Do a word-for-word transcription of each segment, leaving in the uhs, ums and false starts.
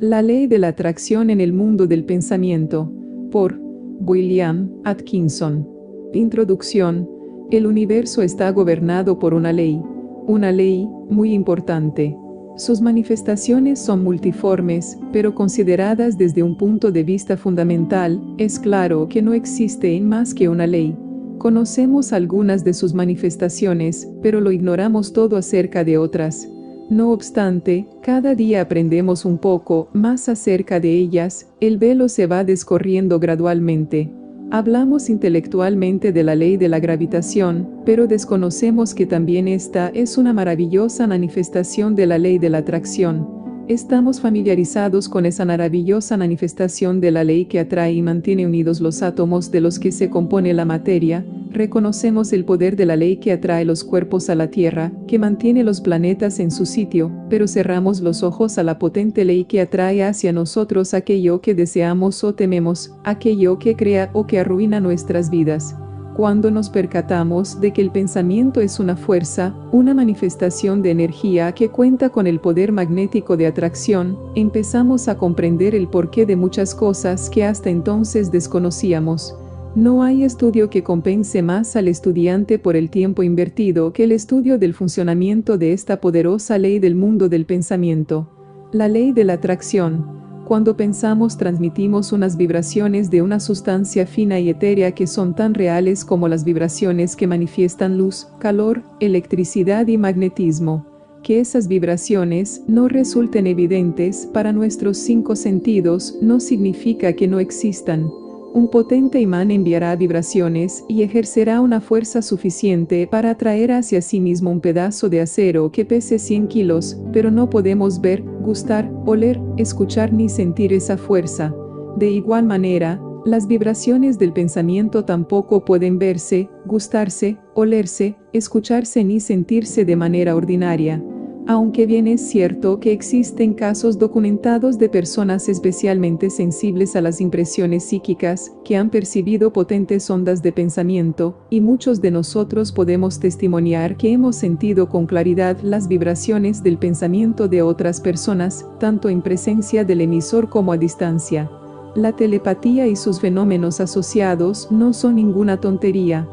La ley de la atracción en el mundo del pensamiento, por William Atkinson. Introducción. El universo está gobernado por una ley, una ley muy importante. Sus manifestaciones son multiformes, pero consideradas desde un punto de vista fundamental, es claro que no existe más que una ley. Conocemos algunas de sus manifestaciones, pero lo ignoramos todo acerca de otras. No obstante, cada día aprendemos un poco más acerca de ellas, el velo se va descorriendo gradualmente. Hablamos intelectualmente de la ley de la gravitación, pero desconocemos que también esta es una maravillosa manifestación de la ley de la atracción. Estamos familiarizados con esa maravillosa manifestación de la ley que atrae y mantiene unidos los átomos de los que se compone la materia. Reconocemos el poder de la ley que atrae los cuerpos a la Tierra, que mantiene los planetas en su sitio, pero cerramos los ojos a la potente ley que atrae hacia nosotros aquello que deseamos o tememos, aquello que crea o que arruina nuestras vidas. Cuando nos percatamos de que el pensamiento es una fuerza, una manifestación de energía que cuenta con el poder magnético de atracción, empezamos a comprender el porqué de muchas cosas que hasta entonces desconocíamos. No hay estudio que compense más al estudiante por el tiempo invertido que el estudio del funcionamiento de esta poderosa ley del mundo del pensamiento. La ley de la atracción. Cuando pensamos, transmitimos unas vibraciones de una sustancia fina y etérea que son tan reales como las vibraciones que manifiestan luz, calor, electricidad y magnetismo. Que esas vibraciones no resulten evidentes para nuestros cinco sentidos no significa que no existan. Un potente imán enviará vibraciones y ejercerá una fuerza suficiente para atraer hacia sí mismo un pedazo de acero que pese cien kilos, pero no podemos ver, gustar, oler, escuchar ni sentir esa fuerza. De igual manera, las vibraciones del pensamiento tampoco pueden verse, gustarse, olerse, escucharse ni sentirse de manera ordinaria. Aunque bien es cierto que existen casos documentados de personas especialmente sensibles a las impresiones psíquicas, que han percibido potentes ondas de pensamiento, y muchos de nosotros podemos testimoniar que hemos sentido con claridad las vibraciones del pensamiento de otras personas, tanto en presencia del emisor como a distancia. La telepatía y sus fenómenos asociados no son ninguna tontería.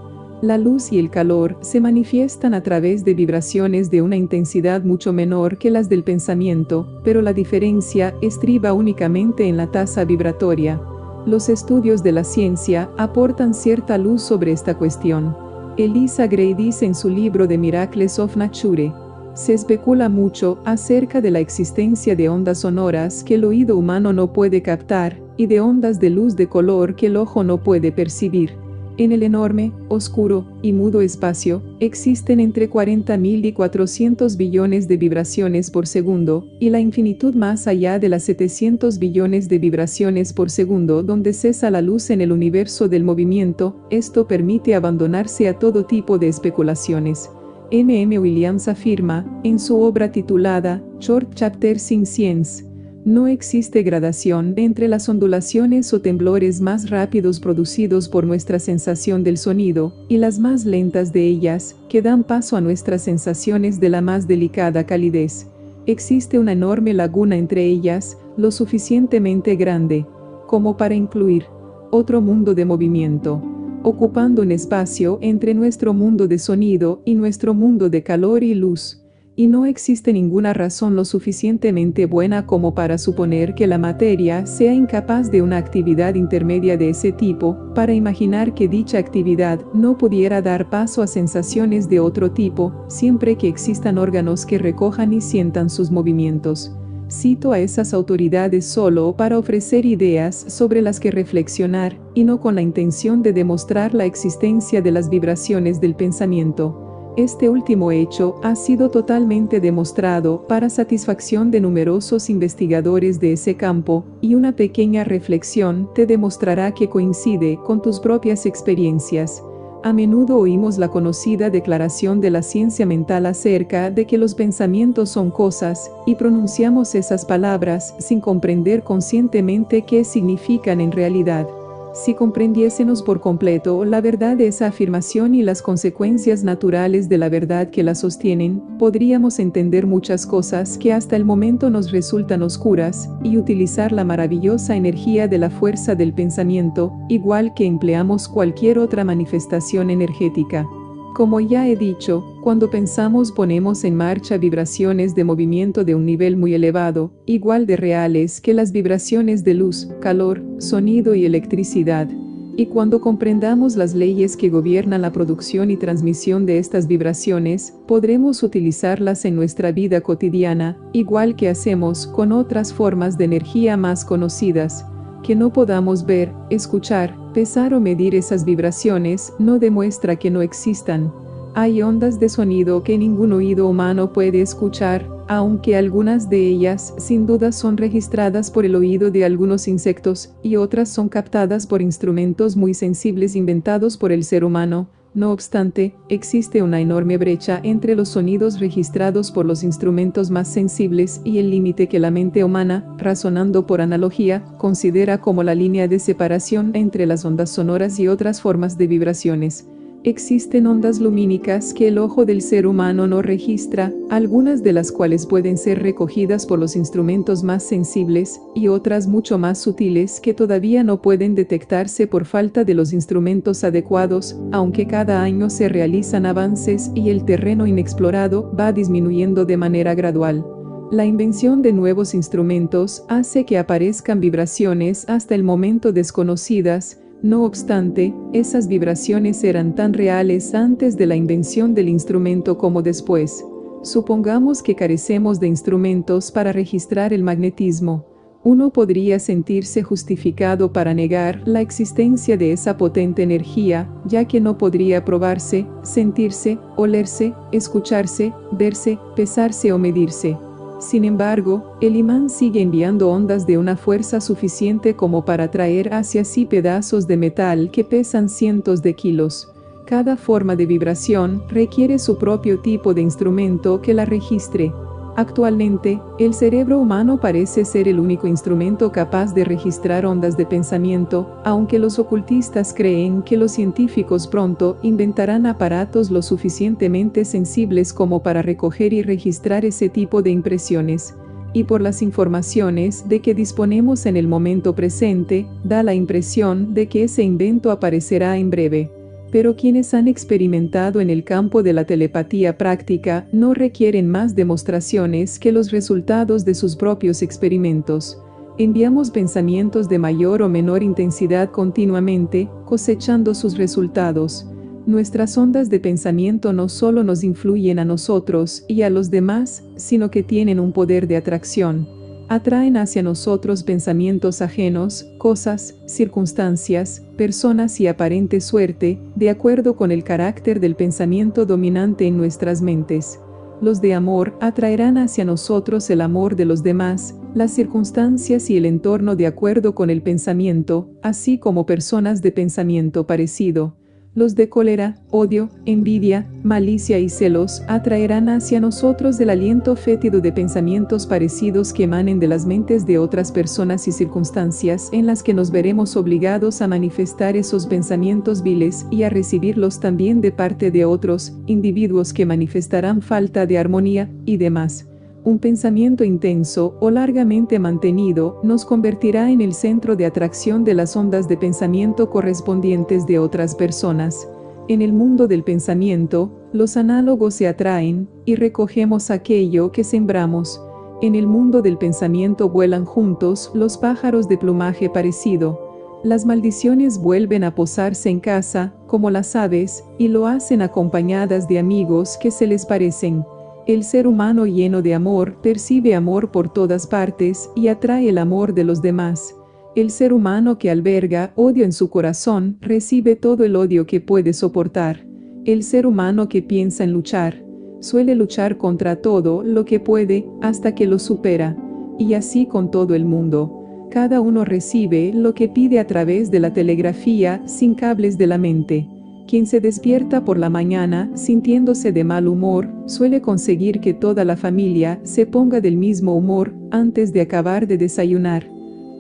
La luz y el calor se manifiestan a través de vibraciones de una intensidad mucho menor que las del pensamiento, pero la diferencia estriba únicamente en la tasa vibratoria. Los estudios de la ciencia aportan cierta luz sobre esta cuestión. Elisa Gray dice en su libro The Miracles of Nature: se especula mucho acerca de la existencia de ondas sonoras que el oído humano no puede captar, y de ondas de luz de color que el ojo no puede percibir. En el enorme, oscuro y mudo espacio, existen entre cuarenta mil y cuatrocientos billones de vibraciones por segundo, y la infinitud más allá de las setecientos billones de vibraciones por segundo donde cesa la luz en el universo del movimiento. Esto permite abandonarse a todo tipo de especulaciones. M M Williams afirma, en su obra titulada Short Chapters in Science: no existe gradación entre las ondulaciones o temblores más rápidos producidos por nuestra sensación del sonido, y las más lentas de ellas, que dan paso a nuestras sensaciones de la más delicada calidez. Existe una enorme laguna entre ellas, lo suficientemente grande como para incluir otro mundo de movimiento, ocupando un espacio entre nuestro mundo de sonido y nuestro mundo de calor y luz. Y no existe ninguna razón lo suficientemente buena como para suponer que la materia sea incapaz de una actividad intermedia de ese tipo, para imaginar que dicha actividad no pudiera dar paso a sensaciones de otro tipo, siempre que existan órganos que recojan y sientan sus movimientos. Cito a esas autoridades solo para ofrecer ideas sobre las que reflexionar, y no con la intención de demostrar la existencia de las vibraciones del pensamiento. Este último hecho ha sido totalmente demostrado para satisfacción de numerosos investigadores de ese campo, y una pequeña reflexión te demostrará que coincide con tus propias experiencias. A menudo oímos la conocida declaración de la ciencia mental acerca de que los pensamientos son cosas, y pronunciamos esas palabras sin comprender conscientemente qué significan en realidad. Si comprendiésemos por completo la verdad de esa afirmación y las consecuencias naturales de la verdad que la sostienen, podríamos entender muchas cosas que hasta el momento nos resultan oscuras, y utilizar la maravillosa energía de la fuerza del pensamiento, igual que empleamos cualquier otra manifestación energética. Como ya he dicho, cuando pensamos ponemos en marcha vibraciones de movimiento de un nivel muy elevado, igual de reales que las vibraciones de luz, calor, sonido y electricidad. Y cuando comprendamos las leyes que gobiernan la producción y transmisión de estas vibraciones, podremos utilizarlas en nuestra vida cotidiana, igual que hacemos con otras formas de energía más conocidas. Que no podamos ver, escuchar, pesar o medir esas vibraciones no demuestra que no existan. Hay ondas de sonido que ningún oído humano puede escuchar, aunque algunas de ellas sin duda son registradas por el oído de algunos insectos, y otras son captadas por instrumentos muy sensibles inventados por el ser humano. No obstante, existe una enorme brecha entre los sonidos registrados por los instrumentos más sensibles y el límite que la mente humana, razonando por analogía, considera como la línea de separación entre las ondas sonoras y otras formas de vibraciones. Existen ondas lumínicas que el ojo del ser humano no registra, algunas de las cuales pueden ser recogidas por los instrumentos más sensibles, y otras mucho más sutiles que todavía no pueden detectarse por falta de los instrumentos adecuados, aunque cada año se realizan avances y el terreno inexplorado va disminuyendo de manera gradual. La invención de nuevos instrumentos hace que aparezcan vibraciones hasta el momento desconocidas. No obstante, esas vibraciones eran tan reales antes de la invención del instrumento como después. Supongamos que carecemos de instrumentos para registrar el magnetismo. Uno podría sentirse justificado para negar la existencia de esa potente energía, ya que no podría probarse, sentirse, olerse, escucharse, verse, pesarse o medirse. Sin embargo, el imán sigue enviando ondas de una fuerza suficiente como para atraer hacia sí pedazos de metal que pesan cientos de kilos. Cada forma de vibración requiere su propio tipo de instrumento que la registre. Actualmente, el cerebro humano parece ser el único instrumento capaz de registrar ondas de pensamiento, aunque los ocultistas creen que los científicos pronto inventarán aparatos lo suficientemente sensibles como para recoger y registrar ese tipo de impresiones. Y por las informaciones de que disponemos en el momento presente, da la impresión de que ese invento aparecerá en breve. Pero quienes han experimentado en el campo de la telepatía práctica no requieren más demostraciones que los resultados de sus propios experimentos. Enviamos pensamientos de mayor o menor intensidad continuamente, cosechando sus resultados. Nuestras ondas de pensamiento no solo nos influyen a nosotros y a los demás, sino que tienen un poder de atracción. Atraen hacia nosotros pensamientos ajenos, cosas, circunstancias, personas y aparente suerte, de acuerdo con el carácter del pensamiento dominante en nuestras mentes. Los de amor atraerán hacia nosotros el amor de los demás, las circunstancias y el entorno de acuerdo con el pensamiento, así como personas de pensamiento parecido. Los de cólera, odio, envidia, malicia y celos atraerán hacia nosotros el aliento fétido de pensamientos parecidos que emanen de las mentes de otras personas y circunstancias en las que nos veremos obligados a manifestar esos pensamientos viles y a recibirlos también de parte de otros, individuos que manifestarán falta de armonía, y demás. Un pensamiento intenso o largamente mantenido nos convertirá en el centro de atracción de las ondas de pensamiento correspondientes de otras personas. En el mundo del pensamiento, los análogos se atraen, y recogemos aquello que sembramos. En el mundo del pensamiento vuelan juntos los pájaros de plumaje parecido. Las maldiciones vuelven a posarse en casa, como las aves, y lo hacen acompañadas de amigos que se les parecen. El ser humano lleno de amor percibe amor por todas partes y atrae el amor de los demás. El ser humano que alberga odio en su corazón recibe todo el odio que puede soportar. El ser humano que piensa en luchar, suele luchar contra todo lo que puede hasta que lo supera. Y así con todo el mundo. Cada uno recibe lo que pide a través de la telegrafía sin cables de la mente. Quien se despierta por la mañana sintiéndose de mal humor, suele conseguir que toda la familia se ponga del mismo humor antes de acabar de desayunar.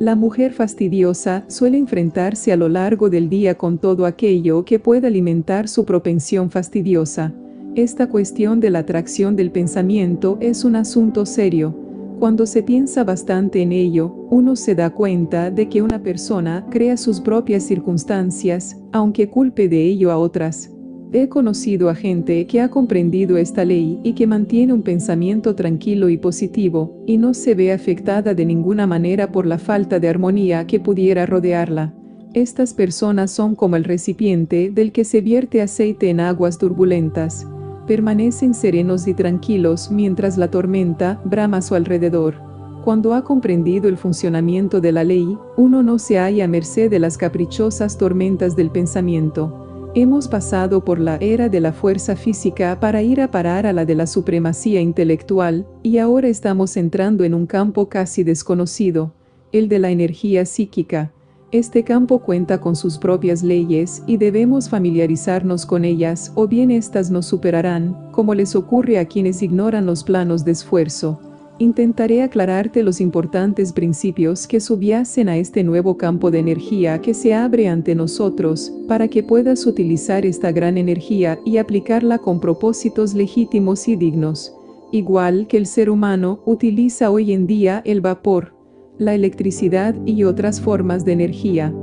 La mujer fastidiosa suele enfrentarse a lo largo del día con todo aquello que pueda alimentar su propensión fastidiosa. Esta cuestión de la atracción del pensamiento es un asunto serio. Cuando se piensa bastante en ello, uno se da cuenta de que una persona crea sus propias circunstancias, aunque culpe de ello a otras. He conocido a gente que ha comprendido esta ley y que mantiene un pensamiento tranquilo y positivo, y no se ve afectada de ninguna manera por la falta de armonía que pudiera rodearla. Estas personas son como el recipiente del que se vierte aceite en aguas turbulentas. Permanecen serenos y tranquilos mientras la tormenta brama a su alrededor. Cuando ha comprendido el funcionamiento de la ley, uno no se halla a merced de las caprichosas tormentas del pensamiento. Hemos pasado por la era de la fuerza física para ir a parar a la de la supremacía intelectual, y ahora estamos entrando en un campo casi desconocido, el de la energía psíquica. Este campo cuenta con sus propias leyes y debemos familiarizarnos con ellas o bien éstas nos superarán, como les ocurre a quienes ignoran los planos de esfuerzo. Intentaré aclararte los importantes principios que subyacen a este nuevo campo de energía que se abre ante nosotros, para que puedas utilizar esta gran energía y aplicarla con propósitos legítimos y dignos. Igual que el ser humano utiliza hoy en día el vapor, la electricidad y otras formas de energía.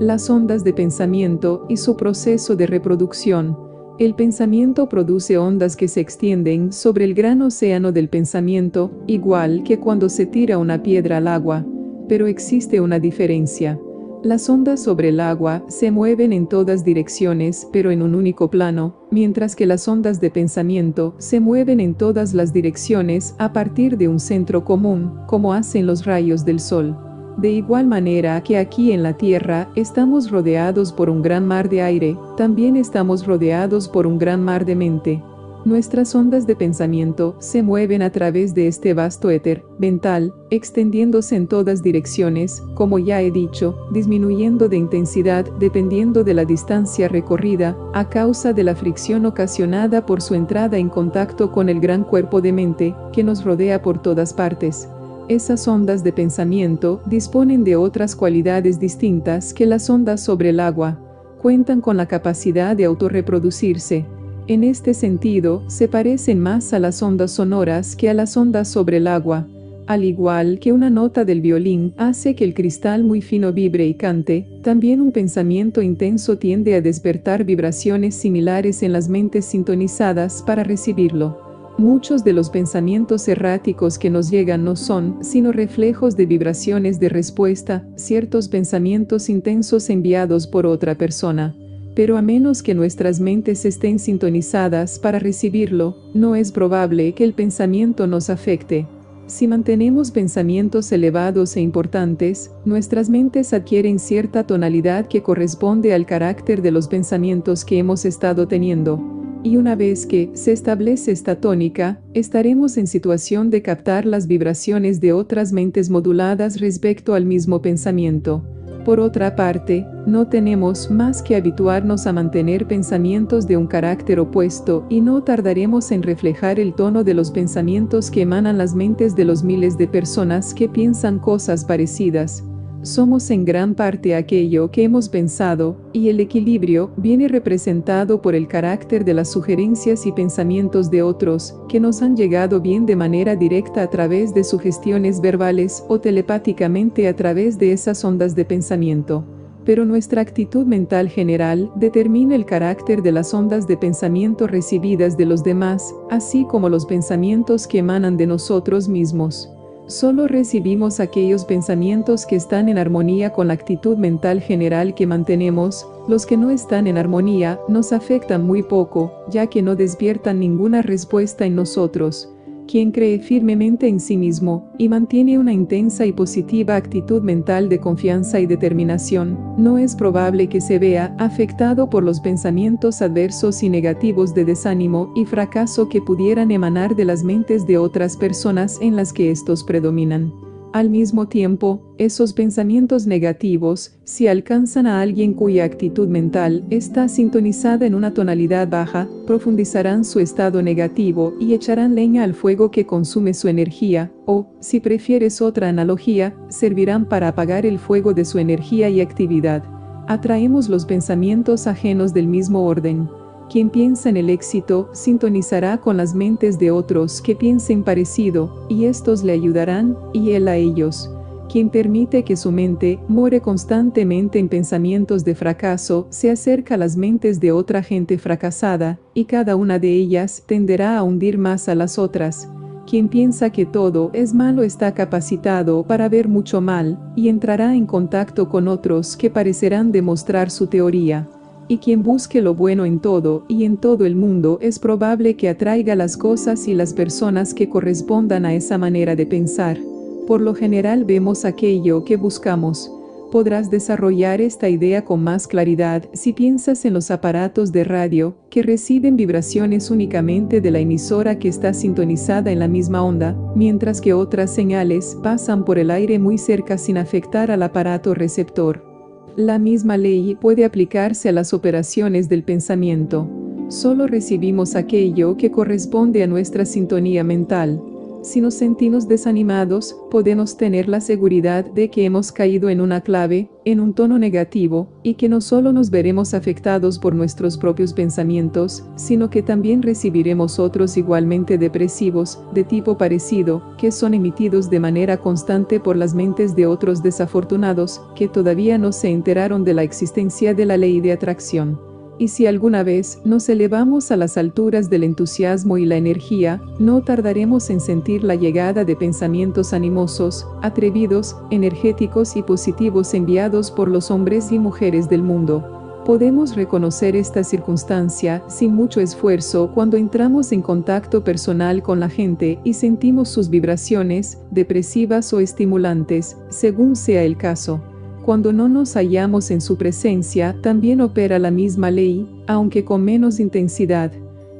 Las ondas de pensamiento y su proceso de reproducción. El pensamiento produce ondas que se extienden sobre el gran océano del pensamiento, igual que cuando se tira una piedra al agua. Pero existe una diferencia. Las ondas sobre el agua se mueven en todas direcciones, pero en un único plano, mientras que las ondas de pensamiento se mueven en todas las direcciones a partir de un centro común, como hacen los rayos del sol. De igual manera que aquí en la Tierra estamos rodeados por un gran mar de aire, también estamos rodeados por un gran mar de mente. Nuestras ondas de pensamiento se mueven a través de este vasto éter mental, extendiéndose en todas direcciones, como ya he dicho, disminuyendo de intensidad dependiendo de la distancia recorrida, a causa de la fricción ocasionada por su entrada en contacto con el gran cuerpo de mente, que nos rodea por todas partes. Esas ondas de pensamiento disponen de otras cualidades distintas que las ondas sobre el agua. Cuentan con la capacidad de autorreproducirse. En este sentido, se parecen más a las ondas sonoras que a las ondas sobre el agua. Al igual que una nota del violín hace que el cristal muy fino vibre y cante, también un pensamiento intenso tiende a despertar vibraciones similares en las mentes sintonizadas para recibirlo. Muchos de los pensamientos erráticos que nos llegan no son, sino reflejos de vibraciones de respuesta, ciertos pensamientos intensos enviados por otra persona. Pero a menos que nuestras mentes estén sintonizadas para recibirlo, no es probable que el pensamiento nos afecte. Si mantenemos pensamientos elevados e importantes, nuestras mentes adquieren cierta tonalidad que corresponde al carácter de los pensamientos que hemos estado teniendo. Y una vez que se establece esta tónica, estaremos en situación de captar las vibraciones de otras mentes moduladas respecto al mismo pensamiento. Por otra parte, no tenemos más que habituarnos a mantener pensamientos de un carácter opuesto y no tardaremos en reflejar el tono de los pensamientos que emanan las mentes de los miles de personas que piensan cosas parecidas. Somos en gran parte aquello que hemos pensado, y el equilibrio viene representado por el carácter de las sugerencias y pensamientos de otros, que nos han llegado bien de manera directa a través de sugestiones verbales o telepáticamente a través de esas ondas de pensamiento. Pero nuestra actitud mental general determina el carácter de las ondas de pensamiento recibidas de los demás, así como los pensamientos que emanan de nosotros mismos. Solo recibimos aquellos pensamientos que están en armonía con la actitud mental general que mantenemos. Los que no están en armonía nos afectan muy poco, ya que no despiertan ninguna respuesta en nosotros. Quien cree firmemente en sí mismo y mantiene una intensa y positiva actitud mental de confianza y determinación, no es probable que se vea afectado por los pensamientos adversos y negativos de desánimo y fracaso que pudieran emanar de las mentes de otras personas en las que estos predominan. Al mismo tiempo, esos pensamientos negativos, si alcanzan a alguien cuya actitud mental está sintonizada en una tonalidad baja, profundizarán su estado negativo y echarán leña al fuego que consume su energía, o, si prefieres otra analogía, servirán para apagar el fuego de su energía y actividad. Atraemos los pensamientos ajenos del mismo orden. Quien piensa en el éxito, sintonizará con las mentes de otros que piensen parecido, y estos le ayudarán, y él a ellos. Quien permite que su mente muere constantemente en pensamientos de fracaso, se acerca a las mentes de otra gente fracasada, y cada una de ellas tenderá a hundir más a las otras. Quien piensa que todo es malo está capacitado para ver mucho mal, y entrará en contacto con otros que parecerán demostrar su teoría. Y quien busque lo bueno en todo y en todo el mundo es probable que atraiga las cosas y las personas que correspondan a esa manera de pensar. Por lo general vemos aquello que buscamos. Podrás desarrollar esta idea con más claridad si piensas en los aparatos de radio, que reciben vibraciones únicamente de la emisora que está sintonizada en la misma onda, mientras que otras señales pasan por el aire muy cerca sin afectar al aparato receptor. La misma ley puede aplicarse a las operaciones del pensamiento. Solo recibimos aquello que corresponde a nuestra sintonía mental. Si nos sentimos desanimados, podemos tener la seguridad de que hemos caído en una clave, en un tono negativo, y que no solo nos veremos afectados por nuestros propios pensamientos, sino que también recibiremos otros igualmente depresivos, de tipo parecido, que son emitidos de manera constante por las mentes de otros desafortunados, que todavía no se enteraron de la existencia de la ley de atracción. Y si alguna vez nos elevamos a las alturas del entusiasmo y la energía, no tardaremos en sentir la llegada de pensamientos animosos, atrevidos, energéticos y positivos enviados por los hombres y mujeres del mundo. Podemos reconocer esta circunstancia sin mucho esfuerzo cuando entramos en contacto personal con la gente y sentimos sus vibraciones, depresivas o estimulantes, según sea el caso. Cuando no nos hallamos en su presencia, también opera la misma ley, aunque con menos intensidad.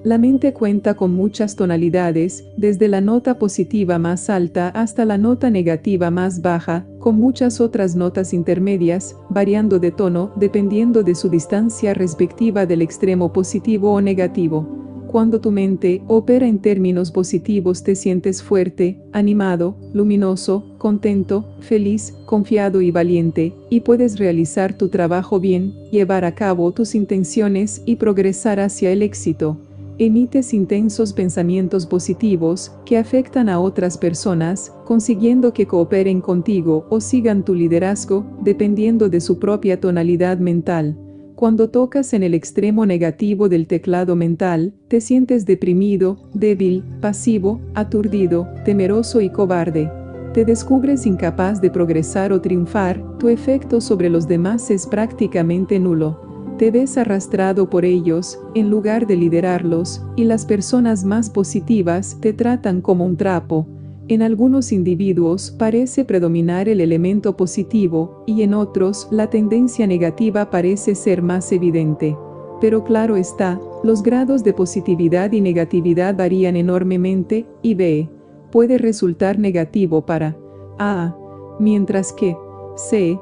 La mente cuenta con muchas tonalidades, desde la nota positiva más alta hasta la nota negativa más baja, con muchas otras notas intermedias, variando de tono dependiendo de su distancia respectiva del extremo positivo o negativo. Cuando tu mente opera en términos positivos te sientes fuerte, animado, luminoso, contento, feliz, confiado y valiente, y puedes realizar tu trabajo bien, llevar a cabo tus intenciones y progresar hacia el éxito. Emites intensos pensamientos positivos que afectan a otras personas, consiguiendo que cooperen contigo o sigan tu liderazgo, dependiendo de su propia tonalidad mental. Cuando tocas en el extremo negativo del teclado mental, te sientes deprimido, débil, pasivo, aturdido, temeroso y cobarde. Te descubres incapaz de progresar o triunfar, tu efecto sobre los demás es prácticamente nulo. Te ves arrastrado por ellos, en lugar de liderarlos, y las personas más positivas te tratan como un trapo. En algunos individuos parece predominar el elemento positivo, y en otros la tendencia negativa parece ser más evidente. Pero claro está, los grados de positividad y negatividad varían enormemente, y B. puede resultar negativo para A, mientras que C.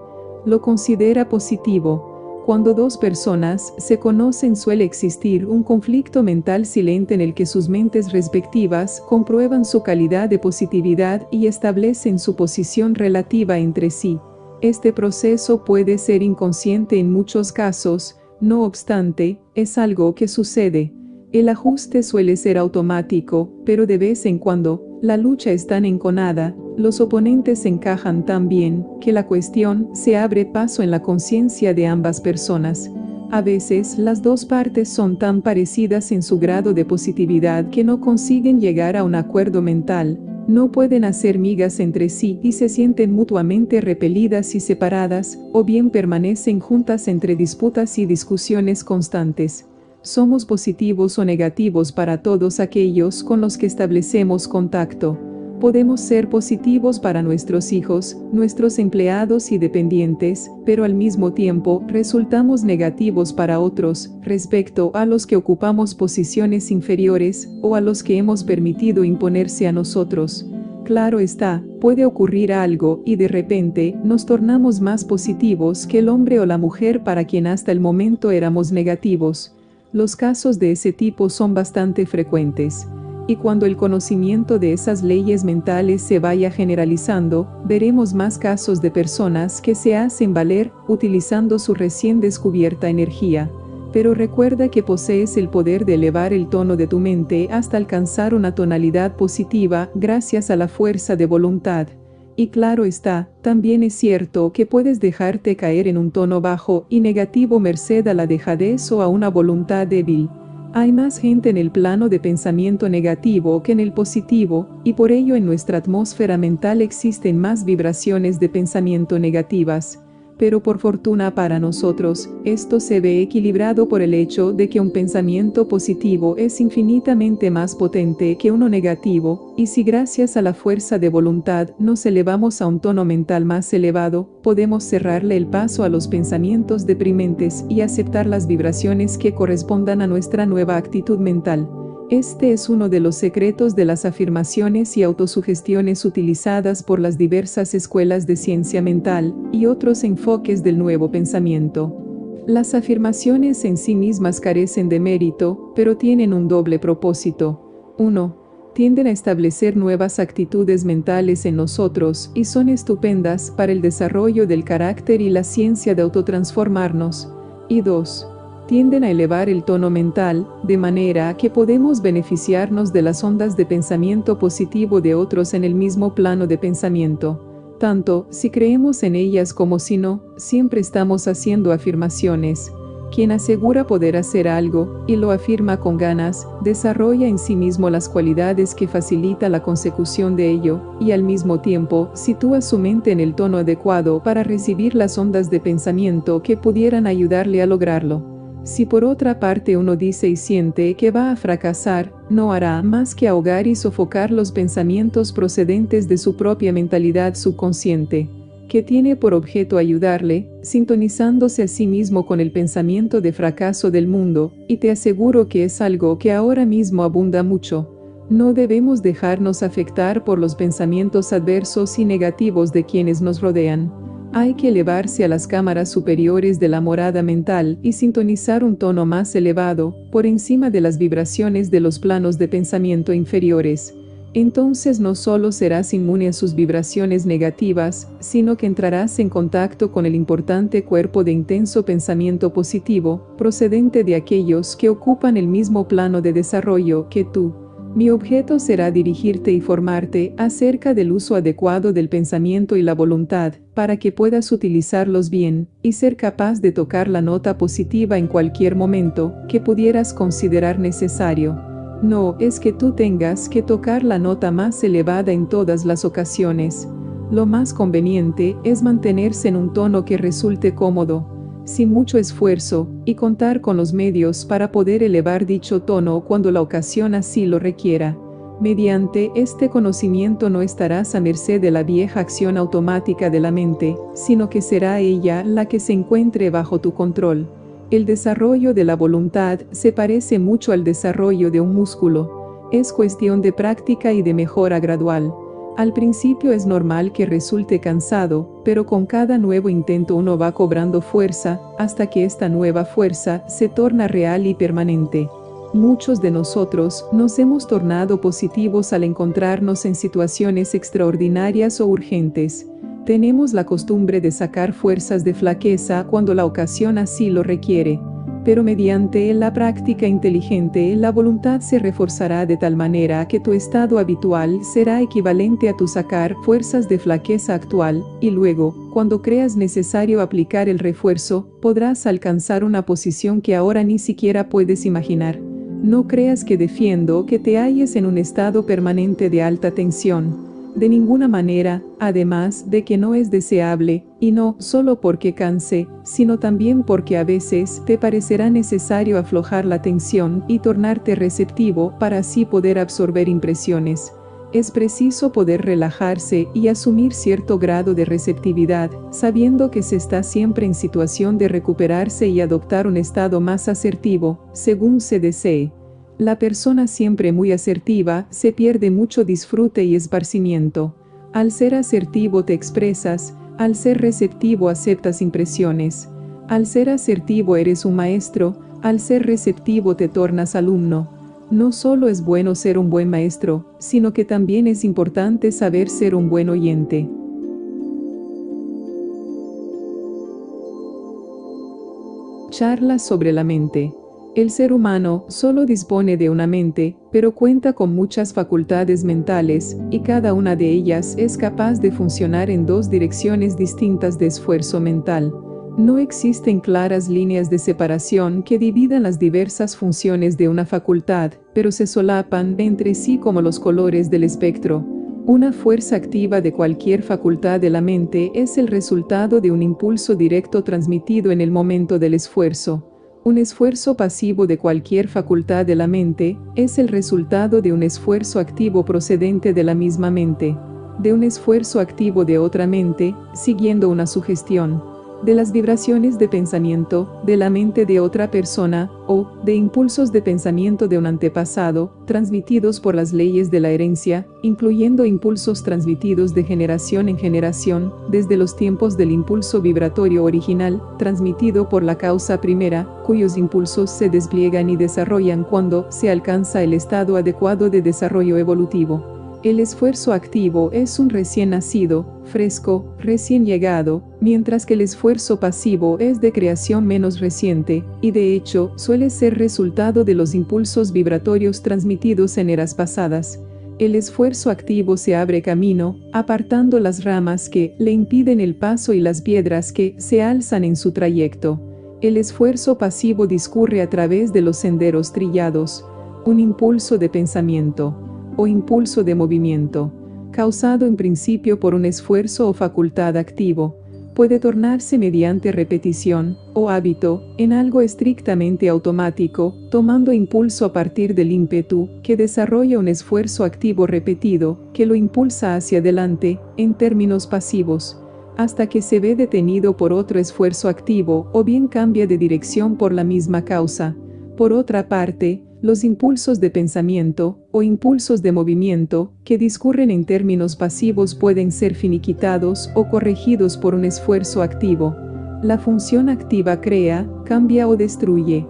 lo considera positivo. Cuando dos personas se conocen suele existir un conflicto mental silente en el que sus mentes respectivas comprueban su calidad de positividad y establecen su posición relativa entre sí. Este proceso puede ser inconsciente en muchos casos, no obstante, es algo que sucede. El ajuste suele ser automático, pero de vez en cuando, la lucha es tan enconada, los oponentes se encajan tan bien, que la cuestión se abre paso en la conciencia de ambas personas. A veces las dos partes son tan parecidas en su grado de positividad que no consiguen llegar a un acuerdo mental, no pueden hacer migas entre sí y se sienten mutuamente repelidas y separadas, o bien permanecen juntas entre disputas y discusiones constantes. Somos positivos o negativos para todos aquellos con los que establecemos contacto. Podemos ser positivos para nuestros hijos, nuestros empleados y dependientes, pero al mismo tiempo resultamos negativos para otros, respecto a los que ocupamos posiciones inferiores, o a los que hemos permitido imponerse a nosotros. Claro está, puede ocurrir algo, y de repente, nos tornamos más positivos que el hombre o la mujer para quien hasta el momento éramos negativos. Los casos de ese tipo son bastante frecuentes. Y cuando el conocimiento de esas leyes mentales se vaya generalizando, veremos más casos de personas que se hacen valer, utilizando su recién descubierta energía. Pero recuerda que posees el poder de elevar el tono de tu mente hasta alcanzar una tonalidad positiva gracias a la fuerza de voluntad. Y claro está, también es cierto que puedes dejarte caer en un tono bajo y negativo merced a la dejadez o a una voluntad débil. Hay más gente en el plano de pensamiento negativo que en el positivo, y por ello en nuestra atmósfera mental existen más vibraciones de pensamiento negativas. Pero por fortuna para nosotros, esto se ve equilibrado por el hecho de que un pensamiento positivo es infinitamente más potente que uno negativo, y si gracias a la fuerza de voluntad nos elevamos a un tono mental más elevado, podemos cerrarle el paso a los pensamientos deprimentes y aceptar las vibraciones que correspondan a nuestra nueva actitud mental. Este es uno de los secretos de las afirmaciones y autosugestiones utilizadas por las diversas escuelas de ciencia mental y otros enfoques del nuevo pensamiento. Las afirmaciones en sí mismas carecen de mérito, pero tienen un doble propósito. uno. Tienden a establecer nuevas actitudes mentales en nosotros y son estupendas para el desarrollo del carácter y la ciencia de autotransformarnos. Y dos. Tienden a elevar el tono mental, de manera que podemos beneficiarnos de las ondas de pensamiento positivo de otros en el mismo plano de pensamiento. Tanto si creemos en ellas como si no, siempre estamos haciendo afirmaciones. Quien asegura poder hacer algo, y lo afirma con ganas, desarrolla en sí mismo las cualidades que facilita la consecución de ello, y al mismo tiempo, sitúa su mente en el tono adecuado para recibir las ondas de pensamiento que pudieran ayudarle a lograrlo. Si por otra parte uno dice y siente que va a fracasar, no hará más que ahogar y sofocar los pensamientos procedentes de su propia mentalidad subconsciente, que tiene por objeto ayudarle, sintonizándose a sí mismo con el pensamiento de fracaso del mundo, y te aseguro que es algo que ahora mismo abunda mucho. No debemos dejarnos afectar por los pensamientos adversos y negativos de quienes nos rodean. Hay que elevarse a las cámaras superiores de la morada mental y sintonizar un tono más elevado, por encima de las vibraciones de los planos de pensamiento inferiores. Entonces no solo serás inmune a sus vibraciones negativas, sino que entrarás en contacto con el importante cuerpo de intenso pensamiento positivo, procedente de aquellos que ocupan el mismo plano de desarrollo que tú. Mi objeto será dirigirte y formarte acerca del uso adecuado del pensamiento y la voluntad, para que puedas utilizarlos bien, y ser capaz de tocar la nota positiva en cualquier momento que pudieras considerar necesario. No es que tú tengas que tocar la nota más elevada en todas las ocasiones. Lo más conveniente es mantenerse en un tono que resulte cómodo, sin mucho esfuerzo, y contar con los medios para poder elevar dicho tono cuando la ocasión así lo requiera. Mediante este conocimiento no estarás a merced de la vieja acción automática de la mente, sino que será ella la que se encuentre bajo tu control. El desarrollo de la voluntad se parece mucho al desarrollo de un músculo. Es cuestión de práctica y de mejora gradual. Al principio es normal que resulte cansado, pero con cada nuevo intento uno va cobrando fuerza, hasta que esta nueva fuerza se torna real y permanente. Muchos de nosotros nos hemos tornado positivos al encontrarnos en situaciones extraordinarias o urgentes. Tenemos la costumbre de sacar fuerzas de flaqueza cuando la ocasión así lo requiere. Pero mediante la práctica inteligente, la voluntad se reforzará de tal manera que tu estado habitual será equivalente a tu sacar fuerzas de flaqueza actual, y luego, cuando creas necesario aplicar el refuerzo, podrás alcanzar una posición que ahora ni siquiera puedes imaginar. No creas que defiendo que te halles en un estado permanente de alta tensión. De ninguna manera, además de que no es deseable, y no solo porque canse, sino también porque a veces te parecerá necesario aflojar la tensión y tornarte receptivo para así poder absorber impresiones. Es preciso poder relajarse y asumir cierto grado de receptividad, sabiendo que se está siempre en situación de recuperarse y adoptar un estado más asertivo, según se desee. La persona siempre muy asertiva se pierde mucho disfrute y esparcimiento. Al ser asertivo te expresas, al ser receptivo aceptas impresiones. Al ser asertivo eres un maestro, al ser receptivo te tornas alumno. No solo es bueno ser un buen maestro, sino que también es importante saber ser un buen oyente. Charlas sobre la mente. El ser humano solo dispone de una mente, pero cuenta con muchas facultades mentales, y cada una de ellas es capaz de funcionar en dos direcciones distintas de esfuerzo mental. No existen claras líneas de separación que dividan las diversas funciones de una facultad, pero se solapan entre sí como los colores del espectro. Una fuerza activa de cualquier facultad de la mente es el resultado de un impulso directo transmitido en el momento del esfuerzo. Un esfuerzo pasivo de cualquier facultad de la mente es el resultado de un esfuerzo activo procedente de la misma mente, de un esfuerzo activo de otra mente, siguiendo una sugestión, de las vibraciones de pensamiento de la mente de otra persona o de impulsos de pensamiento de un antepasado, transmitidos por las leyes de la herencia, incluyendo impulsos transmitidos de generación en generación, desde los tiempos del impulso vibratorio original, transmitido por la causa primera, cuyos impulsos se despliegan y desarrollan cuando se alcanza el estado adecuado de desarrollo evolutivo. El esfuerzo activo es un recién nacido, fresco, recién llegado, mientras que el esfuerzo pasivo es de creación menos reciente, y de hecho suele ser resultado de los impulsos vibratorios transmitidos en eras pasadas. El esfuerzo activo se abre camino, apartando las ramas que le impiden el paso y las piedras que se alzan en su trayecto. El esfuerzo pasivo discurre a través de los senderos trillados. Un impulso de pensamiento o impulso de movimiento, causado en principio por un esfuerzo o facultad activo, puede tornarse mediante repetición o hábito en algo estrictamente automático, tomando impulso a partir del ímpetu que desarrolla un esfuerzo activo repetido que lo impulsa hacia adelante en términos pasivos, hasta que se ve detenido por otro esfuerzo activo o bien cambia de dirección por la misma causa. Por otra parte, los impulsos de pensamiento o impulsos de movimiento que discurren en términos pasivos pueden ser finiquitados o corregidos por un esfuerzo activo. La función activa crea, cambia o destruye.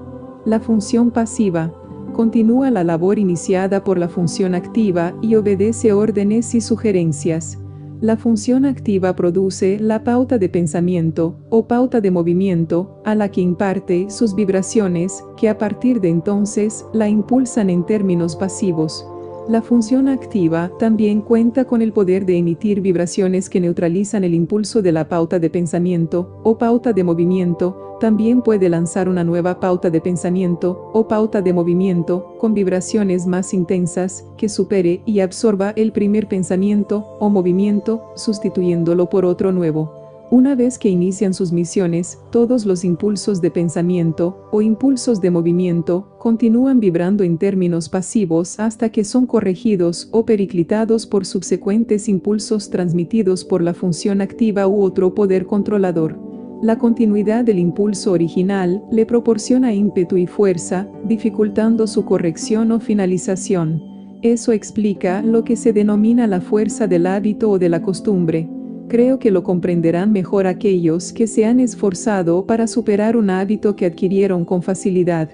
La función pasiva continúa la labor iniciada por la función activa y obedece órdenes y sugerencias. La función activa produce la pauta de pensamiento, o pauta de movimiento, a la que imparte sus vibraciones, que a partir de entonces la impulsan en términos pasivos. La función activa también cuenta con el poder de emitir vibraciones que neutralizan el impulso de la pauta de pensamiento, o pauta de movimiento. También puede lanzar una nueva pauta de pensamiento, o pauta de movimiento, con vibraciones más intensas, que supere y absorba el primer pensamiento, o movimiento, sustituyéndolo por otro nuevo. Una vez que inician sus misiones, todos los impulsos de pensamiento, o impulsos de movimiento, continúan vibrando en términos pasivos hasta que son corregidos o periclitados por subsecuentes impulsos transmitidos por la función activa u otro poder controlador. La continuidad del impulso original le proporciona ímpetu y fuerza, dificultando su corrección o finalización. Eso explica lo que se denomina la fuerza del hábito o de la costumbre. Creo que lo comprenderán mejor aquellos que se han esforzado para superar un hábito que adquirieron con facilidad.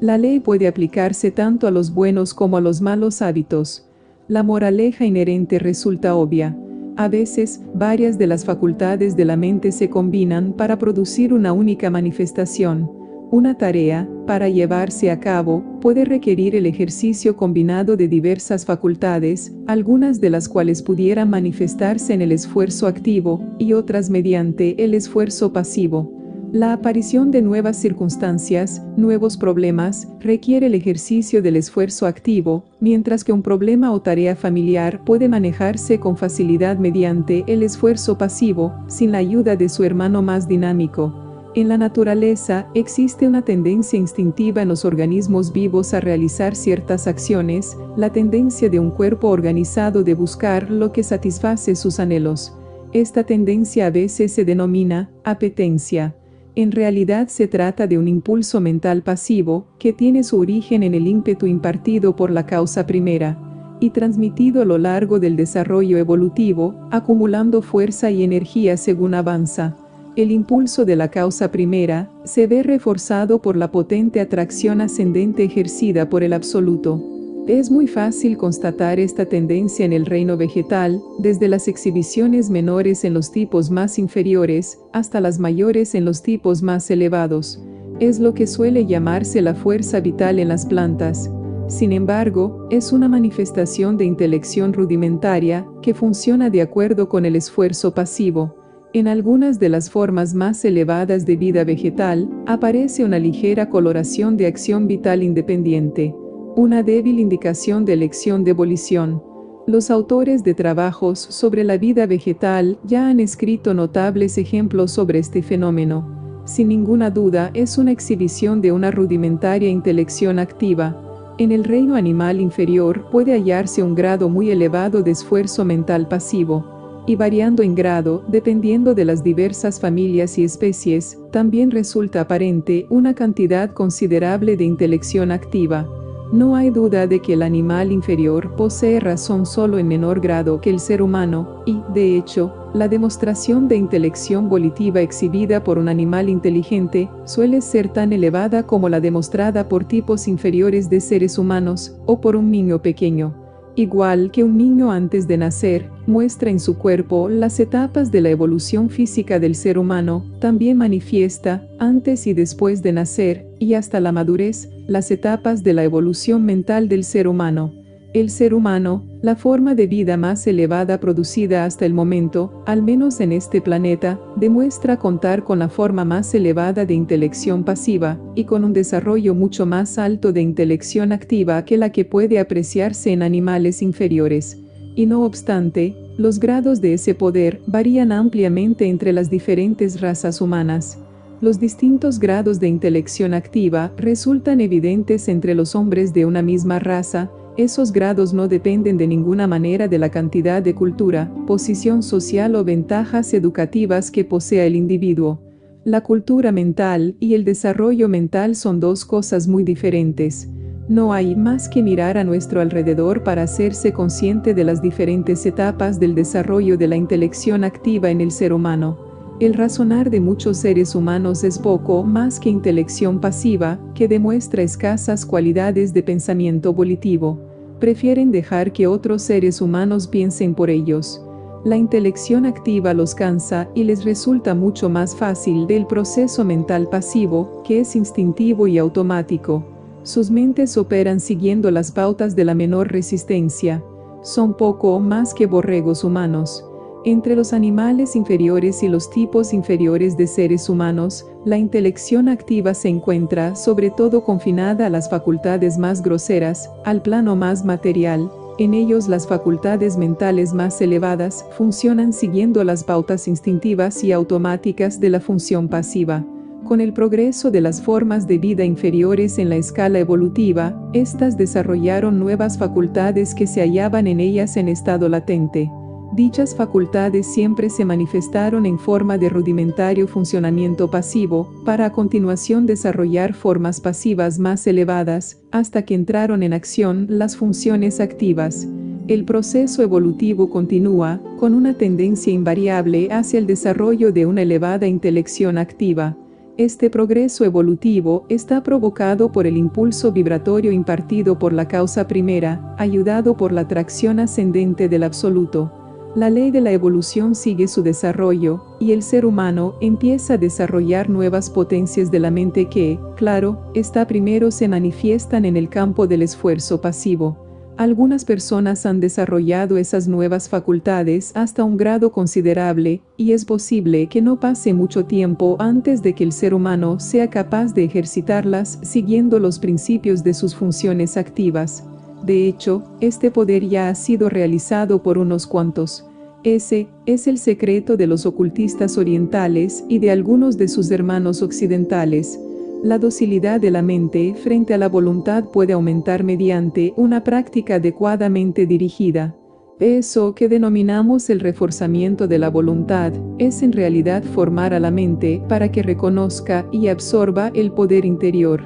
La ley puede aplicarse tanto a los buenos como a los malos hábitos. La moraleja inherente resulta obvia. A veces, varias de las facultades de la mente se combinan para producir una única manifestación. Una tarea, para llevarse a cabo, puede requerir el ejercicio combinado de diversas facultades, algunas de las cuales pudieran manifestarse en el esfuerzo activo, y otras mediante el esfuerzo pasivo. La aparición de nuevas circunstancias, nuevos problemas, requiere el ejercicio del esfuerzo activo, mientras que un problema o tarea familiar puede manejarse con facilidad mediante el esfuerzo pasivo, sin la ayuda de su hermano más dinámico. En la naturaleza, existe una tendencia instintiva en los organismos vivos a realizar ciertas acciones, la tendencia de un cuerpo organizado de buscar lo que satisface sus anhelos. Esta tendencia a veces se denomina apetencia. En realidad se trata de un impulso mental pasivo, que tiene su origen en el ímpetu impartido por la causa primera, y transmitido a lo largo del desarrollo evolutivo, acumulando fuerza y energía según avanza. El impulso de la causa primera se ve reforzado por la potente atracción ascendente ejercida por el absoluto. Es muy fácil constatar esta tendencia en el reino vegetal, desde las exhibiciones menores en los tipos más inferiores, hasta las mayores en los tipos más elevados. Es lo que suele llamarse la fuerza vital en las plantas. Sin embargo, es una manifestación de intelección rudimentaria, que funciona de acuerdo con el esfuerzo pasivo. En algunas de las formas más elevadas de vida vegetal, aparece una ligera coloración de acción vital independiente, una débil indicación de elección de volición. Los autores de trabajos sobre la vida vegetal ya han escrito notables ejemplos sobre este fenómeno. Sin ninguna duda, es una exhibición de una rudimentaria intelección activa. En el reino animal inferior puede hallarse un grado muy elevado de esfuerzo mental pasivo, y variando en grado, dependiendo de las diversas familias y especies, también resulta aparente una cantidad considerable de intelección activa. No hay duda de que el animal inferior posee razón solo en menor grado que el ser humano, y, de hecho, la demostración de intelección volitiva exhibida por un animal inteligente suele ser tan elevada como la demostrada por tipos inferiores de seres humanos o por un niño pequeño. Igual que un niño antes de nacer muestra en su cuerpo las etapas de la evolución física del ser humano, también manifiesta, antes y después de nacer, y hasta la madurez, las etapas de la evolución mental del ser humano. El ser humano, la forma de vida más elevada producida hasta el momento, al menos en este planeta, demuestra contar con la forma más elevada de intelección pasiva, y con un desarrollo mucho más alto de intelección activa que la que puede apreciarse en animales inferiores. Y no obstante, los grados de ese poder varían ampliamente entre las diferentes razas humanas. Los distintos grados de intelección activa resultan evidentes entre los hombres de una misma raza. Esos grados no dependen de ninguna manera de la cantidad de cultura, posición social o ventajas educativas que posea el individuo. La cultura mental y el desarrollo mental son dos cosas muy diferentes. No hay más que mirar a nuestro alrededor para hacerse consciente de las diferentes etapas del desarrollo de la intelección activa en el ser humano. El razonar de muchos seres humanos es poco más que intelección pasiva, que demuestra escasas cualidades de pensamiento volitivo. Prefieren dejar que otros seres humanos piensen por ellos. La intelección activa los cansa y les resulta mucho más fácil del proceso mental pasivo, que es instintivo y automático. Sus mentes operan siguiendo las pautas de la menor resistencia. Son poco más que borregos humanos. Entre los animales inferiores y los tipos inferiores de seres humanos, la intelección activa se encuentra sobre todo confinada a las facultades más groseras, al plano más material. En ellos las facultades mentales más elevadas funcionan siguiendo las pautas instintivas y automáticas de la función pasiva. Con el progreso de las formas de vida inferiores en la escala evolutiva, éstas desarrollaron nuevas facultades que se hallaban en ellas en estado latente. Dichas facultades siempre se manifestaron en forma de rudimentario funcionamiento pasivo, para a continuación desarrollar formas pasivas más elevadas, hasta que entraron en acción las funciones activas. El proceso evolutivo continúa, con una tendencia invariable hacia el desarrollo de una elevada intelección activa. Este progreso evolutivo está provocado por el impulso vibratorio impartido por la causa primera, ayudado por la atracción ascendente del absoluto. La ley de la evolución sigue su desarrollo, y el ser humano empieza a desarrollar nuevas potencias de la mente que, claro, está primero se manifiestan en el campo del esfuerzo pasivo. Algunas personas han desarrollado esas nuevas facultades hasta un grado considerable, y es posible que no pase mucho tiempo antes de que el ser humano sea capaz de ejercitarlas siguiendo los principios de sus funciones activas. De hecho, este poder ya ha sido realizado por unos cuantos. Ese es el secreto de los ocultistas orientales y de algunos de sus hermanos occidentales. La docilidad de la mente frente a la voluntad puede aumentar mediante una práctica adecuadamente dirigida. Eso que denominamos el reforzamiento de la voluntad es en realidad formar a la mente para que reconozca y absorba el poder interior.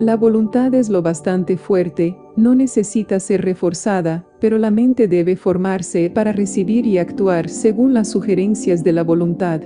La voluntad es lo bastante fuerte, no necesita ser reforzada, pero la mente debe formarse para recibir y actuar según las sugerencias de la voluntad.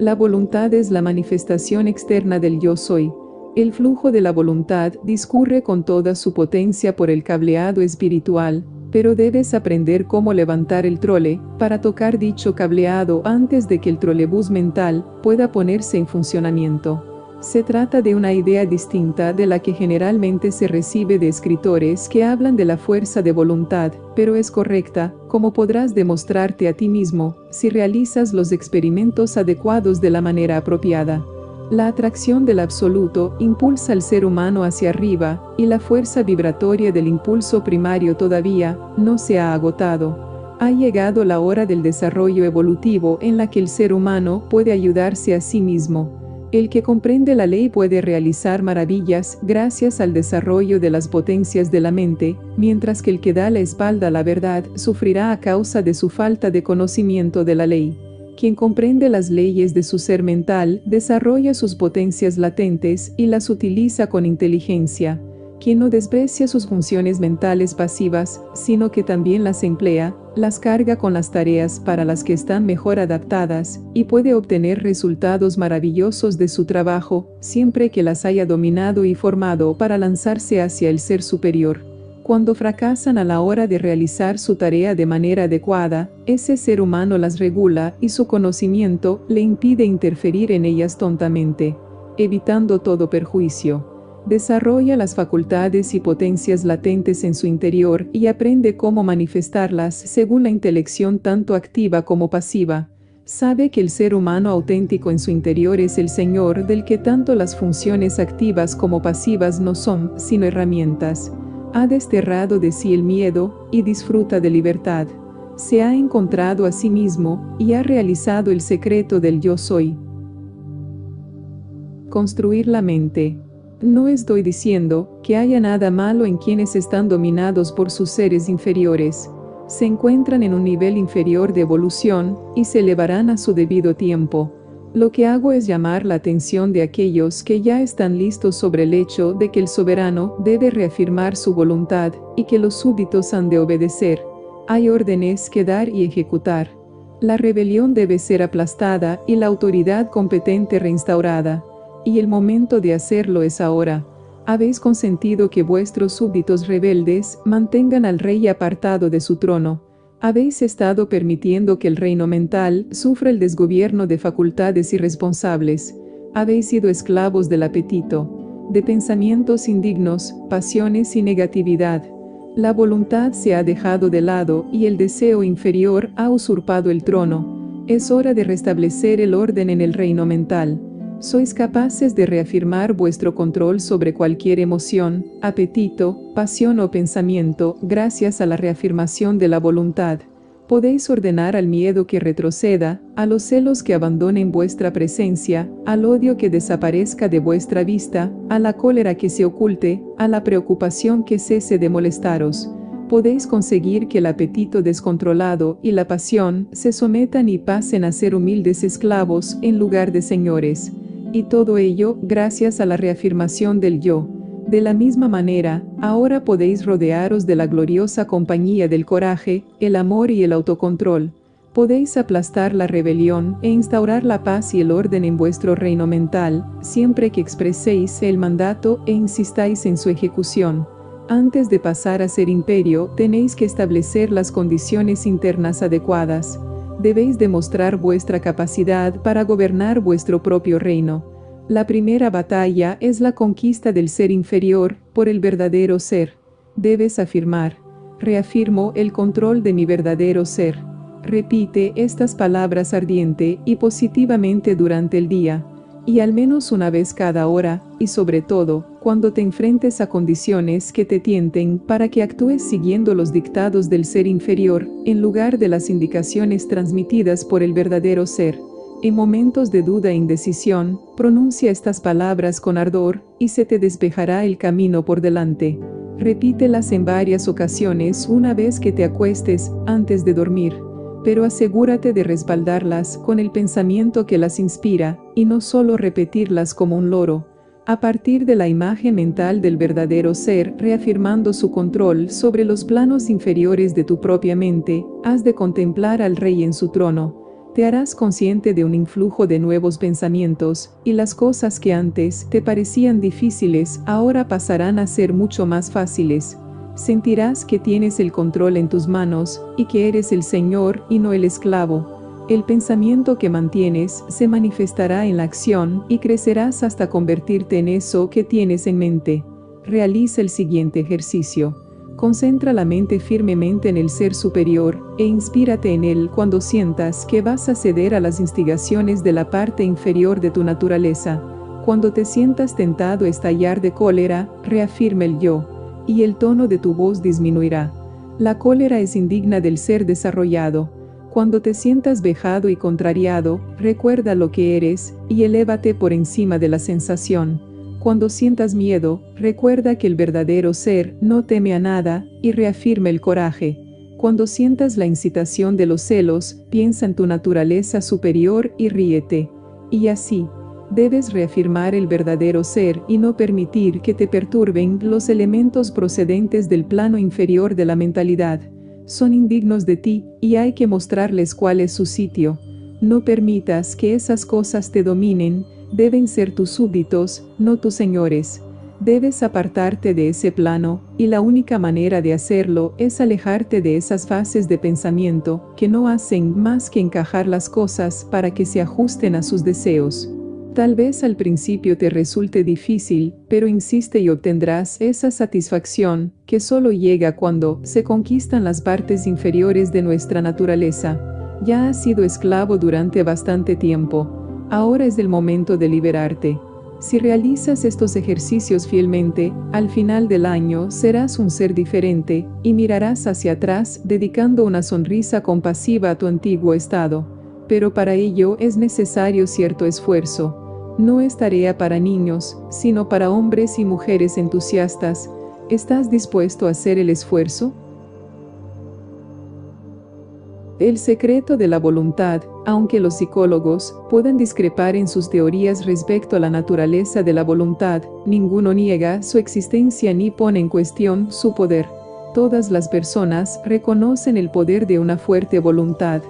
La voluntad es la manifestación externa del yo soy. El flujo de la voluntad discurre con toda su potencia por el cableado espiritual, pero debes aprender cómo levantar el trole para tocar dicho cableado antes de que el trolebús mental pueda ponerse en funcionamiento. Se trata de una idea distinta de la que generalmente se recibe de escritores que hablan de la fuerza de voluntad, pero es correcta, como podrás demostrarte a ti mismo, si realizas los experimentos adecuados de la manera apropiada. La atracción del absoluto impulsa al ser humano hacia arriba, y la fuerza vibratoria del impulso primario todavía no se ha agotado. Ha llegado la hora del desarrollo evolutivo en la que el ser humano puede ayudarse a sí mismo. El que comprende la ley puede realizar maravillas gracias al desarrollo de las potencias de la mente, mientras que el que da la espalda a la verdad sufrirá a causa de su falta de conocimiento de la ley. Quien comprende las leyes de su ser mental desarrolla sus potencias latentes y las utiliza con inteligencia. Quien no desprecia sus funciones mentales pasivas, sino que también las emplea, las carga con las tareas para las que están mejor adaptadas, y puede obtener resultados maravillosos de su trabajo, siempre que las haya dominado y formado para lanzarse hacia el ser superior. Cuando fracasan a la hora de realizar su tarea de manera adecuada, ese ser humano las regula y su conocimiento le impide interferir en ellas tontamente, evitando todo perjuicio. Desarrolla las facultades y potencias latentes en su interior y aprende cómo manifestarlas según la intelección tanto activa como pasiva. Sabe que el ser humano auténtico en su interior es el Señor del que tanto las funciones activas como pasivas no son, sino herramientas. Ha desterrado de sí el miedo y disfruta de libertad. Se ha encontrado a sí mismo y ha realizado el secreto del yo soy. Construir la mente. No estoy diciendo que haya nada malo en quienes están dominados por sus seres inferiores. Se encuentran en un nivel inferior de evolución y se elevarán a su debido tiempo. Lo que hago es llamar la atención de aquellos que ya están listos sobre el hecho de que el soberano debe reafirmar su voluntad y que los súbditos han de obedecer. Hay órdenes que dar y ejecutar. La rebelión debe ser aplastada y la autoridad competente reinstaurada. Y el momento de hacerlo es ahora. Habéis consentido que vuestros súbditos rebeldes mantengan al rey apartado de su trono. Habéis estado permitiendo que el reino mental sufra el desgobierno de facultades irresponsables. Habéis sido esclavos del apetito, de pensamientos indignos, pasiones y negatividad. La voluntad se ha dejado de lado y el deseo inferior ha usurpado el trono. Es hora de restablecer el orden en el reino mental. Sois capaces de reafirmar vuestro control sobre cualquier emoción, apetito, pasión o pensamiento gracias a la reafirmación de la voluntad. Podéis ordenar al miedo que retroceda, a los celos que abandonen vuestra presencia, al odio que desaparezca de vuestra vista, a la cólera que se oculte, a la preocupación que cese de molestaros. Podéis conseguir que el apetito descontrolado y la pasión se sometan y pasen a ser humildes esclavos en lugar de señores. Y todo ello gracias a la reafirmación del yo. De la misma manera, ahora podéis rodearos de la gloriosa compañía del coraje, el amor y el autocontrol. Podéis aplastar la rebelión e instaurar la paz y el orden en vuestro reino mental, siempre que expreséis el mandato e insistáis en su ejecución. Antes de pasar a ser imperio, tenéis que establecer las condiciones internas adecuadas. Debéis demostrar vuestra capacidad para gobernar vuestro propio reino. La primera batalla es la conquista del ser inferior por el verdadero ser. Debes afirmar: reafirmo el control de mi verdadero ser. Repite estas palabras ardiente y positivamente durante el día, y al menos una vez cada hora, y sobre todo, cuando te enfrentes a condiciones que te tienten para que actúes siguiendo los dictados del ser inferior, en lugar de las indicaciones transmitidas por el verdadero ser. En momentos de duda e indecisión, pronuncia estas palabras con ardor, y se te despejará el camino por delante. Repítelas en varias ocasiones una vez que te acuestes antes de dormir, pero asegúrate de respaldarlas con el pensamiento que las inspira y no solo repetirlas como un loro, a partir de la imagen mental del verdadero ser, reafirmando su control sobre los planos inferiores de tu propia mente. Has de contemplar al Rey en su trono. Te harás consciente de un influjo de nuevos pensamientos, y las cosas que antes te parecían difíciles ahora pasarán a ser mucho más fáciles. Sentirás que tienes el control en tus manos, y que eres el Señor y no el esclavo. El pensamiento que mantienes se manifestará en la acción, y crecerás hasta convertirte en eso que tienes en mente. Realiza el siguiente ejercicio. Concentra la mente firmemente en el Ser Superior, e inspírate en Él cuando sientas que vas a ceder a las instigaciones de la parte inferior de tu naturaleza. Cuando te sientas tentado a estallar de cólera, reafirma el yo, y el tono de tu voz disminuirá. La cólera es indigna del ser desarrollado. Cuando te sientas vejado y contrariado, recuerda lo que eres, y elévate por encima de la sensación. Cuando sientas miedo, recuerda que el verdadero ser no teme a nada, y reafirma el coraje. Cuando sientas la incitación de los celos, piensa en tu naturaleza superior y ríete. Y así, debes reafirmar el verdadero ser y no permitir que te perturben los elementos procedentes del plano inferior de la mentalidad. Son indignos de ti, y hay que mostrarles cuál es su sitio. No permitas que esas cosas te dominen. Deben ser tus súbditos, no tus señores. Debes apartarte de ese plano, y la única manera de hacerlo es alejarte de esas fases de pensamiento, que no hacen más que encajar las cosas para que se ajusten a sus deseos. Tal vez al principio te resulte difícil, pero insiste y obtendrás esa satisfacción, que solo llega cuando se conquistan las partes inferiores de nuestra naturaleza. Ya has sido esclavo durante bastante tiempo. Ahora es el momento de liberarte. Si realizas estos ejercicios fielmente, al final del año serás un ser diferente, y mirarás hacia atrás dedicando una sonrisa compasiva a tu antiguo estado. Pero para ello es necesario cierto esfuerzo. No es tarea para niños, sino para hombres y mujeres entusiastas. ¿Estás dispuesto a hacer el esfuerzo? El secreto de la voluntad. Aunque los psicólogos puedan discrepar en sus teorías respecto a la naturaleza de la voluntad, ninguno niega su existencia ni pone en cuestión su poder. Todas las personas reconocen el poder de una fuerte voluntad.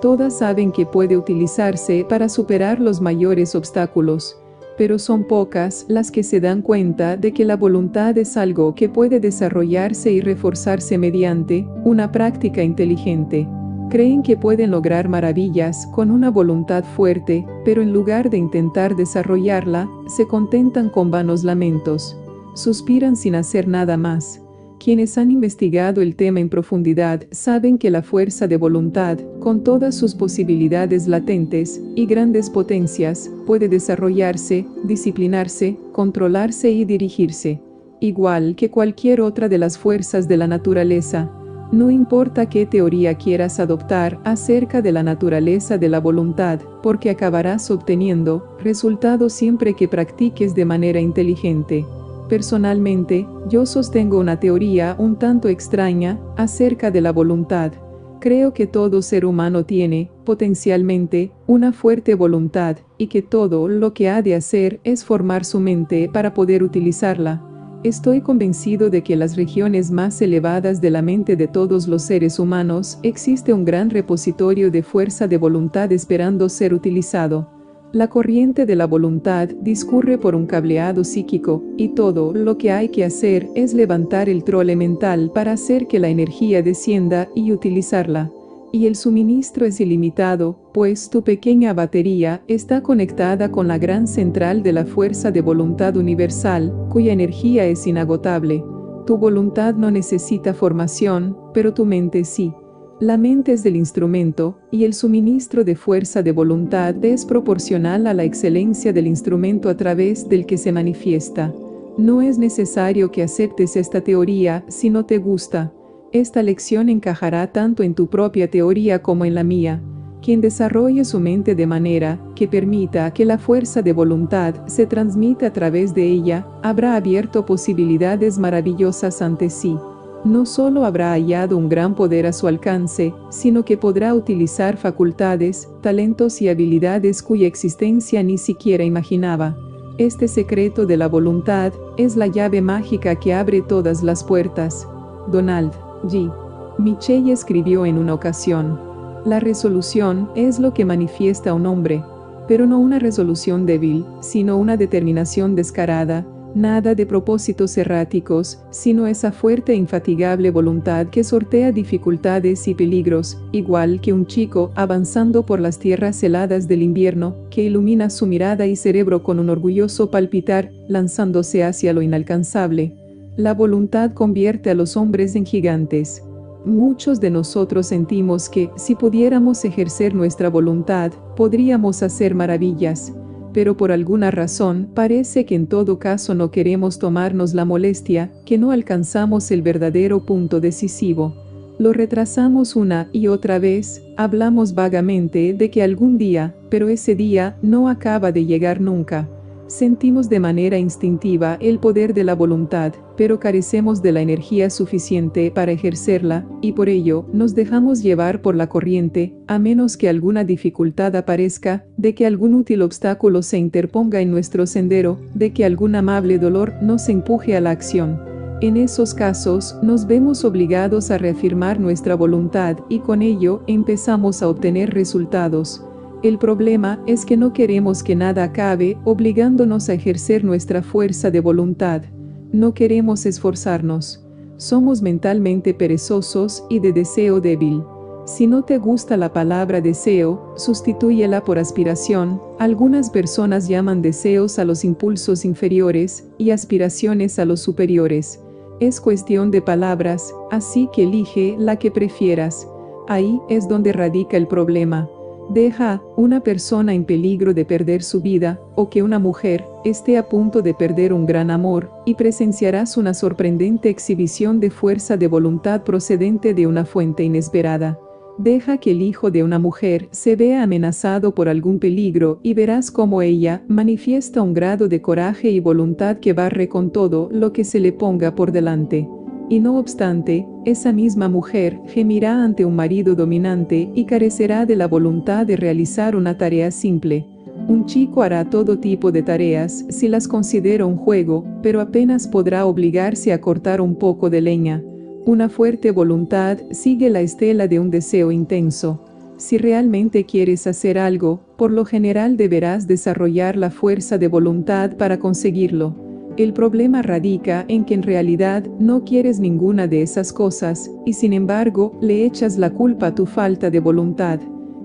Todas saben que puede utilizarse para superar los mayores obstáculos. Pero son pocas las que se dan cuenta de que la voluntad es algo que puede desarrollarse y reforzarse mediante una práctica inteligente. Creen que pueden lograr maravillas con una voluntad fuerte, pero en lugar de intentar desarrollarla, se contentan con vanos lamentos. Suspiran sin hacer nada más. Quienes han investigado el tema en profundidad saben que la fuerza de voluntad, con todas sus posibilidades latentes y grandes potencias, puede desarrollarse, disciplinarse, controlarse y dirigirse, igual que cualquier otra de las fuerzas de la naturaleza. No importa qué teoría quieras adoptar acerca de la naturaleza de la voluntad, porque acabarás obteniendo resultados siempre que practiques de manera inteligente. Personalmente, yo sostengo una teoría un tanto extraña acerca de la voluntad. Creo que todo ser humano tiene, potencialmente, una fuerte voluntad, y que todo lo que ha de hacer es formar su mente para poder utilizarla. Estoy convencido de que en las regiones más elevadas de la mente de todos los seres humanos existe un gran repositorio de fuerza de voluntad esperando ser utilizado. La corriente de la voluntad discurre por un cableado psíquico, y todo lo que hay que hacer es levantar el trole mental para hacer que la energía descienda y utilizarla. Y el suministro es ilimitado, pues tu pequeña batería está conectada con la gran central de la fuerza de voluntad universal, cuya energía es inagotable. Tu voluntad no necesita formación, pero tu mente sí. La mente es el instrumento, y el suministro de fuerza de voluntad es proporcional a la excelencia del instrumento a través del que se manifiesta. No es necesario que aceptes esta teoría si no te gusta. Esta lección encajará tanto en tu propia teoría como en la mía. quien desarrolle su mente de manera que permita que la fuerza de voluntad se transmita a través de ella, habrá abierto posibilidades maravillosas ante sí. No solo habrá hallado un gran poder a su alcance, sino que podrá utilizar facultades, talentos y habilidades cuya existencia ni siquiera imaginaba. Este secreto de la voluntad es la llave mágica que abre todas las puertas. Donald G. Michell escribió en una ocasión: la resolución es lo que manifiesta a un hombre, pero no una resolución débil, sino una determinación descarada, nada de propósitos erráticos, sino esa fuerte e infatigable voluntad que sortea dificultades y peligros, igual que un chico avanzando por las tierras heladas del invierno, que ilumina su mirada y cerebro con un orgulloso palpitar, lanzándose hacia lo inalcanzable. La voluntad convierte a los hombres en gigantes. Muchos de nosotros sentimos que, si pudiéramos ejercer nuestra voluntad, podríamos hacer maravillas. Pero por alguna razón, parece que en todo caso no queremos tomarnos la molestia, que no alcanzamos el verdadero punto decisivo. Lo retrasamos una y otra vez, hablamos vagamente de que algún día, pero ese día no acaba de llegar nunca. Sentimos de manera instintiva el poder de la voluntad, pero carecemos de la energía suficiente para ejercerla, y por ello nos dejamos llevar por la corriente, a menos que alguna dificultad aparezca, de que algún útil obstáculo se interponga en nuestro sendero, de que algún amable dolor nos empuje a la acción. En esos casos, nos vemos obligados a reafirmar nuestra voluntad y con ello empezamos a obtener resultados. El problema es que no queremos que nada acabe obligándonos a ejercer nuestra fuerza de voluntad. No queremos esforzarnos. Somos mentalmente perezosos y de deseo débil. Si no te gusta la palabra deseo, sustitúyela por aspiración. Algunas personas llaman deseos a los impulsos inferiores y aspiraciones a los superiores. Es cuestión de palabras, así que elige la que prefieras. Ahí es donde radica el problema. Deja a una persona en peligro de perder su vida, o que una mujer esté a punto de perder un gran amor, y presenciarás una sorprendente exhibición de fuerza de voluntad procedente de una fuente inesperada. Deja que el hijo de una mujer se vea amenazado por algún peligro y verás cómo ella manifiesta un grado de coraje y voluntad que barre con todo lo que se le ponga por delante. Y no obstante, esa misma mujer gemirá ante un marido dominante y carecerá de la voluntad de realizar una tarea simple. Un chico hará todo tipo de tareas si las considera un juego, pero apenas podrá obligarse a cortar un poco de leña. Una fuerte voluntad sigue la estela de un deseo intenso. Si realmente quieres hacer algo, por lo general deberás desarrollar la fuerza de voluntad para conseguirlo. El problema radica en que en realidad no quieres ninguna de esas cosas, y sin embargo, le echas la culpa a tu falta de voluntad.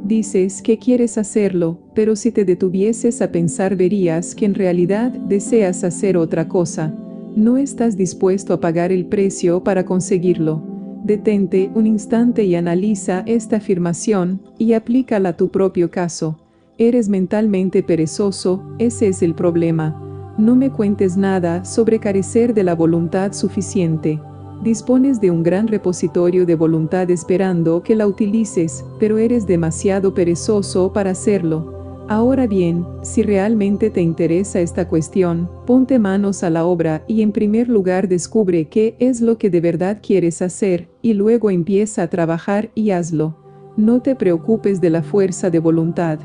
Dices que quieres hacerlo, pero si te detuvieses a pensar verías que en realidad deseas hacer otra cosa. No estás dispuesto a pagar el precio para conseguirlo. Detente un instante y analiza esta afirmación, y aplícala a tu propio caso. Eres mentalmente perezoso, ese es el problema. No me cuentes nada sobre carecer de la voluntad suficiente. Dispones de un gran repositorio de voluntad esperando que la utilices, pero eres demasiado perezoso para hacerlo. Ahora bien, si realmente te interesa esta cuestión, ponte manos a la obra y en primer lugar descubre qué es lo que de verdad quieres hacer, y luego empieza a trabajar y hazlo. No te preocupes de la fuerza de voluntad.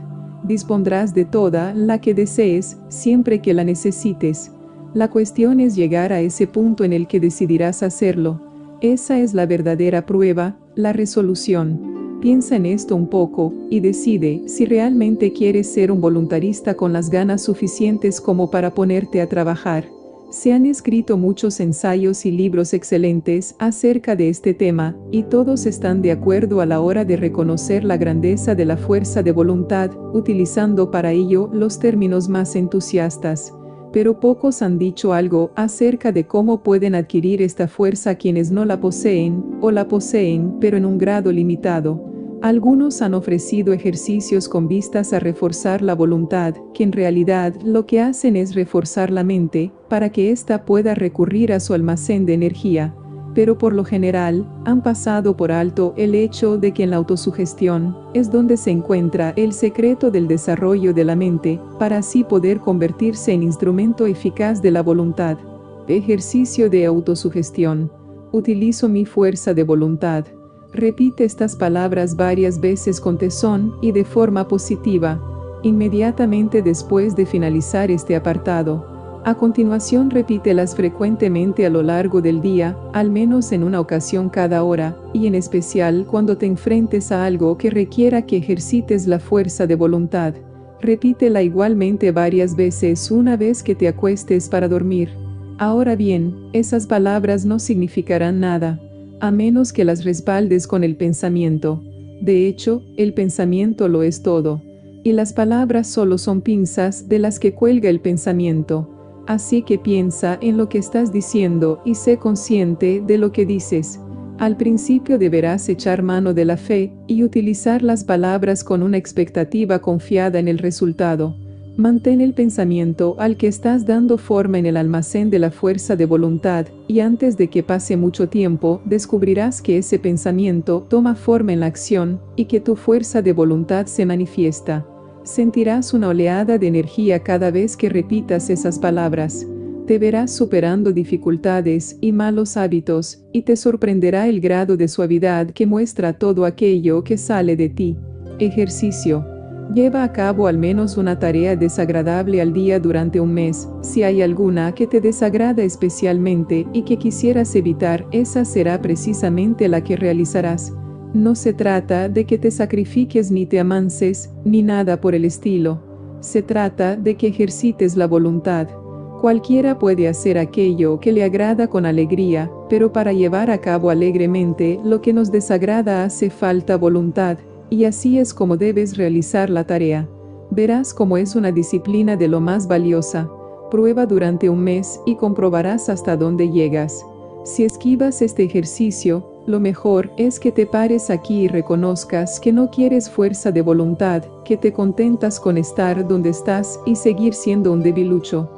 Dispondrás de toda la que desees, siempre que la necesites. La cuestión es llegar a ese punto en el que decidirás hacerlo. Esa es la verdadera prueba, la resolución. Piensa en esto un poco, y decide si realmente quieres ser un voluntarista con las ganas suficientes como para ponerte a trabajar. Se han escrito muchos ensayos y libros excelentes acerca de este tema, y todos están de acuerdo a la hora de reconocer la grandeza de la fuerza de voluntad, utilizando para ello los términos más entusiastas. Pero pocos han dicho algo acerca de cómo pueden adquirir esta fuerza quienes no la poseen, o la poseen, pero en un grado limitado. Algunos han ofrecido ejercicios con vistas a reforzar la voluntad, que en realidad lo que hacen es reforzar la mente, para que ésta pueda recurrir a su almacén de energía. pero por lo general, han pasado por alto el hecho de que en la autosugestión es donde se encuentra el secreto del desarrollo de la mente, para así poder convertirse en instrumento eficaz de la voluntad. Ejercicio de autosugestión. Utilizo mi fuerza de voluntad. Repite estas palabras varias veces con tesón y de forma positiva, inmediatamente después de finalizar este apartado. A continuación, repítelas frecuentemente a lo largo del día, al menos en una ocasión cada hora, y en especial cuando te enfrentes a algo que requiera que ejercites la fuerza de voluntad. Repítela igualmente varias veces una vez que te acuestes para dormir. Ahora bien, esas palabras no significarán nada, a menos que las respaldes con el pensamiento. De hecho, el pensamiento lo es todo, y las palabras solo son pinzas de las que cuelga el pensamiento. Así que piensa en lo que estás diciendo y sé consciente de lo que dices. Al principio deberás echar mano de la fe y utilizar las palabras con una expectativa confiada en el resultado. Mantén el pensamiento al que estás dando forma en el almacén de la fuerza de voluntad, y antes de que pase mucho tiempo, descubrirás que ese pensamiento toma forma en la acción, y que tu fuerza de voluntad se manifiesta. Sentirás una oleada de energía cada vez que repitas esas palabras. Te verás superando dificultades y malos hábitos, y te sorprenderá el grado de suavidad que muestra todo aquello que sale de ti. Ejercicio. Lleva a cabo al menos una tarea desagradable al día durante un mes. Si hay alguna que te desagrada especialmente y que quisieras evitar, esa será precisamente la que realizarás. No se trata de que te sacrifiques ni te amanses, ni nada por el estilo. Se trata de que ejercites la voluntad. Cualquiera puede hacer aquello que le agrada con alegría, pero para llevar a cabo alegremente lo que nos desagrada hace falta voluntad. Y así es como debes realizar la tarea. Verás cómo es una disciplina de lo más valiosa. Prueba durante un mes y comprobarás hasta dónde llegas. Si esquivas este ejercicio, lo mejor es que te pares aquí y reconozcas que no quieres fuerza de voluntad, que te contentas con estar donde estás y seguir siendo un debilucho.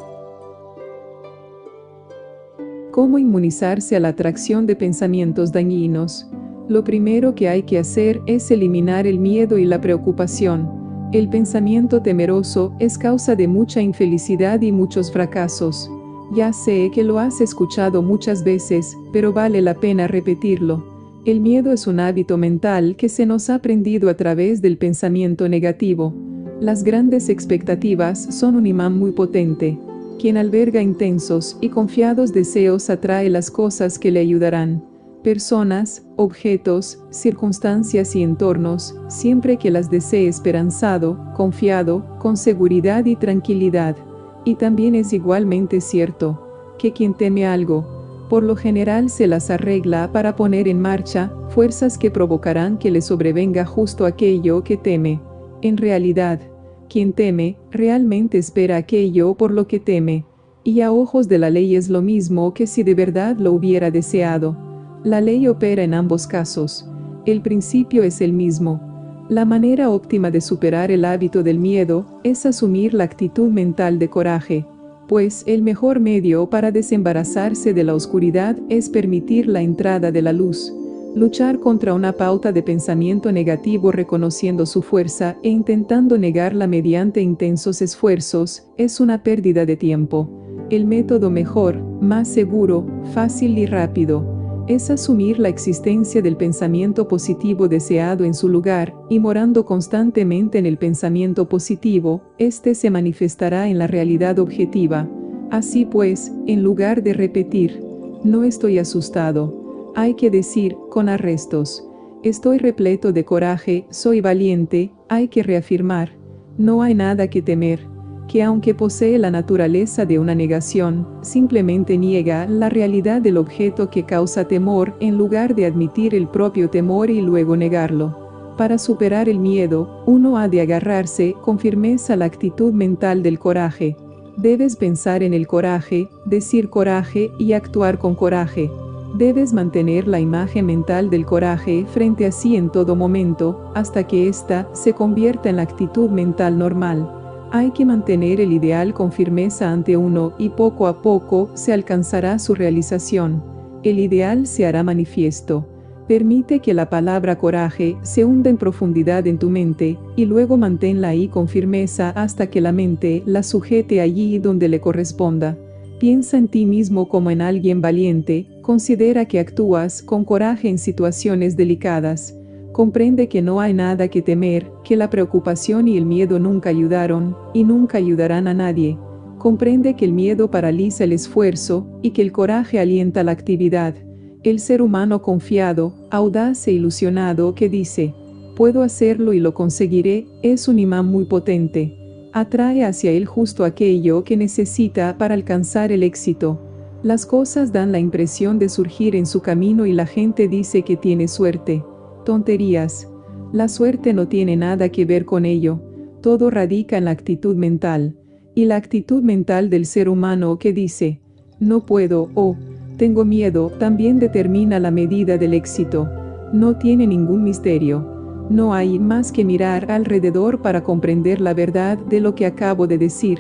¿Cómo inmunizarse a la atracción de pensamientos dañinos? Lo primero que hay que hacer es eliminar el miedo y la preocupación. El pensamiento temeroso es causa de mucha infelicidad y muchos fracasos. Ya sé que lo has escuchado muchas veces, pero vale la pena repetirlo. El miedo es un hábito mental que se nos ha aprendido a través del pensamiento negativo. Las grandes expectativas son un imán muy potente. Quien alberga intensos y confiados deseos atrae las cosas que le ayudarán. Personas, objetos, circunstancias y entornos, siempre que las desee esperanzado, confiado, con seguridad y tranquilidad. Y también es igualmente cierto que quien teme algo, por lo general se las arregla para poner en marcha fuerzas que provocarán que le sobrevenga justo aquello que teme. En realidad, quien teme, realmente espera aquello por lo que teme. Y a ojos de la ley es lo mismo que si de verdad lo hubiera deseado. La ley opera en ambos casos. El principio es el mismo. La manera óptima de superar el hábito del miedo es asumir la actitud mental de coraje, pues el mejor medio para desembarazarse de la oscuridad es permitir la entrada de la luz. Luchar contra una pauta de pensamiento negativo reconociendo su fuerza e intentando negarla mediante intensos esfuerzos es una pérdida de tiempo. El método mejor, más seguro, fácil y rápido es asumir la existencia del pensamiento positivo deseado en su lugar, y morando constantemente en el pensamiento positivo, éste se manifestará en la realidad objetiva. Así pues, en lugar de repetir, no estoy asustado, hay que decir, con arrestos, estoy repleto de coraje, soy valiente, hay que reafirmar, no hay nada que temer, que aunque posee la naturaleza de una negación, simplemente niega la realidad del objeto que causa temor en lugar de admitir el propio temor y luego negarlo. Para superar el miedo, uno ha de agarrarse con firmeza a la actitud mental del coraje. Debes pensar en el coraje, decir coraje y actuar con coraje. Debes mantener la imagen mental del coraje frente a sí en todo momento, hasta que ésta se convierta en la actitud mental normal. Hay que mantener el ideal con firmeza ante uno y poco a poco se alcanzará su realización. el ideal se hará manifiesto. Permite que la palabra coraje se hunda en profundidad en tu mente, y luego manténla ahí con firmeza hasta que la mente la sujete allí donde le corresponda. Piensa en ti mismo como en alguien valiente, considera que actúas con coraje en situaciones delicadas. Comprende que no hay nada que temer, que la preocupación y el miedo nunca ayudaron, y nunca ayudarán a nadie. Comprende que el miedo paraliza el esfuerzo, y que el coraje alienta la actividad. El ser humano confiado, audaz e ilusionado que dice, «Puedo hacerlo y lo conseguiré», es un imán muy potente. Atrae hacia él justo aquello que necesita para alcanzar el éxito. Las cosas dan la impresión de surgir en su camino y la gente dice que tiene suerte. Tonterías. La suerte no tiene nada que ver con ello. Todo radica en la actitud mental. Y la actitud mental del ser humano que dice, no puedo o tengo miedo, también determina la medida del éxito. No tiene ningún misterio. No hay más que mirar alrededor para comprender la verdad de lo que acabo de decir.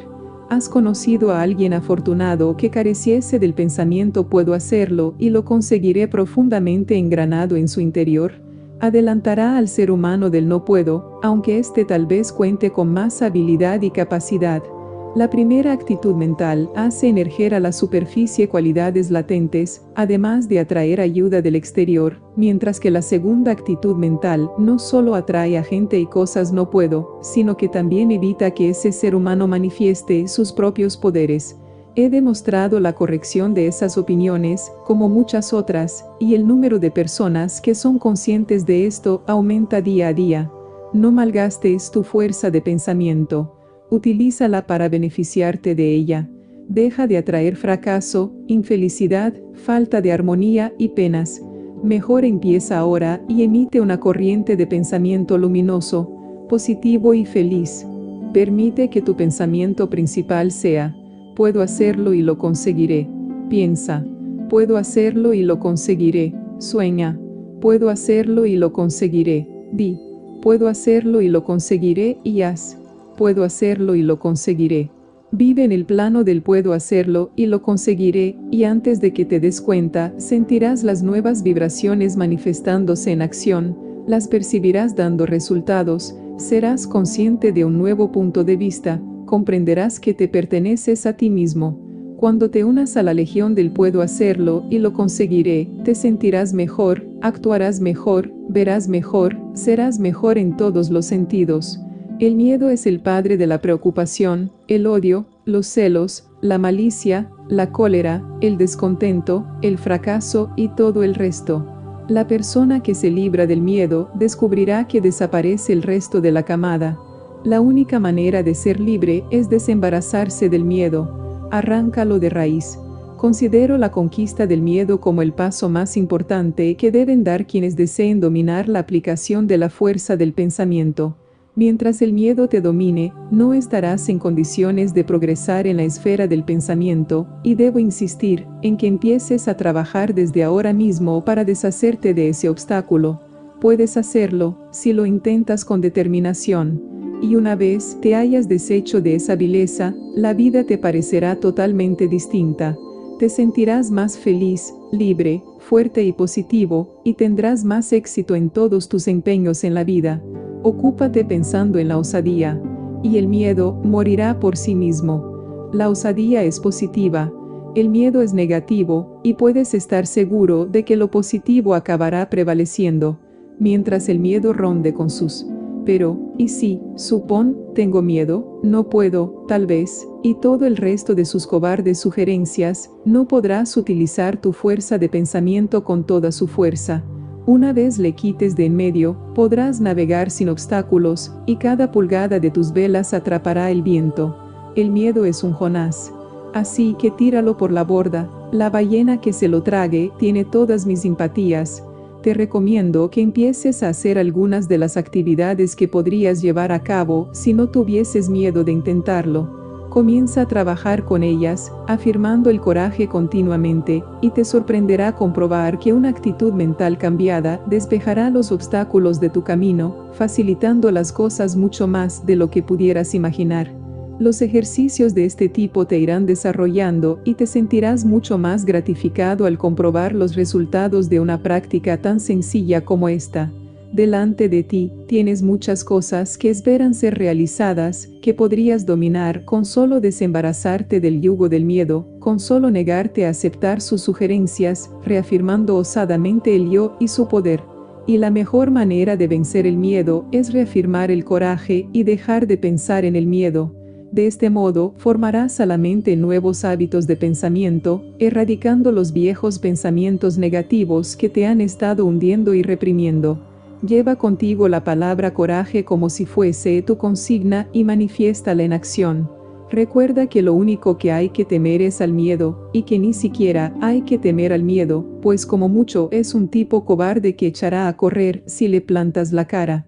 ¿Has conocido a alguien afortunado que careciese del pensamiento puedo hacerlo y lo conseguiré profundamente engranado en su interior? Adelantará al ser humano del no puedo, aunque éste tal vez cuente con más habilidad y capacidad. La primera actitud mental hace emerger a la superficie cualidades latentes, además de atraer ayuda del exterior, mientras que la segunda actitud mental no solo atrae a gente y cosas no puedo, sino que también evita que ese ser humano manifieste sus propios poderes. He demostrado la corrección de esas opiniones, como muchas otras, y el número de personas que son conscientes de esto aumenta día a día. No malgastes tu fuerza de pensamiento. Utilízala para beneficiarte de ella. Deja de atraer fracaso, infelicidad, falta de armonía y penas. Mejor empieza ahora y emite una corriente de pensamiento luminoso, positivo y feliz. Permite que tu pensamiento principal sea, puedo hacerlo y lo conseguiré. Piensa. Puedo hacerlo y lo conseguiré. Sueña. Puedo hacerlo y lo conseguiré. Di. Puedo hacerlo y lo conseguiré y haz. Puedo hacerlo y lo conseguiré. Vive en el plano del puedo hacerlo y lo conseguiré, y antes de que te des cuenta, sentirás las nuevas vibraciones manifestándose en acción, las percibirás dando resultados, serás consciente de un nuevo punto de vista, comprenderás que te perteneces a ti mismo. Cuando te unas a la legión del puedo hacerlo y lo conseguiré, te sentirás mejor, actuarás mejor, verás mejor, serás mejor en todos los sentidos. El miedo es el padre de la preocupación, el odio, los celos, la malicia, la cólera, el descontento, el fracaso y todo el resto. La persona que se libra del miedo descubrirá que desaparece el resto de la camada. La única manera de ser libre es desembarazarse del miedo. Arráncalo de raíz. Considero la conquista del miedo como el paso más importante que deben dar quienes deseen dominar la aplicación de la fuerza del pensamiento. Mientras el miedo te domine, no estarás en condiciones de progresar en la esfera del pensamiento, y debo insistir en que empieces a trabajar desde ahora mismo para deshacerte de ese obstáculo. Puedes hacerlo, si lo intentas con determinación. Y una vez te hayas deshecho de esa vileza, la vida te parecerá totalmente distinta. Te sentirás más feliz, libre, fuerte y positivo, y tendrás más éxito en todos tus empeños en la vida. Ocúpate pensando en la osadía, y el miedo morirá por sí mismo. La osadía es positiva, el miedo es negativo, y puedes estar seguro de que lo positivo acabará prevaleciendo, mientras el miedo ronde con sus pero, y si, supón, tengo miedo, no puedo, tal vez, y todo el resto de sus cobardes sugerencias, no podrás utilizar tu fuerza de pensamiento con toda su fuerza. Una vez le quites de en medio, podrás navegar sin obstáculos, y cada pulgada de tus velas atrapará el viento. El miedo es un Jonás. Así que tíralo por la borda, la ballena que se lo trague tiene todas mis simpatías. Te recomiendo que empieces a hacer algunas de las actividades que podrías llevar a cabo si no tuvieses miedo de intentarlo. Comienza a trabajar con ellas, afirmando el coraje continuamente, y te sorprenderá comprobar que una actitud mental cambiada despejará los obstáculos de tu camino, facilitando las cosas mucho más de lo que pudieras imaginar. Los ejercicios de este tipo te irán desarrollando y te sentirás mucho más gratificado al comprobar los resultados de una práctica tan sencilla como esta. Delante de ti, tienes muchas cosas que esperan ser realizadas, que podrías dominar con solo desembarazarte del yugo del miedo, con solo negarte a aceptar sus sugerencias, reafirmando osadamente el yo y su poder. Y la mejor manera de vencer el miedo es reafirmar el coraje y dejar de pensar en el miedo. De este modo, formarás a la mente nuevos hábitos de pensamiento, erradicando los viejos pensamientos negativos que te han estado hundiendo y reprimiendo. Lleva contigo la palabra coraje como si fuese tu consigna y manifiéstala en acción. Recuerda que lo único que hay que temer es al miedo, y que ni siquiera hay que temer al miedo, pues como mucho es un tipo cobarde que echará a correr si le plantas la cara.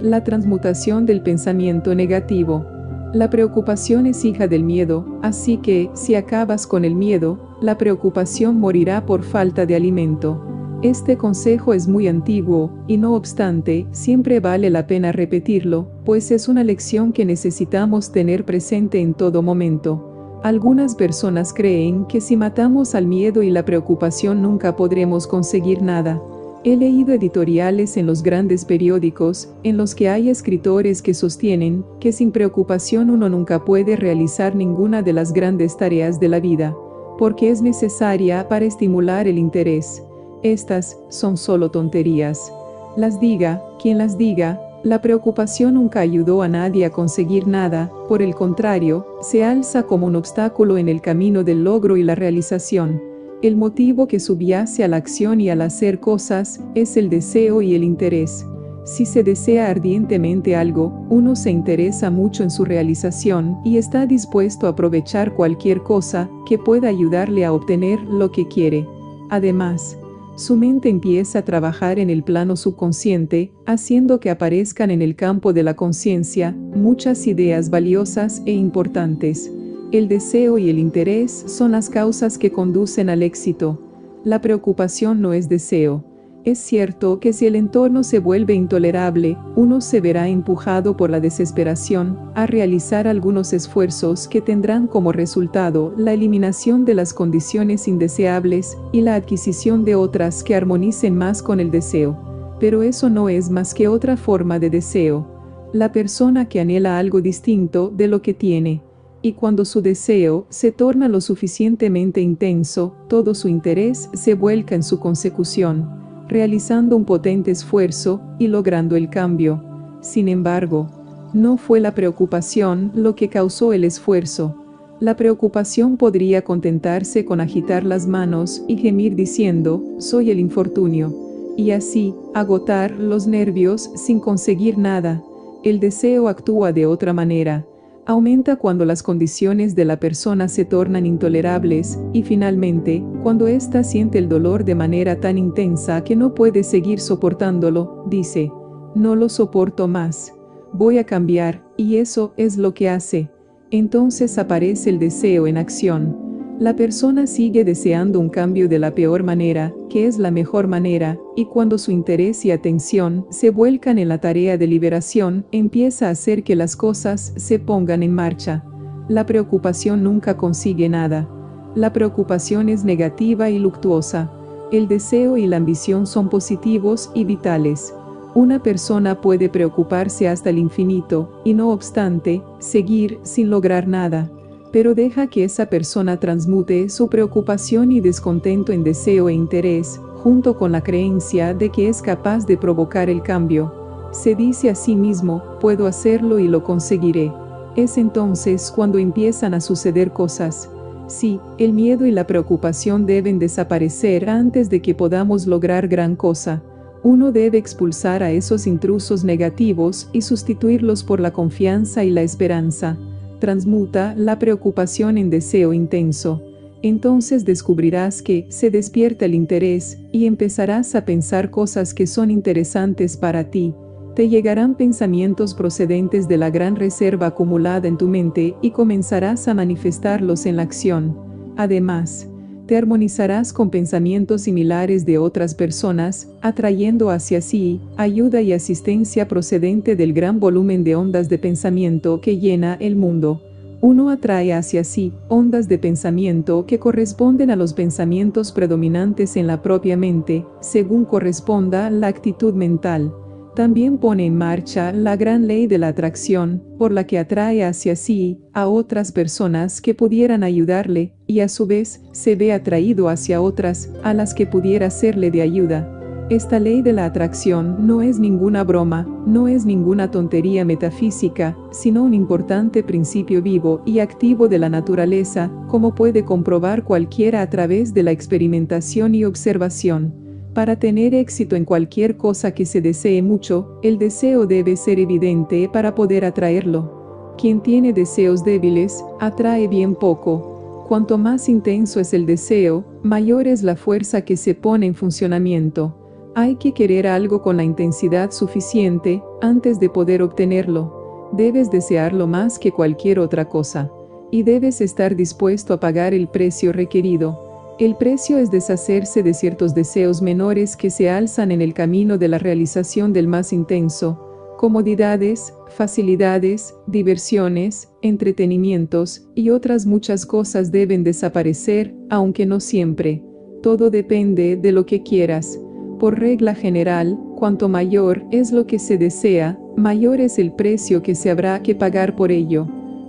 La transmutación del pensamiento negativo. La preocupación es hija del miedo, así que, si acabas con el miedo, la preocupación morirá por falta de alimento. Este consejo es muy antiguo, y no obstante, siempre vale la pena repetirlo, pues es una lección que necesitamos tener presente en todo momento. Algunas personas creen que si matamos al miedo y la preocupación nunca podremos conseguir nada. He leído editoriales en los grandes periódicos, en los que hay escritores que sostienen que sin preocupación uno nunca puede realizar ninguna de las grandes tareas de la vida, porque es necesaria para estimular el interés. Estas son solo tonterías. Las diga quien las diga, la preocupación nunca ayudó a nadie a conseguir nada, por el contrario, se alza como un obstáculo en el camino del logro y la realización. El motivo que subyace a la acción y al hacer cosas es el deseo y el interés. Si se desea ardientemente algo, uno se interesa mucho en su realización y está dispuesto a aprovechar cualquier cosa que pueda ayudarle a obtener lo que quiere. Además, su mente empieza a trabajar en el plano subconsciente, haciendo que aparezcan en el campo de la conciencia muchas ideas valiosas e importantes. El deseo y el interés son las causas que conducen al éxito. La preocupación no es deseo. Es cierto que si el entorno se vuelve intolerable, uno se verá empujado por la desesperación a realizar algunos esfuerzos que tendrán como resultado la eliminación de las condiciones indeseables y la adquisición de otras que armonicen más con el deseo. Pero eso no es más que otra forma de deseo. La persona que anhela algo distinto de lo que tiene, y cuando su deseo se torna lo suficientemente intenso, todo su interés se vuelca en su consecución, realizando un potente esfuerzo y logrando el cambio. Sin embargo, no fue la preocupación lo que causó el esfuerzo. La preocupación podría contentarse con agitar las manos y gemir diciendo, soy el infortunio, y así, agotar los nervios sin conseguir nada. El deseo actúa de otra manera. Aumenta cuando las condiciones de la persona se tornan intolerables, y finalmente, cuando ésta siente el dolor de manera tan intensa que no puede seguir soportándolo, dice, no lo soporto más, voy a cambiar, y eso es lo que hace. Entonces aparece el deseo en acción. La persona sigue deseando un cambio de la peor manera, que es la mejor manera, y cuando su interés y atención se vuelcan en la tarea de liberación, empieza a hacer que las cosas se pongan en marcha. La preocupación nunca consigue nada. La preocupación es negativa y luctuosa. El deseo y la ambición son positivos y vitales. Una persona puede preocuparse hasta el infinito, y no obstante, seguir sin lograr nada. Pero deja que esa persona transmute su preocupación y descontento en deseo e interés, junto con la creencia de que es capaz de provocar el cambio. Se dice a sí mismo, puedo hacerlo y lo conseguiré. Es entonces cuando empiezan a suceder cosas. Sí, el miedo y la preocupación deben desaparecer antes de que podamos lograr gran cosa. Uno debe expulsar a esos intrusos negativos y sustituirlos por la confianza y la esperanza. Transmuta la preocupación en deseo intenso. Entonces descubrirás que se despierta el interés y empezarás a pensar cosas que son interesantes para ti. Te llegarán pensamientos procedentes de la gran reserva acumulada en tu mente y comenzarás a manifestarlos en la acción. Además, te armonizarás con pensamientos similares de otras personas, atrayendo hacia sí ayuda y asistencia procedente del gran volumen de ondas de pensamiento que llena el mundo. Uno atrae hacia sí ondas de pensamiento que corresponden a los pensamientos predominantes en la propia mente, según corresponda la actitud mental. También pone en marcha la gran ley de la atracción, por la que atrae hacia sí a otras personas que pudieran ayudarle, y a su vez se ve atraído hacia otras a las que pudiera serle de ayuda. Esta ley de la atracción no es ninguna broma, no es ninguna tontería metafísica, sino un importante principio vivo y activo de la naturaleza, como puede comprobar cualquiera a través de la experimentación y observación. Para tener éxito en cualquier cosa que se desee mucho, el deseo debe ser evidente para poder atraerlo. Quien tiene deseos débiles, atrae bien poco. Cuanto más intenso es el deseo, mayor es la fuerza que se pone en funcionamiento. Hay que querer algo con la intensidad suficiente antes de poder obtenerlo. Debes desearlo más que cualquier otra cosa. Y debes estar dispuesto a pagar el precio requerido. El precio es deshacerse de ciertos deseos menores que se alzan en el camino de la realización del más intenso. Comodidades, facilidades, diversiones, entretenimientos y otras muchas cosas deben desaparecer, aunque no siempre. Todo depende de lo que quieras. Por regla general, cuanto mayor es lo que se desea, mayor es el precio que se habrá que pagar por ello.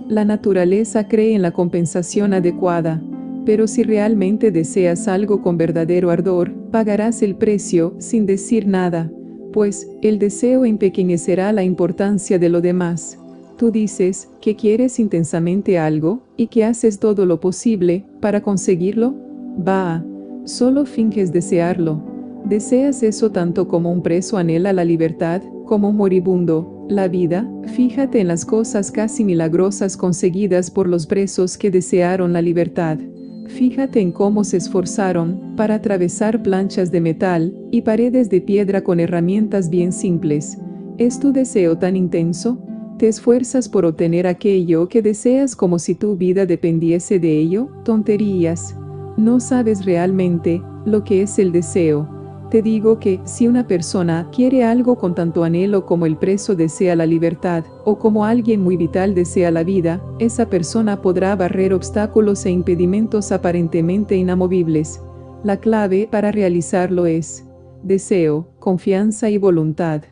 La naturaleza cree en la compensación adecuada, pero si realmente deseas algo con verdadero ardor, pagarás el precio sin decir nada, pues el deseo empequeñecerá la importancia de lo demás. Tú dices que quieres intensamente algo y que haces todo lo posible para conseguirlo. Bah, solo finges desearlo. Deseas eso tanto como un preso anhela la libertad, como un moribundo la vida. Fíjate en las cosas casi milagrosas conseguidas por los presos que desearon la libertad. Fíjate en cómo se esforzaron para atravesar planchas de metal y paredes de piedra con herramientas bien simples. ¿Es tu deseo tan intenso? Te esfuerzas por obtener aquello que deseas como si tu vida dependiese de ello. Tonterías. No sabes realmente lo que es el deseo. Te digo que, si una persona quiere algo con tanto anhelo como el preso desea la libertad, o como alguien muy vital desea la vida, esa persona podrá barrer obstáculos e impedimentos aparentemente inamovibles. La clave para realizarlo es deseo, confianza y voluntad.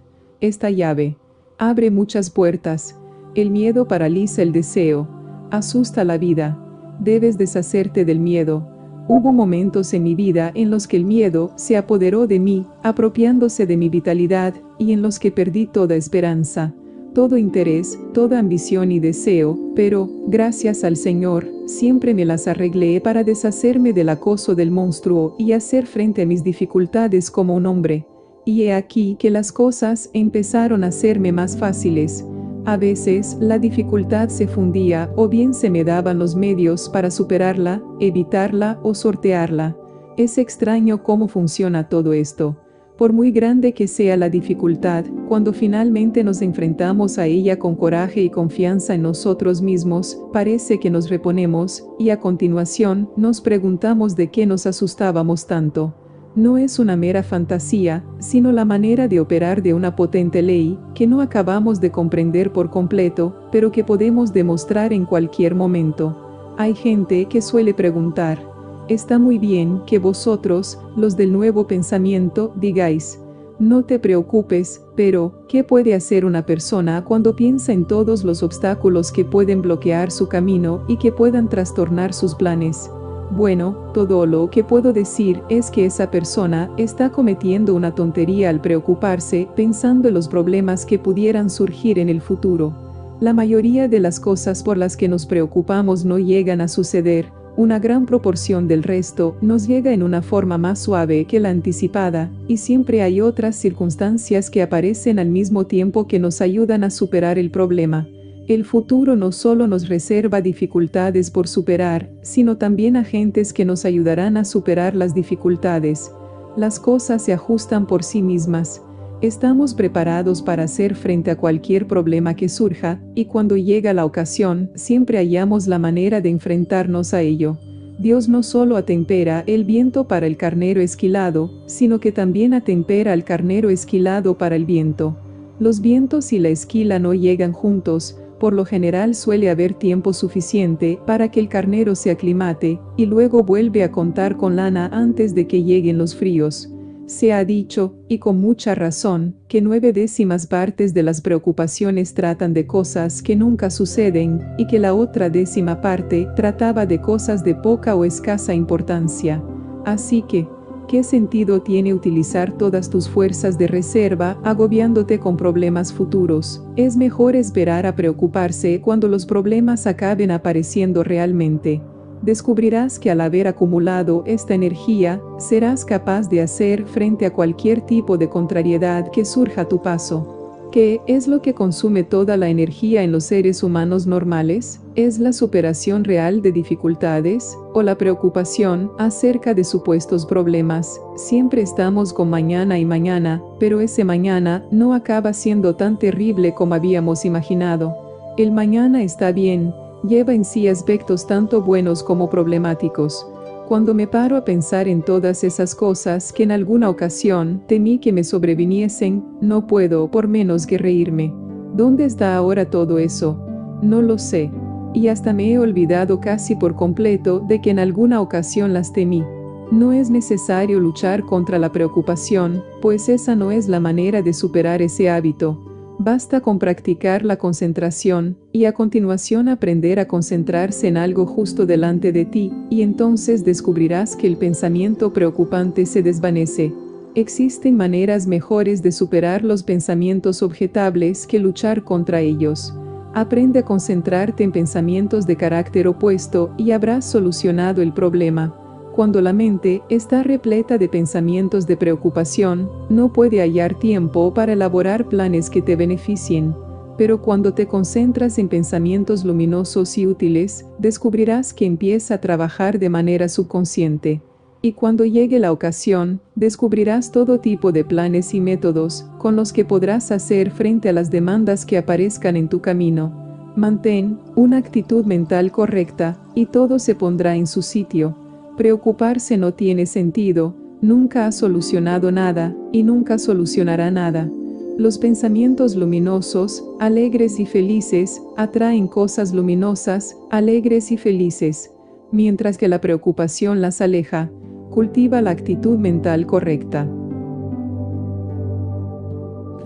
Esta llave abre muchas puertas. El miedo paraliza el deseo, asusta la vida. Debes deshacerte del miedo. Hubo momentos en mi vida en los que el miedo se apoderó de mí, apropiándose de mi vitalidad, y en los que perdí toda esperanza, todo interés, toda ambición y deseo, pero, gracias al Señor, siempre me las arreglé para deshacerme del acoso del monstruo y hacer frente a mis dificultades como un hombre. Y he aquí que las cosas empezaron a hacerme más fáciles. A veces, la dificultad se fundía o bien se me daban los medios para superarla, evitarla o sortearla. Es extraño cómo funciona todo esto. Por muy grande que sea la dificultad, cuando finalmente nos enfrentamos a ella con coraje y confianza en nosotros mismos, parece que nos reponemos, y a continuación, nos preguntamos de qué nos asustábamos tanto. No es una mera fantasía, sino la manera de operar de una potente ley, que no acabamos de comprender por completo, pero que podemos demostrar en cualquier momento. Hay gente que suele preguntar, «Está muy bien que vosotros, los del nuevo pensamiento, digáis, no te preocupes, pero, ¿qué puede hacer una persona cuando piensa en todos los obstáculos que pueden bloquear su camino y que puedan trastornar sus planes?» Bueno, todo lo que puedo decir es que esa persona está cometiendo una tontería al preocuparse pensando en los problemas que pudieran surgir en el futuro. La mayoría de las cosas por las que nos preocupamos no llegan a suceder, una gran proporción del resto nos llega en una forma más suave que la anticipada, y siempre hay otras circunstancias que aparecen al mismo tiempo que nos ayudan a superar el problema. El futuro no solo nos reserva dificultades por superar, sino también agentes que nos ayudarán a superar las dificultades. Las cosas se ajustan por sí mismas. Estamos preparados para hacer frente a cualquier problema que surja, y cuando llega la ocasión, siempre hallamos la manera de enfrentarnos a ello. Dios no solo atempera el viento para el carnero esquilado, sino que también atempera al carnero esquilado para el viento. Los vientos y la esquila no llegan juntos, por lo general suele haber tiempo suficiente para que el carnero se aclimate, y luego vuelve a contar con lana antes de que lleguen los fríos. Se ha dicho, y con mucha razón, que nueve décimas partes de las preocupaciones tratan de cosas que nunca suceden, y que la otra décima parte trataba de cosas de poca o escasa importancia. Así que, ¿qué sentido tiene utilizar todas tus fuerzas de reserva agobiándote con problemas futuros? Es mejor esperar a preocuparse cuando los problemas acaben apareciendo realmente. Descubrirás que al haber acumulado esta energía, serás capaz de hacer frente a cualquier tipo de contrariedad que surja a tu paso. ¿Qué es lo que consume toda la energía en los seres humanos normales? ¿Es la superación real de dificultades, o la preocupación acerca de supuestos problemas? Siempre estamos con mañana y mañana, pero ese mañana no acaba siendo tan terrible como habíamos imaginado. El mañana está bien, lleva en sí aspectos tanto buenos como problemáticos. Cuando me paro a pensar en todas esas cosas que en alguna ocasión temí que me sobreviniesen, no puedo por menos que reírme. ¿Dónde está ahora todo eso? No lo sé. Y hasta me he olvidado casi por completo de que en alguna ocasión las temí. No es necesario luchar contra la preocupación, pues esa no es la manera de superar ese hábito. Basta con practicar la concentración, y a continuación aprender a concentrarse en algo justo delante de ti, y entonces descubrirás que el pensamiento preocupante se desvanece. Existen maneras mejores de superar los pensamientos objetables que luchar contra ellos. Aprende a concentrarte en pensamientos de carácter opuesto y habrás solucionado el problema. Cuando la mente está repleta de pensamientos de preocupación, no puede hallar tiempo para elaborar planes que te beneficien. Pero cuando te concentras en pensamientos luminosos y útiles, descubrirás que empieza a trabajar de manera subconsciente. Y cuando llegue la ocasión, descubrirás todo tipo de planes y métodos con los que podrás hacer frente a las demandas que aparezcan en tu camino. Mantén una actitud mental correcta, y todo se pondrá en su sitio. Preocuparse no tiene sentido, nunca ha solucionado nada, y nunca solucionará nada. Los pensamientos luminosos, alegres y felices, atraen cosas luminosas, alegres y felices, mientras que la preocupación las aleja. Cultiva la actitud mental correcta.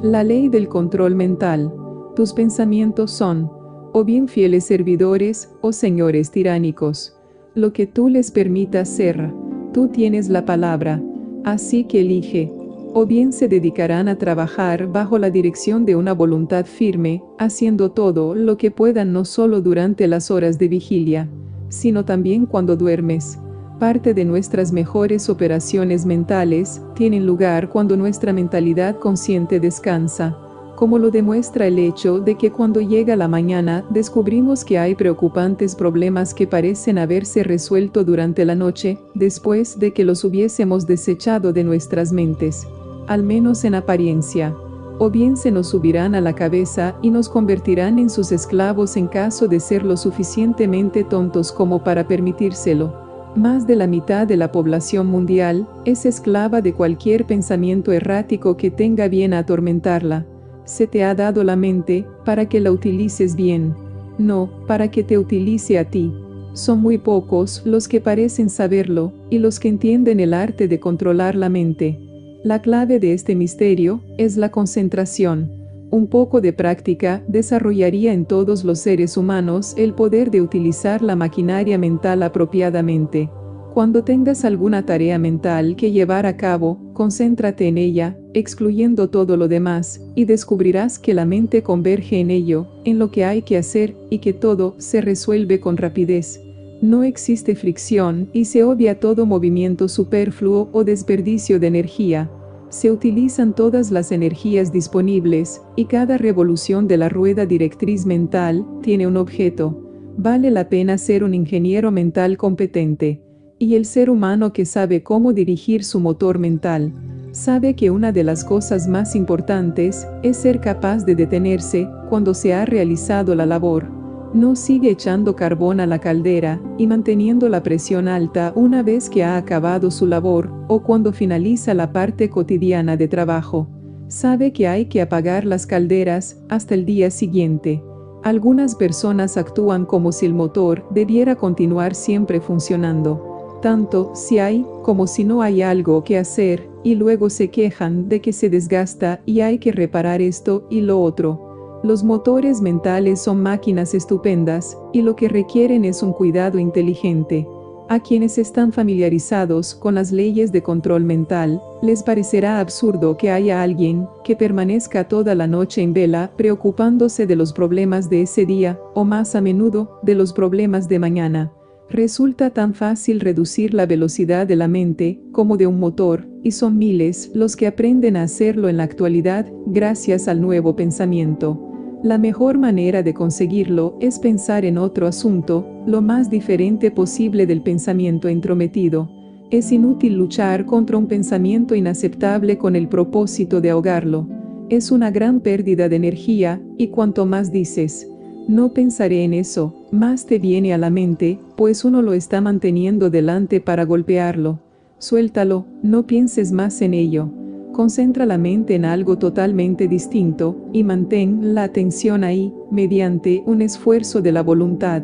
La ley del control mental. Tus pensamientos son, o bien fieles servidores, o señores tiránicos. Lo que tú les permitas ser, tú tienes la palabra, así que elige, o bien se dedicarán a trabajar bajo la dirección de una voluntad firme, haciendo todo lo que puedan no solo durante las horas de vigilia, sino también cuando duermes. Parte de nuestras mejores operaciones mentales tienen lugar cuando nuestra mentalidad consciente descansa, como lo demuestra el hecho de que cuando llega la mañana descubrimos que hay preocupantes problemas que parecen haberse resuelto durante la noche, después de que los hubiésemos desechado de nuestras mentes, al menos en apariencia. O bien se nos subirán a la cabeza y nos convertirán en sus esclavos en caso de ser lo suficientemente tontos como para permitírselo. Más de la mitad de la población mundial es esclava de cualquier pensamiento errático que tenga bien a atormentarla. Se te ha dado la mente para que la utilices bien, no para que te utilice a ti. Son muy pocos los que parecen saberlo, y los que entienden el arte de controlar la mente. La clave de este misterio es la concentración. Un poco de práctica desarrollaría en todos los seres humanos el poder de utilizar la maquinaria mental apropiadamente. Cuando tengas alguna tarea mental que llevar a cabo, concéntrate en ella, excluyendo todo lo demás, y descubrirás que la mente converge en ello, en lo que hay que hacer, y que todo se resuelve con rapidez. No existe fricción y se obvia todo movimiento superfluo o desperdicio de energía. Se utilizan todas las energías disponibles, y cada revolución de la rueda directriz mental tiene un objeto. Vale la pena ser un ingeniero mental competente. Y el ser humano que sabe cómo dirigir su motor mental, sabe que una de las cosas más importantes es ser capaz de detenerse cuando se ha realizado la labor. No sigue echando carbón a la caldera y manteniendo la presión alta una vez que ha acabado su labor o cuando finaliza la parte cotidiana de trabajo. Sabe que hay que apagar las calderas hasta el día siguiente. Algunas personas actúan como si el motor debiera continuar siempre funcionando, tanto si hay como si no hay algo que hacer, y luego se quejan de que se desgasta y hay que reparar esto y lo otro. Los motores mentales son máquinas estupendas, y lo que requieren es un cuidado inteligente. A quienes están familiarizados con las leyes de control mental, les parecerá absurdo que haya alguien que permanezca toda la noche en vela preocupándose de los problemas de ese día, o más a menudo, de los problemas de mañana. Resulta tan fácil reducir la velocidad de la mente como de un motor, y son miles los que aprenden a hacerlo en la actualidad gracias al nuevo pensamiento. La mejor manera de conseguirlo es pensar en otro asunto, lo más diferente posible del pensamiento entrometido. Es inútil luchar contra un pensamiento inaceptable con el propósito de ahogarlo. Es una gran pérdida de energía, y cuanto más dices, no pensaré en eso, más te viene a la mente, pues uno lo está manteniendo delante para golpearlo. Suéltalo, no pienses más en ello. Concentra la mente en algo totalmente distinto, y mantén la atención ahí, mediante un esfuerzo de la voluntad.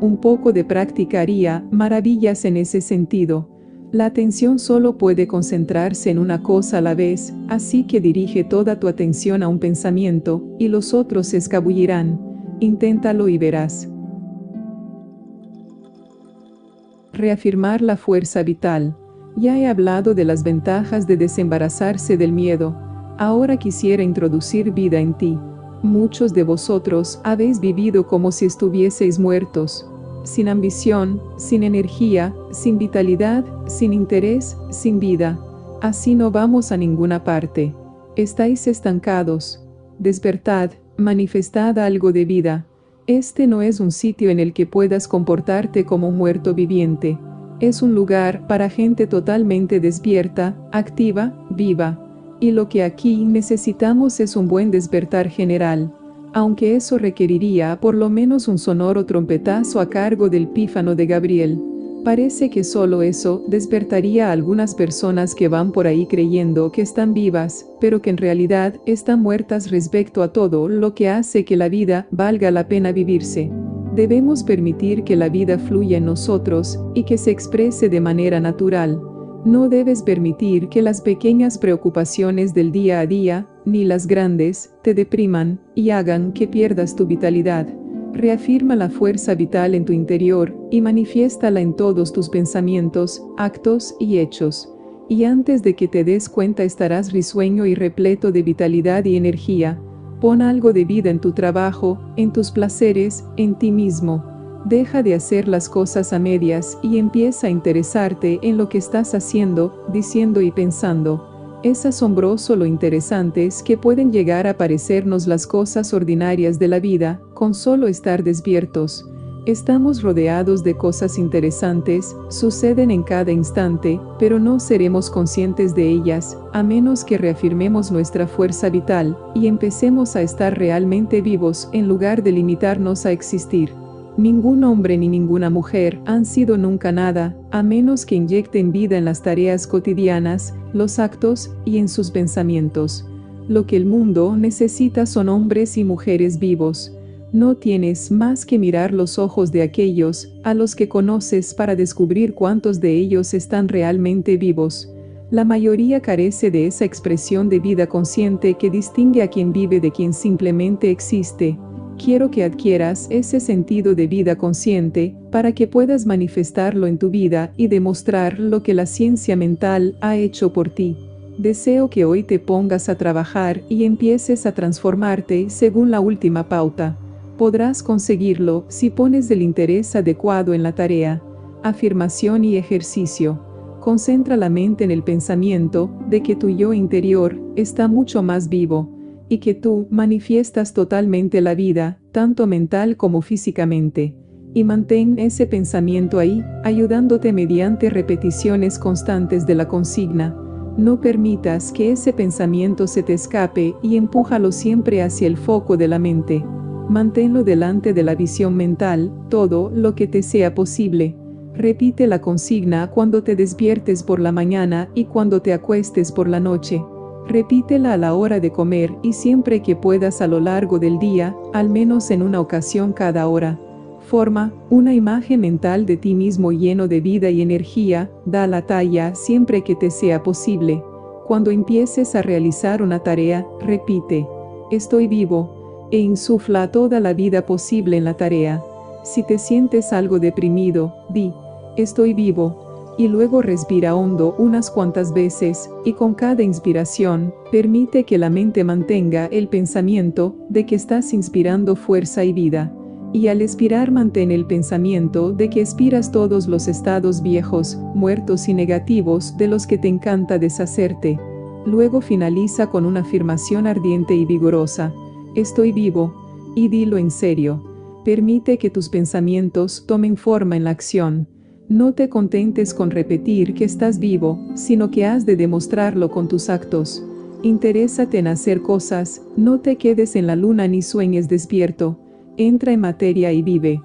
Un poco de práctica haría maravillas en ese sentido. La atención solo puede concentrarse en una cosa a la vez, así que dirige toda tu atención a un pensamiento, y los otros se escabullirán. Inténtalo y verás. Reafirmar la fuerza vital. Ya he hablado de las ventajas de desembarazarse del miedo. Ahora quisiera introducir vida en ti. Muchos de vosotros habéis vivido como si estuvieseis muertos, sin ambición, sin energía, sin vitalidad, sin interés, sin vida. Así no vamos a ninguna parte. Estáis estancados. Despertad, manifestad algo de vida. Este no es un sitio en el que puedas comportarte como un muerto viviente. Es un lugar para gente totalmente despierta, activa, viva. Y lo que aquí necesitamos es un buen despertar general, aunque eso requeriría por lo menos un sonoro trompetazo a cargo del pífano de Gabriel. Parece que solo eso despertaría a algunas personas que van por ahí creyendo que están vivas, pero que en realidad están muertas respecto a todo lo que hace que la vida valga la pena vivirse. Debemos permitir que la vida fluya en nosotros y que se exprese de manera natural. No debes permitir que las pequeñas preocupaciones del día a día, ni las grandes, te depriman y hagan que pierdas tu vitalidad. Reafirma la fuerza vital en tu interior y manifiéstala en todos tus pensamientos, actos y hechos. Y antes de que te des cuenta estarás risueño y repleto de vitalidad y energía. Pon algo de vida en tu trabajo, en tus placeres, en ti mismo. Deja de hacer las cosas a medias y empieza a interesarte en lo que estás haciendo, diciendo y pensando. Es asombroso lo interesantes que pueden llegar a parecernos las cosas ordinarias de la vida, con solo estar despiertos. Estamos rodeados de cosas interesantes, suceden en cada instante, pero no seremos conscientes de ellas, a menos que reafirmemos nuestra fuerza vital, y empecemos a estar realmente vivos en lugar de limitarnos a existir. Ningún hombre ni ninguna mujer han sido nunca nada, a menos que inyecten vida en las tareas cotidianas, los actos, y en sus pensamientos. Lo que el mundo necesita son hombres y mujeres vivos. No tienes más que mirar los ojos de aquellos a los que conoces para descubrir cuántos de ellos están realmente vivos. La mayoría carece de esa expresión de vida consciente que distingue a quien vive de quien simplemente existe. Quiero que adquieras ese sentido de vida consciente para que puedas manifestarlo en tu vida y demostrar lo que la ciencia mental ha hecho por ti. Deseo que hoy te pongas a trabajar y empieces a transformarte según la última pauta. Podrás conseguirlo si pones el interés adecuado en la tarea. Afirmación y ejercicio. Concentra la mente en el pensamiento de que tu yo interior está mucho más vivo, y que tú manifiestas totalmente la vida, tanto mental como físicamente. Y mantén ese pensamiento ahí, ayudándote mediante repeticiones constantes de la consigna. No permitas que ese pensamiento se te escape y empújalo siempre hacia el foco de la mente. Manténlo delante de la visión mental, todo lo que te sea posible. Repite la consigna cuando te despiertes por la mañana y cuando te acuestes por la noche. Repítela a la hora de comer y siempre que puedas a lo largo del día, al menos en una ocasión cada hora. Forma una imagen mental de ti mismo lleno de vida y energía, da la talla siempre que te sea posible. Cuando empieces a realizar una tarea, repite, estoy vivo, e insufla toda la vida posible en la tarea. Si te sientes algo deprimido, di, estoy vivo, y luego respira hondo unas cuantas veces, y con cada inspiración, permite que la mente mantenga el pensamiento de que estás inspirando fuerza y vida. Y al expirar mantén el pensamiento de que expiras todos los estados viejos, muertos y negativos de los que te encanta deshacerte. Luego finaliza con una afirmación ardiente y vigorosa. Estoy vivo. Y dilo en serio. Permite que tus pensamientos tomen forma en la acción. No te contentes con repetir que estás vivo, sino que has de demostrarlo con tus actos. Interésate en hacer cosas, no te quedes en la luna ni sueñes despierto. Entra en materia y vive.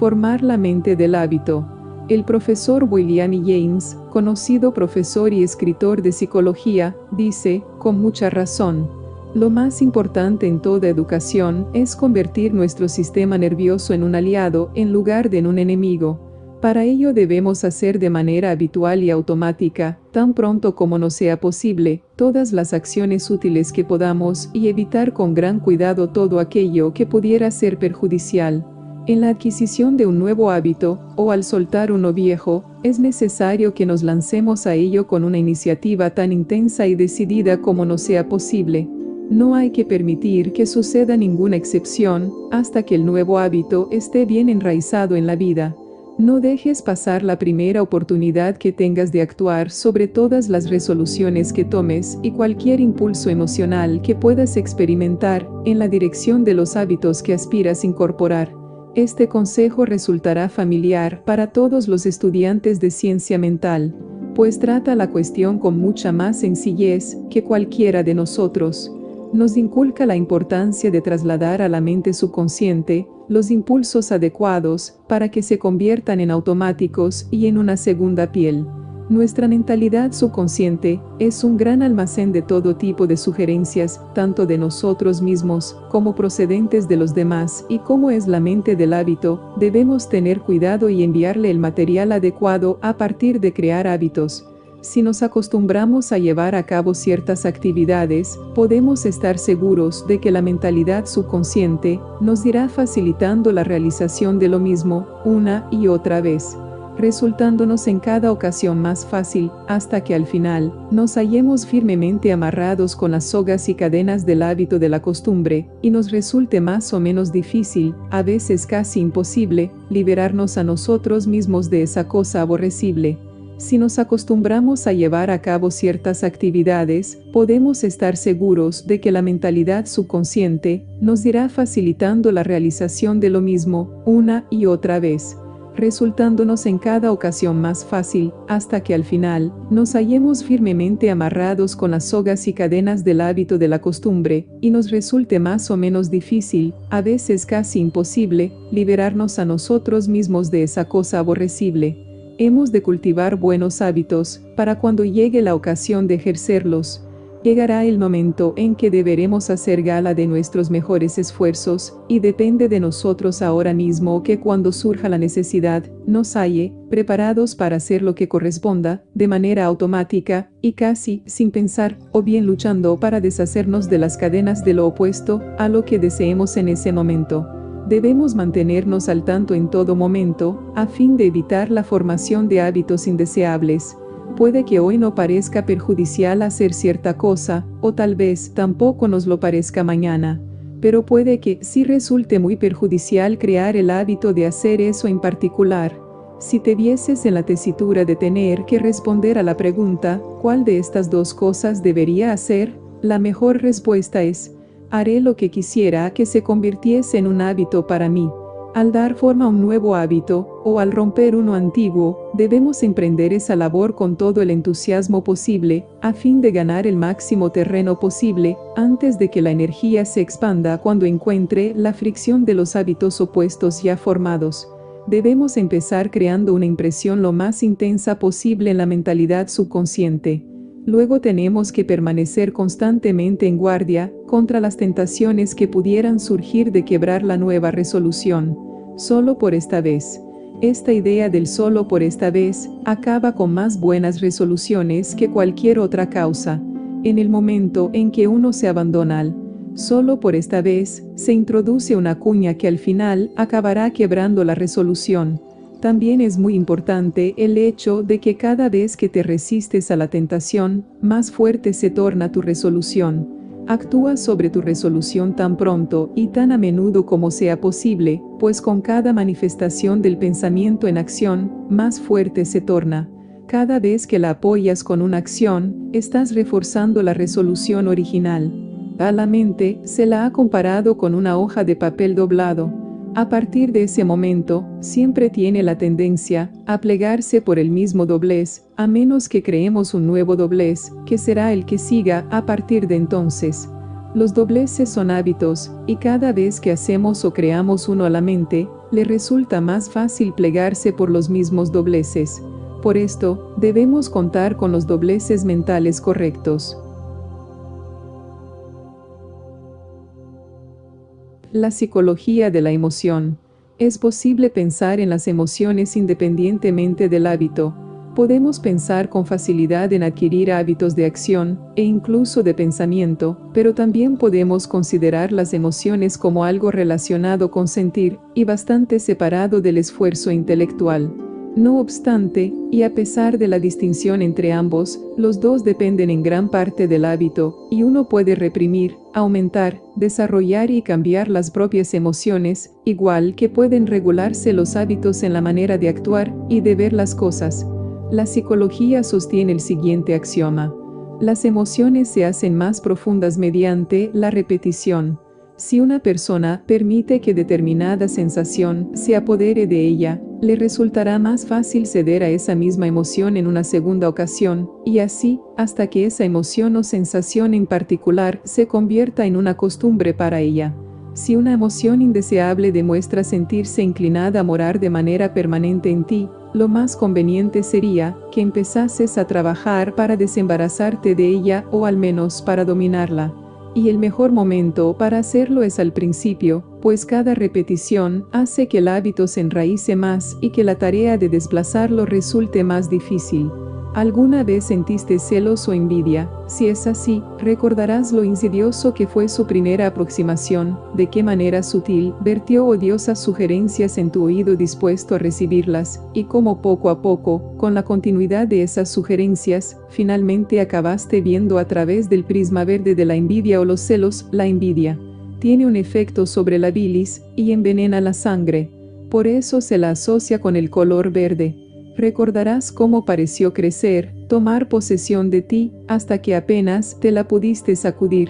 Formar la mente del hábito. El profesor William James, conocido profesor y escritor de psicología, dice, con mucha razón, lo más importante en toda educación es convertir nuestro sistema nervioso en un aliado en lugar de en un enemigo. Para ello debemos hacer de manera habitual y automática, tan pronto como nos sea posible, todas las acciones útiles que podamos y evitar con gran cuidado todo aquello que pudiera ser perjudicial. En la adquisición de un nuevo hábito, o al soltar uno viejo, es necesario que nos lancemos a ello con una iniciativa tan intensa y decidida como nos sea posible. No hay que permitir que suceda ninguna excepción, hasta que el nuevo hábito esté bien enraizado en la vida. No dejes pasar la primera oportunidad que tengas de actuar sobre todas las resoluciones que tomes y cualquier impulso emocional que puedas experimentar en la dirección de los hábitos que aspiras incorporar. Este consejo resultará familiar para todos los estudiantes de ciencia mental, pues trata la cuestión con mucha más sencillez que cualquiera de nosotros. Nos inculca la importancia de trasladar a la mente subconsciente los impulsos adecuados para que se conviertan en automáticos y en una segunda piel. Nuestra mentalidad subconsciente es un gran almacén de todo tipo de sugerencias, tanto de nosotros mismos como procedentes de los demás, y como es la mente del hábito, debemos tener cuidado y enviarle el material adecuado a partir de crear hábitos. Si nos acostumbramos a llevar a cabo ciertas actividades, podemos estar seguros de que la mentalidad subconsciente nos irá facilitando la realización de lo mismo, una y otra vez, resultándonos en cada ocasión más fácil, hasta que al final, nos hallemos firmemente amarrados con las sogas y cadenas del hábito de la costumbre, y nos resulte más o menos difícil, a veces casi imposible, liberarnos a nosotros mismos de esa cosa aborrecible. Si nos acostumbramos a llevar a cabo ciertas actividades, podemos estar seguros de que la mentalidad subconsciente nos irá facilitando la realización de lo mismo, una y otra vez, resultándonos en cada ocasión más fácil, hasta que al final, nos hallemos firmemente amarrados con las sogas y cadenas del hábito de la costumbre, y nos resulte más o menos difícil, a veces casi imposible, liberarnos a nosotros mismos de esa cosa aborrecible. Hemos de cultivar buenos hábitos, para cuando llegue la ocasión de ejercerlos. Llegará el momento en que deberemos hacer gala de nuestros mejores esfuerzos, y depende de nosotros ahora mismo que cuando surja la necesidad, nos halle preparados para hacer lo que corresponda, de manera automática, y casi sin pensar, o bien luchando para deshacernos de las cadenas de lo opuesto a lo que deseemos en ese momento. Debemos mantenernos al tanto en todo momento, a fin de evitar la formación de hábitos indeseables. Puede que hoy no parezca perjudicial hacer cierta cosa, o tal vez tampoco nos lo parezca mañana. Pero puede que sí resulte muy perjudicial crear el hábito de hacer eso en particular. Si te vieses en la tesitura de tener que responder a la pregunta, ¿cuál de estas dos cosas debería hacer? La mejor respuesta es, haré lo que quisiera que se convirtiese en un hábito para mí. Al dar forma a un nuevo hábito, o al romper uno antiguo, debemos emprender esa labor con todo el entusiasmo posible, a fin de ganar el máximo terreno posible, antes de que la energía se expanda cuando encuentre la fricción de los hábitos opuestos ya formados. Debemos empezar creando una impresión lo más intensa posible en la mentalidad subconsciente. Luego tenemos que permanecer constantemente en guardia contra las tentaciones que pudieran surgir de quebrar la nueva resolución. Solo por esta vez. Esta idea del solo por esta vez acaba con más buenas resoluciones que cualquier otra causa. En el momento en que uno se abandona al solo por esta vez, se introduce una cuña que al final acabará quebrando la resolución. También es muy importante el hecho de que cada vez que te resistes a la tentación, más fuerte se torna tu resolución. Actúa sobre tu resolución tan pronto y tan a menudo como sea posible, pues con cada manifestación del pensamiento en acción, más fuerte se torna. Cada vez que la apoyas con una acción, estás reforzando la resolución original. A la mente se la ha comparado con una hoja de papel doblado. A partir de ese momento, siempre tiene la tendencia a plegarse por el mismo doblez, a menos que creemos un nuevo doblez, que será el que siga a partir de entonces. Los dobleces son hábitos, y cada vez que hacemos o creamos uno a la mente, le resulta más fácil plegarse por los mismos dobleces. Por esto, debemos contar con los dobleces mentales correctos. La psicología de la emoción. Es posible pensar en las emociones independientemente del hábito. Podemos pensar con facilidad en adquirir hábitos de acción, e incluso de pensamiento, pero también podemos considerar las emociones como algo relacionado con sentir, y bastante separado del esfuerzo intelectual. No obstante, y a pesar de la distinción entre ambos, los dos dependen en gran parte del hábito, y uno puede reprimir, aumentar, desarrollar y cambiar las propias emociones, igual que pueden regularse los hábitos en la manera de actuar y de ver las cosas. La psicología sostiene el siguiente axioma: las emociones se hacen más profundas mediante la repetición. Si una persona permite que determinada sensación se apodere de ella, le resultará más fácil ceder a esa misma emoción en una segunda ocasión, y así, hasta que esa emoción o sensación en particular se convierta en una costumbre para ella. Si una emoción indeseable demuestra sentirse inclinada a morar de manera permanente en ti, lo más conveniente sería que empezases a trabajar para desembarazarte de ella o al menos para dominarla. Y el mejor momento para hacerlo es al principio, pues cada repetición hace que el hábito se enraíce más y que la tarea de desplazarlo resulte más difícil. ¿Alguna vez sentiste celos o envidia? Si es así, recordarás lo insidioso que fue su primera aproximación, de qué manera sutil vertió odiosas sugerencias en tu oído dispuesto a recibirlas, y cómo poco a poco, con la continuidad de esas sugerencias, finalmente acabaste viendo a través del prisma verde de la envidia o los celos. La envidia tiene un efecto sobre la bilis y envenena la sangre. Por eso se la asocia con el color verde. Recordarás cómo pareció crecer, tomar posesión de ti, hasta que apenas te la pudiste sacudir.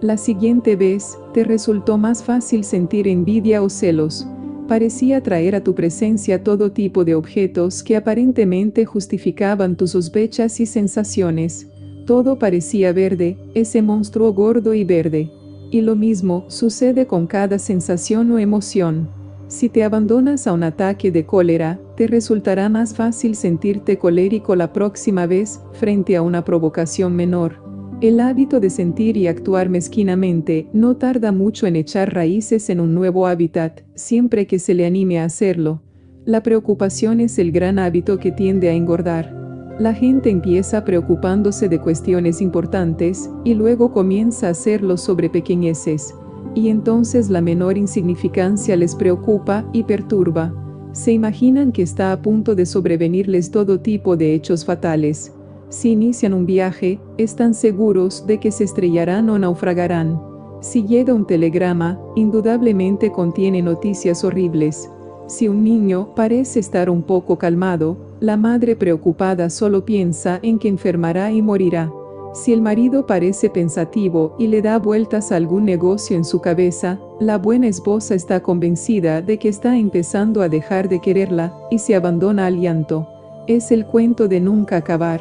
La siguiente vez, te resultó más fácil sentir envidia o celos. Parecía traer a tu presencia todo tipo de objetos que aparentemente justificaban tus sospechas y sensaciones. Todo parecía verde, ese monstruo gordo y verde. Y lo mismo sucede con cada sensación o emoción. Si te abandonas a un ataque de cólera, te resultará más fácil sentirte colérico la próxima vez, frente a una provocación menor. El hábito de sentir y actuar mezquinamente no tarda mucho en echar raíces en un nuevo hábitat, siempre que se le anime a hacerlo. La preocupación es el gran hábito que tiende a engordar. La gente empieza preocupándose de cuestiones importantes, y luego comienza a hacerlo sobre pequeñeces. Y entonces la menor insignificancia les preocupa y perturba. Se imaginan que está a punto de sobrevenirles todo tipo de hechos fatales. Si inician un viaje, están seguros de que se estrellarán o naufragarán. Si llega un telegrama, indudablemente contiene noticias horribles. Si un niño parece estar un poco calmado, la madre preocupada solo piensa en que enfermará y morirá. Si el marido parece pensativo y le da vueltas a algún negocio en su cabeza, la buena esposa está convencida de que está empezando a dejar de quererla y se abandona al llanto. Es el cuento de nunca acabar.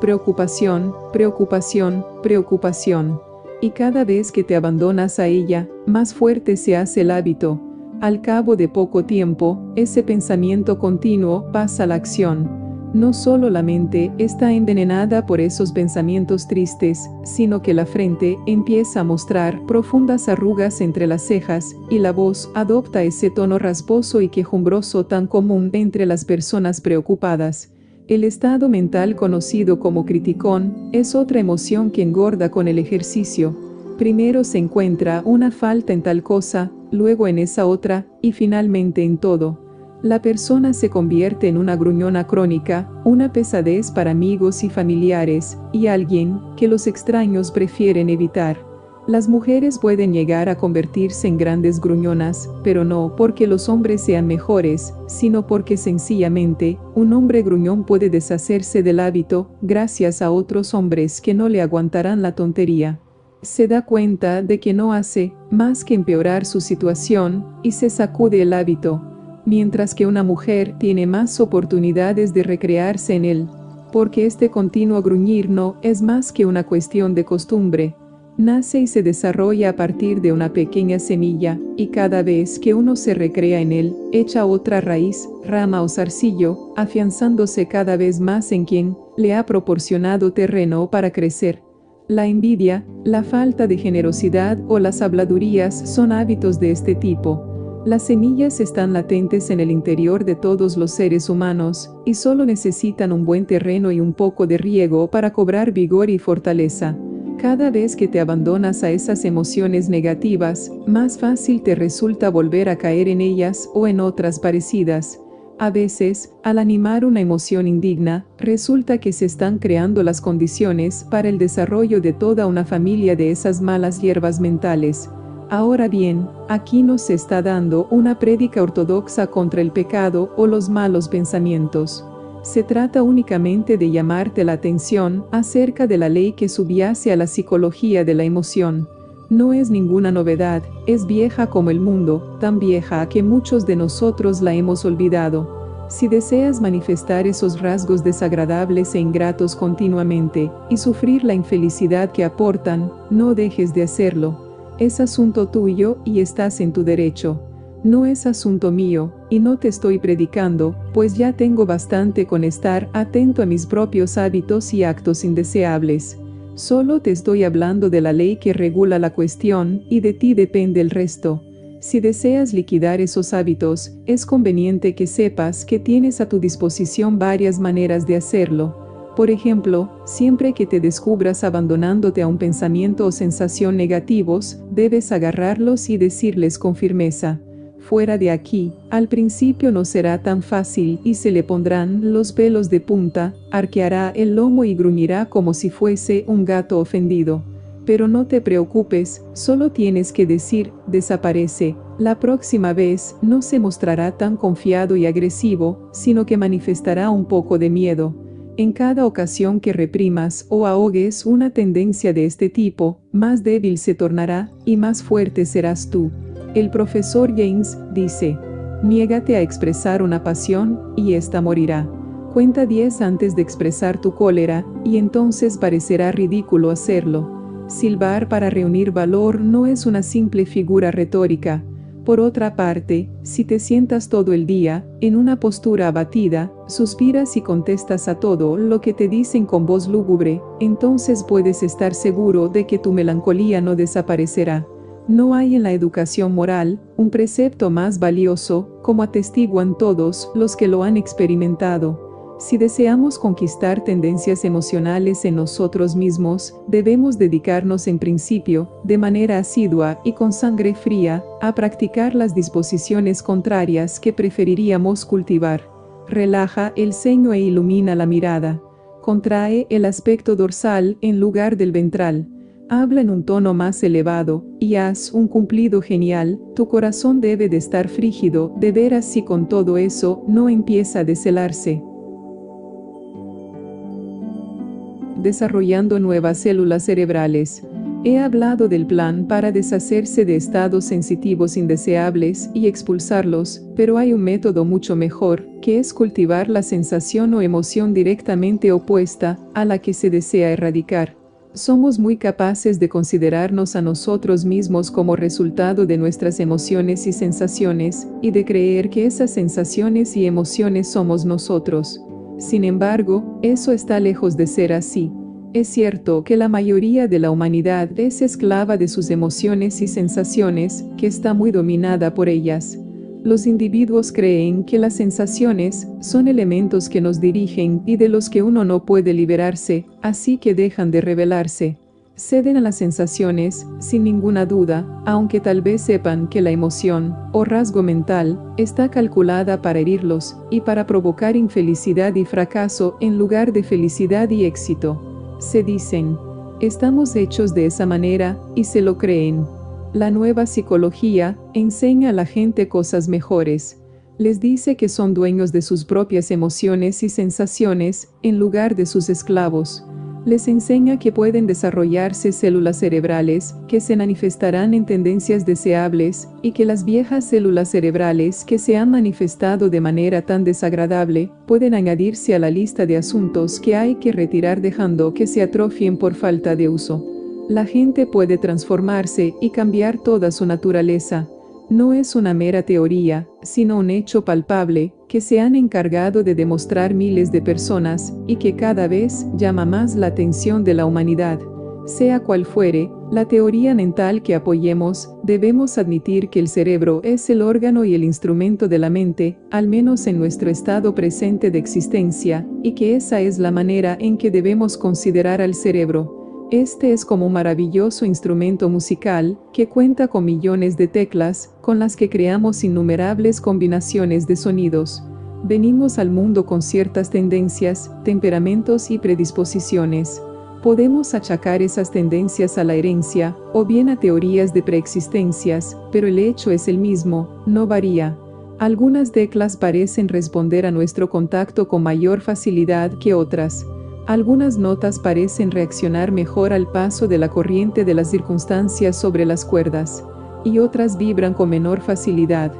Preocupación, preocupación, preocupación. Y cada vez que te abandonas a ella, más fuerte se hace el hábito. Al cabo de poco tiempo, ese pensamiento continuo pasa a la acción. No solo la mente está envenenada por esos pensamientos tristes, sino que la frente empieza a mostrar profundas arrugas entre las cejas, y la voz adopta ese tono rasposo y quejumbroso tan común entre las personas preocupadas. El estado mental conocido como criticón es otra emoción que engorda con el ejercicio. Primero se encuentra una falta en tal cosa, luego en esa otra, y finalmente en todo. La persona se convierte en una gruñona crónica, una pesadez para amigos y familiares, y alguien que los extraños prefieren evitar. Las mujeres pueden llegar a convertirse en grandes gruñonas, pero no porque los hombres sean mejores, sino porque sencillamente, un hombre gruñón puede deshacerse del hábito, gracias a otros hombres que no le aguantarán la tontería. Se da cuenta de que no hace más que empeorar su situación, y se sacude el hábito. Mientras que una mujer tiene más oportunidades de recrearse en él, porque este continuo gruñir no es más que una cuestión de costumbre. Nace y se desarrolla a partir de una pequeña semilla, y cada vez que uno se recrea en él, echa otra raíz, rama o zarcillo, afianzándose cada vez más en quien le ha proporcionado terreno para crecer. La envidia, la falta de generosidad o las habladurías son hábitos de este tipo. Las semillas están latentes en el interior de todos los seres humanos, y solo necesitan un buen terreno y un poco de riego para cobrar vigor y fortaleza. Cada vez que te abandonas a esas emociones negativas, más fácil te resulta volver a caer en ellas o en otras parecidas. A veces, al animar una emoción indigna, resulta que se están creando las condiciones para el desarrollo de toda una familia de esas malas hierbas mentales. Ahora bien, aquí no se está dando una prédica ortodoxa contra el pecado o los malos pensamientos. Se trata únicamente de llamarte la atención acerca de la ley que subyace a la psicología de la emoción. No es ninguna novedad, es vieja como el mundo, tan vieja que muchos de nosotros la hemos olvidado. Si deseas manifestar esos rasgos desagradables e ingratos continuamente, y sufrir la infelicidad que aportan, no dejes de hacerlo. Es asunto tuyo y estás en tu derecho. No es asunto mío, y no te estoy predicando, pues ya tengo bastante con estar atento a mis propios hábitos y actos indeseables. Solo te estoy hablando de la ley que regula la cuestión, y de ti depende el resto. Si deseas liquidar esos hábitos, es conveniente que sepas que tienes a tu disposición varias maneras de hacerlo. Por ejemplo, siempre que te descubras abandonándote a un pensamiento o sensación negativos, debes agarrarlos y decirles con firmeza: fuera de aquí. Al principio no será tan fácil y se le pondrán los pelos de punta, arqueará el lomo y gruñirá como si fuese un gato ofendido. Pero no te preocupes, solo tienes que decir: desaparece. La próxima vez no se mostrará tan confiado y agresivo, sino que manifestará un poco de miedo. En cada ocasión que reprimas o ahogues una tendencia de este tipo, más débil se tornará, y más fuerte serás tú. El profesor James dice: niégate a expresar una pasión, y ésta morirá. Cuenta diez antes de expresar tu cólera, y entonces parecerá ridículo hacerlo. Silbar para reunir valor no es una simple figura retórica. Por otra parte, si te sientas todo el día en una postura abatida, suspiras y contestas a todo lo que te dicen con voz lúgubre, entonces puedes estar seguro de que tu melancolía no desaparecerá. No hay en la educación moral un precepto más valioso, como atestiguan todos los que lo han experimentado. Si deseamos conquistar tendencias emocionales en nosotros mismos, debemos dedicarnos en principio, de manera asidua y con sangre fría, a practicar las disposiciones contrarias que preferiríamos cultivar. Relaja el ceño e ilumina la mirada. Contrae el aspecto dorsal en lugar del ventral. Habla en un tono más elevado, y haz un cumplido genial. Tu corazón debe de estar frígido, de veras, si con todo eso no empieza a deshelarse. desarrollando nuevas células cerebrales. He hablado del plan para deshacerse de estados sensitivos indeseables y expulsarlos, pero hay un método mucho mejor, que es cultivar la sensación o emoción directamente opuesta a la que se desea erradicar. Somos muy capaces de considerarnos a nosotros mismos como resultado de nuestras emociones y sensaciones, y de creer que esas sensaciones y emociones somos nosotros. Sin embargo, eso está lejos de ser así. Es cierto que la mayoría de la humanidad es esclava de sus emociones y sensaciones, que está muy dominada por ellas. Los individuos creen que las sensaciones son elementos que nos dirigen y de los que uno no puede liberarse, así que dejan de rebelarse. Ceden a las sensaciones, sin ninguna duda, aunque tal vez sepan que la emoción, o rasgo mental, está calculada para herirlos y para provocar infelicidad y fracaso en lugar de felicidad y éxito. Se dicen, estamos hechos de esa manera, y se lo creen. La nueva psicología enseña a la gente cosas mejores. Les dice que son dueños de sus propias emociones y sensaciones, en lugar de sus esclavos. Les enseña que pueden desarrollarse células cerebrales, que se manifestarán en tendencias deseables, y que las viejas células cerebrales que se han manifestado de manera tan desagradable, pueden añadirse a la lista de asuntos que hay que retirar dejando que se atrofien por falta de uso. La gente puede transformarse y cambiar toda su naturaleza. No es una mera teoría, sino un hecho palpable, que se han encargado de demostrar miles de personas, y que cada vez llama más la atención de la humanidad. Sea cual fuere la teoría mental que apoyemos, debemos admitir que el cerebro es el órgano y el instrumento de la mente, al menos en nuestro estado presente de existencia, y que esa es la manera en que debemos considerar al cerebro. Este es como un maravilloso instrumento musical, que cuenta con millones de teclas, con las que creamos innumerables combinaciones de sonidos. Venimos al mundo con ciertas tendencias, temperamentos y predisposiciones. Podemos achacar esas tendencias a la herencia, o bien a teorías de preexistencias, pero el hecho es el mismo, no varía. Algunas teclas parecen responder a nuestro contacto con mayor facilidad que otras. Algunas notas parecen reaccionar mejor al paso de la corriente de las circunstancias sobre las cuerdas, y otras vibran con menor facilidad.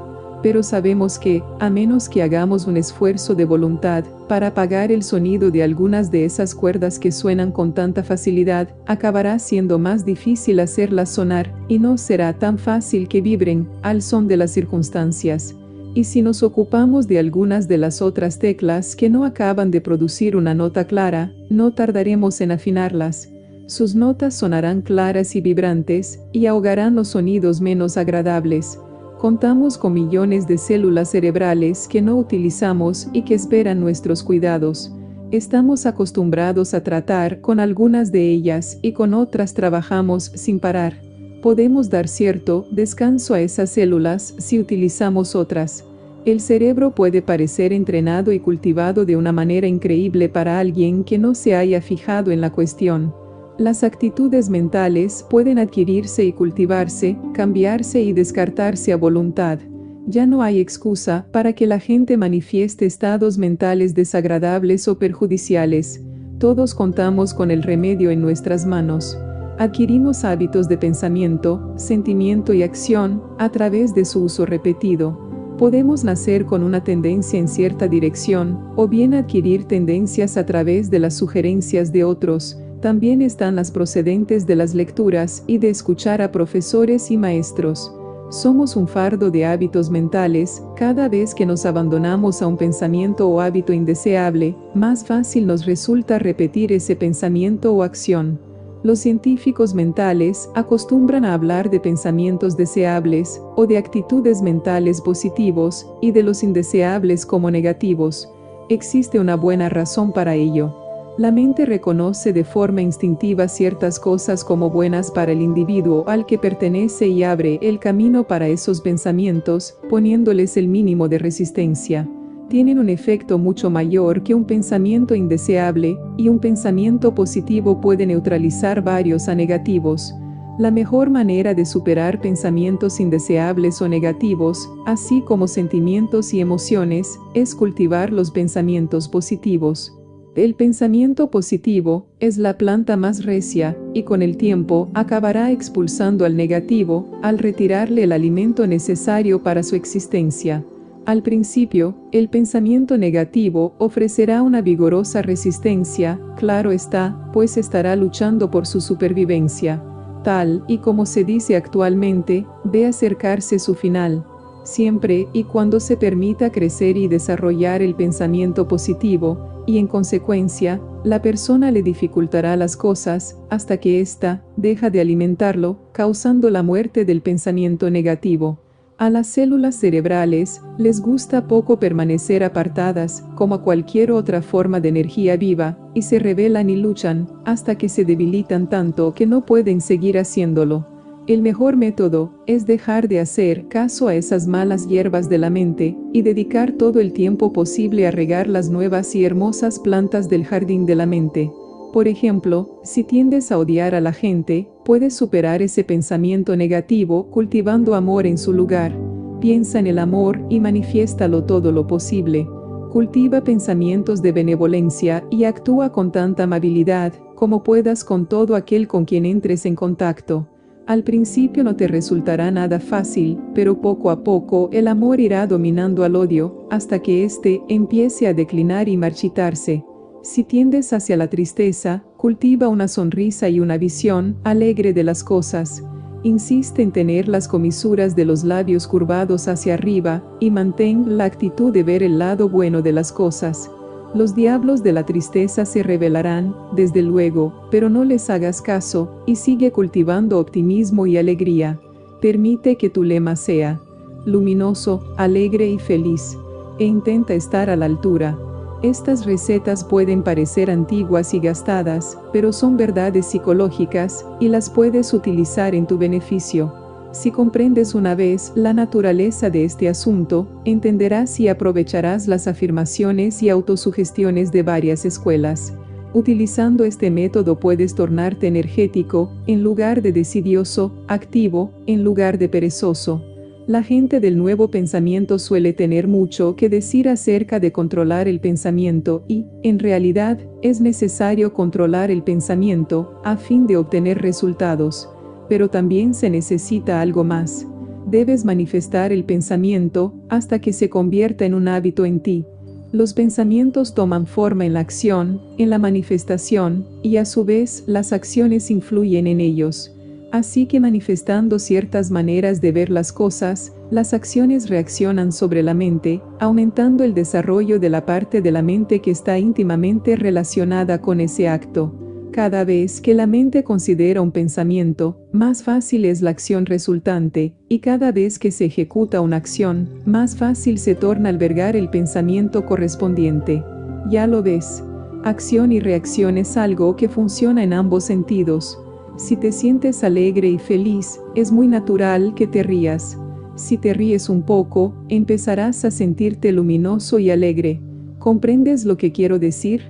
Pero sabemos que, a menos que hagamos un esfuerzo de voluntad para apagar el sonido de algunas de esas cuerdas que suenan con tanta facilidad, acabará siendo más difícil hacerlas sonar, y no será tan fácil que vibren al son de las circunstancias. Y si nos ocupamos de algunas de las otras teclas que no acaban de producir una nota clara, no tardaremos en afinarlas. Sus notas sonarán claras y vibrantes, y ahogarán los sonidos menos agradables. Contamos con millones de células cerebrales que no utilizamos y que esperan nuestros cuidados. Estamos acostumbrados a tratar con algunas de ellas y con otras trabajamos sin parar. Podemos dar cierto descanso a esas células si utilizamos otras. El cerebro puede parecer entrenado y cultivado de una manera increíble para alguien que no se haya fijado en la cuestión. Las actitudes mentales pueden adquirirse y cultivarse, cambiarse y descartarse a voluntad. Ya no hay excusa para que la gente manifieste estados mentales desagradables o perjudiciales. Todos contamos con el remedio en nuestras manos. Adquirimos hábitos de pensamiento, sentimiento y acción a través de su uso repetido. Podemos nacer con una tendencia en cierta dirección, o bien adquirir tendencias a través de las sugerencias de otros. También están las procedentes de las lecturas y de escuchar a profesores y maestros. Somos un fardo de hábitos mentales. Cada vez que nos abandonamos a un pensamiento o hábito indeseable, más fácil nos resulta repetir ese pensamiento o acción. Los científicos mentales acostumbran a hablar de pensamientos deseables, o de actitudes mentales positivos, y de los indeseables como negativos. Existe una buena razón para ello. La mente reconoce de forma instintiva ciertas cosas como buenas para el individuo al que pertenece y abre el camino para esos pensamientos, poniéndoles el mínimo de resistencia. Tienen un efecto mucho mayor que un pensamiento indeseable, y un pensamiento positivo puede neutralizar varios a negativos. La mejor manera de superar pensamientos indeseables o negativos, así como sentimientos y emociones, es cultivar los pensamientos positivos. El pensamiento positivo es la planta más recia, y con el tiempo acabará expulsando al negativo, al retirarle el alimento necesario para su existencia. Al principio, el pensamiento negativo ofrecerá una vigorosa resistencia, claro está, pues estará luchando por su supervivencia. Tal y como se dice actualmente, ve acercarse su final. Siempre y cuando se permita crecer y desarrollar el pensamiento positivo, y en consecuencia, la persona le dificultará las cosas, hasta que ésta deja de alimentarlo, causando la muerte del pensamiento negativo. A las células cerebrales les gusta poco permanecer apartadas, como a cualquier otra forma de energía viva, y se rebelan y luchan, hasta que se debilitan tanto que no pueden seguir haciéndolo. El mejor método es dejar de hacer caso a esas malas hierbas de la mente y dedicar todo el tiempo posible a regar las nuevas y hermosas plantas del jardín de la mente. Por ejemplo, si tiendes a odiar a la gente, puedes superar ese pensamiento negativo cultivando amor en su lugar. Piensa en el amor y manifiéstalo todo lo posible. Cultiva pensamientos de benevolencia y actúa con tanta amabilidad como puedas con todo aquel con quien entres en contacto. Al principio no te resultará nada fácil, pero poco a poco el amor irá dominando al odio, hasta que éste empiece a declinar y marchitarse. Si tiendes hacia la tristeza, cultiva una sonrisa y una visión alegre de las cosas. Insiste en tener las comisuras de los labios curvados hacia arriba, y mantén la actitud de ver el lado bueno de las cosas. Los diablos de la tristeza se rebelarán, desde luego, pero no les hagas caso, y sigue cultivando optimismo y alegría. Permite que tu lema sea luminoso, alegre y feliz, e intenta estar a la altura. Estas recetas pueden parecer antiguas y gastadas, pero son verdades psicológicas, y las puedes utilizar en tu beneficio. Si comprendes una vez la naturaleza de este asunto, entenderás y aprovecharás las afirmaciones y autosugestiones de varias escuelas. Utilizando este método puedes tornarte energético, en lugar de desidioso, activo, en lugar de perezoso. La gente del nuevo pensamiento suele tener mucho que decir acerca de controlar el pensamiento y, en realidad, es necesario controlar el pensamiento, a fin de obtener resultados. Pero también se necesita algo más. Debes manifestar el pensamiento hasta que se convierta en un hábito en ti. Los pensamientos toman forma en la acción, en la manifestación, y a su vez las acciones influyen en ellos. Así que manifestando ciertas maneras de ver las cosas, las acciones reaccionan sobre la mente, aumentando el desarrollo de la parte de la mente que está íntimamente relacionada con ese acto. Cada vez que la mente considera un pensamiento, más fácil es la acción resultante, y cada vez que se ejecuta una acción, más fácil se torna albergar el pensamiento correspondiente. Ya lo ves. Acción y reacción es algo que funciona en ambos sentidos. Si te sientes alegre y feliz, es muy natural que te rías. Si te ríes un poco, empezarás a sentirte luminoso y alegre. ¿Comprendes lo que quiero decir?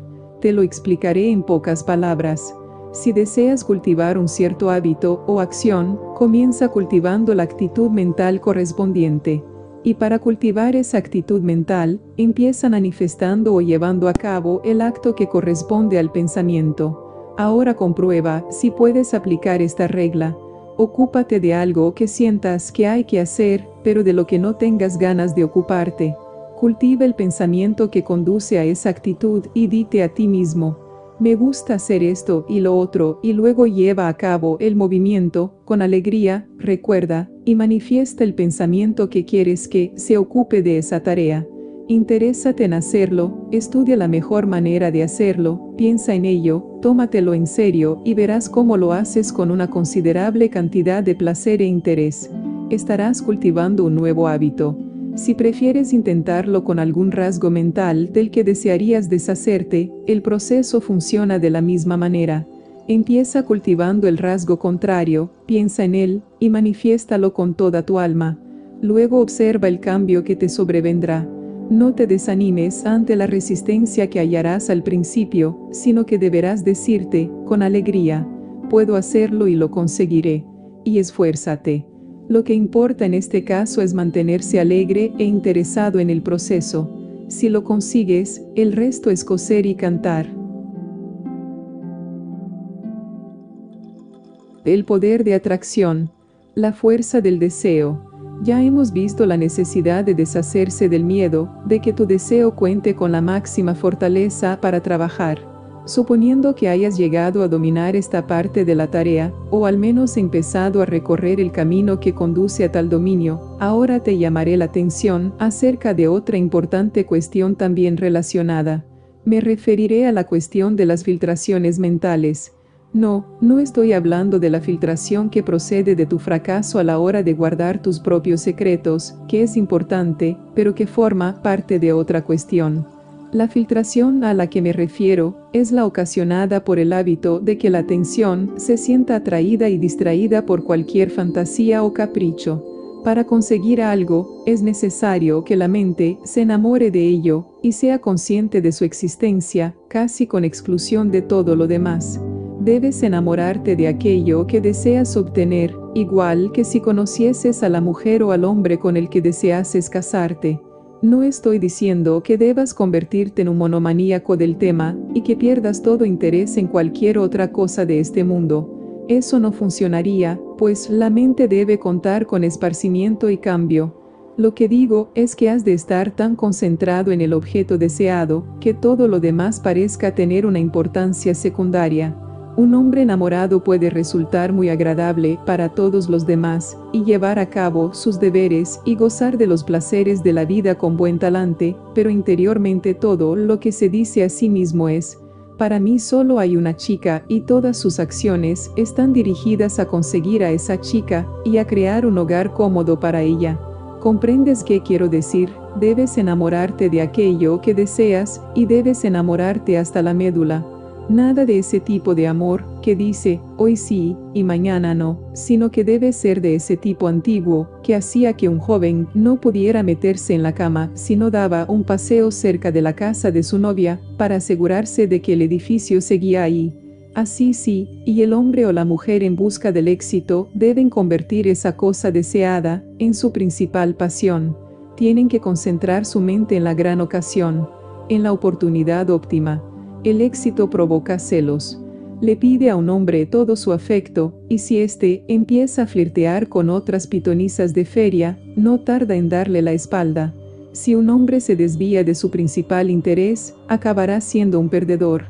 Te lo explicaré en pocas palabras. Si deseas cultivar un cierto hábito o acción, comienza cultivando la actitud mental correspondiente. Y para cultivar esa actitud mental, empieza manifestando o llevando a cabo el acto que corresponde al pensamiento. Ahora comprueba si puedes aplicar esta regla. Ocúpate de algo que sientas que hay que hacer, pero de lo que no tengas ganas de ocuparte. Cultiva el pensamiento que conduce a esa actitud y dite a ti mismo, me gusta hacer esto y lo otro, y luego lleva a cabo el movimiento, con alegría, recuerda, y manifiesta el pensamiento que quieres que se ocupe de esa tarea. Interésate en hacerlo, estudia la mejor manera de hacerlo, piensa en ello, tómatelo en serio y verás cómo lo haces con una considerable cantidad de placer e interés. Estarás cultivando un nuevo hábito. Si prefieres intentarlo con algún rasgo mental del que desearías deshacerte, el proceso funciona de la misma manera. Empieza cultivando el rasgo contrario, piensa en él, y manifiéstalo con toda tu alma. Luego observa el cambio que te sobrevendrá. No te desanimes ante la resistencia que hallarás al principio, sino que deberás decirte, con alegría, puedo hacerlo y lo conseguiré. Y esfuérzate. Lo que importa en este caso es mantenerse alegre e interesado en el proceso. Si lo consigues, el resto es coser y cantar. El poder de atracción, la fuerza del deseo. Ya hemos visto la necesidad de deshacerse del miedo, de que tu deseo cuente con la máxima fortaleza para trabajar. Suponiendo que hayas llegado a dominar esta parte de la tarea, o al menos empezado a recorrer el camino que conduce a tal dominio, ahora te llamaré la atención acerca de otra importante cuestión también relacionada. Me referiré a la cuestión de las filtraciones mentales. No, no estoy hablando de la filtración que procede de tu fracaso a la hora de guardar tus propios secretos, que es importante, pero que forma parte de otra cuestión. La filtración a la que me refiero es la ocasionada por el hábito de que la atención se sienta atraída y distraída por cualquier fantasía o capricho. Para conseguir algo, es necesario que la mente se enamore de ello y sea consciente de su existencia, casi con exclusión de todo lo demás. Debes enamorarte de aquello que deseas obtener, igual que si conocieses a la mujer o al hombre con el que deseases casarte. No estoy diciendo que debas convertirte en un monomaníaco del tema, y que pierdas todo interés en cualquier otra cosa de este mundo. Eso no funcionaría, pues la mente debe contar con esparcimiento y cambio. Lo que digo es que has de estar tan concentrado en el objeto deseado, que todo lo demás parezca tener una importancia secundaria. Un hombre enamorado puede resultar muy agradable para todos los demás, y llevar a cabo sus deberes y gozar de los placeres de la vida con buen talante, pero interiormente todo lo que se dice a sí mismo es: para mí solo hay una chica, y todas sus acciones están dirigidas a conseguir a esa chica, y a crear un hogar cómodo para ella. ¿Comprendes qué quiero decir? Debes enamorarte de aquello que deseas, y debes enamorarte hasta la médula. Nada de ese tipo de amor, que dice, hoy sí, y mañana no, sino que debe ser de ese tipo antiguo, que hacía que un joven no pudiera meterse en la cama si no daba un paseo cerca de la casa de su novia, para asegurarse de que el edificio seguía ahí. Así sí, y el hombre o la mujer en busca del éxito deben convertir esa cosa deseada en su principal pasión. Tienen que concentrar su mente en la gran ocasión, en la oportunidad óptima. El éxito provoca celos. Le pide a un hombre todo su afecto, y si éste empieza a flirtear con otras pitonizas de feria, no tarda en darle la espalda. Si un hombre se desvía de su principal interés, acabará siendo un perdedor.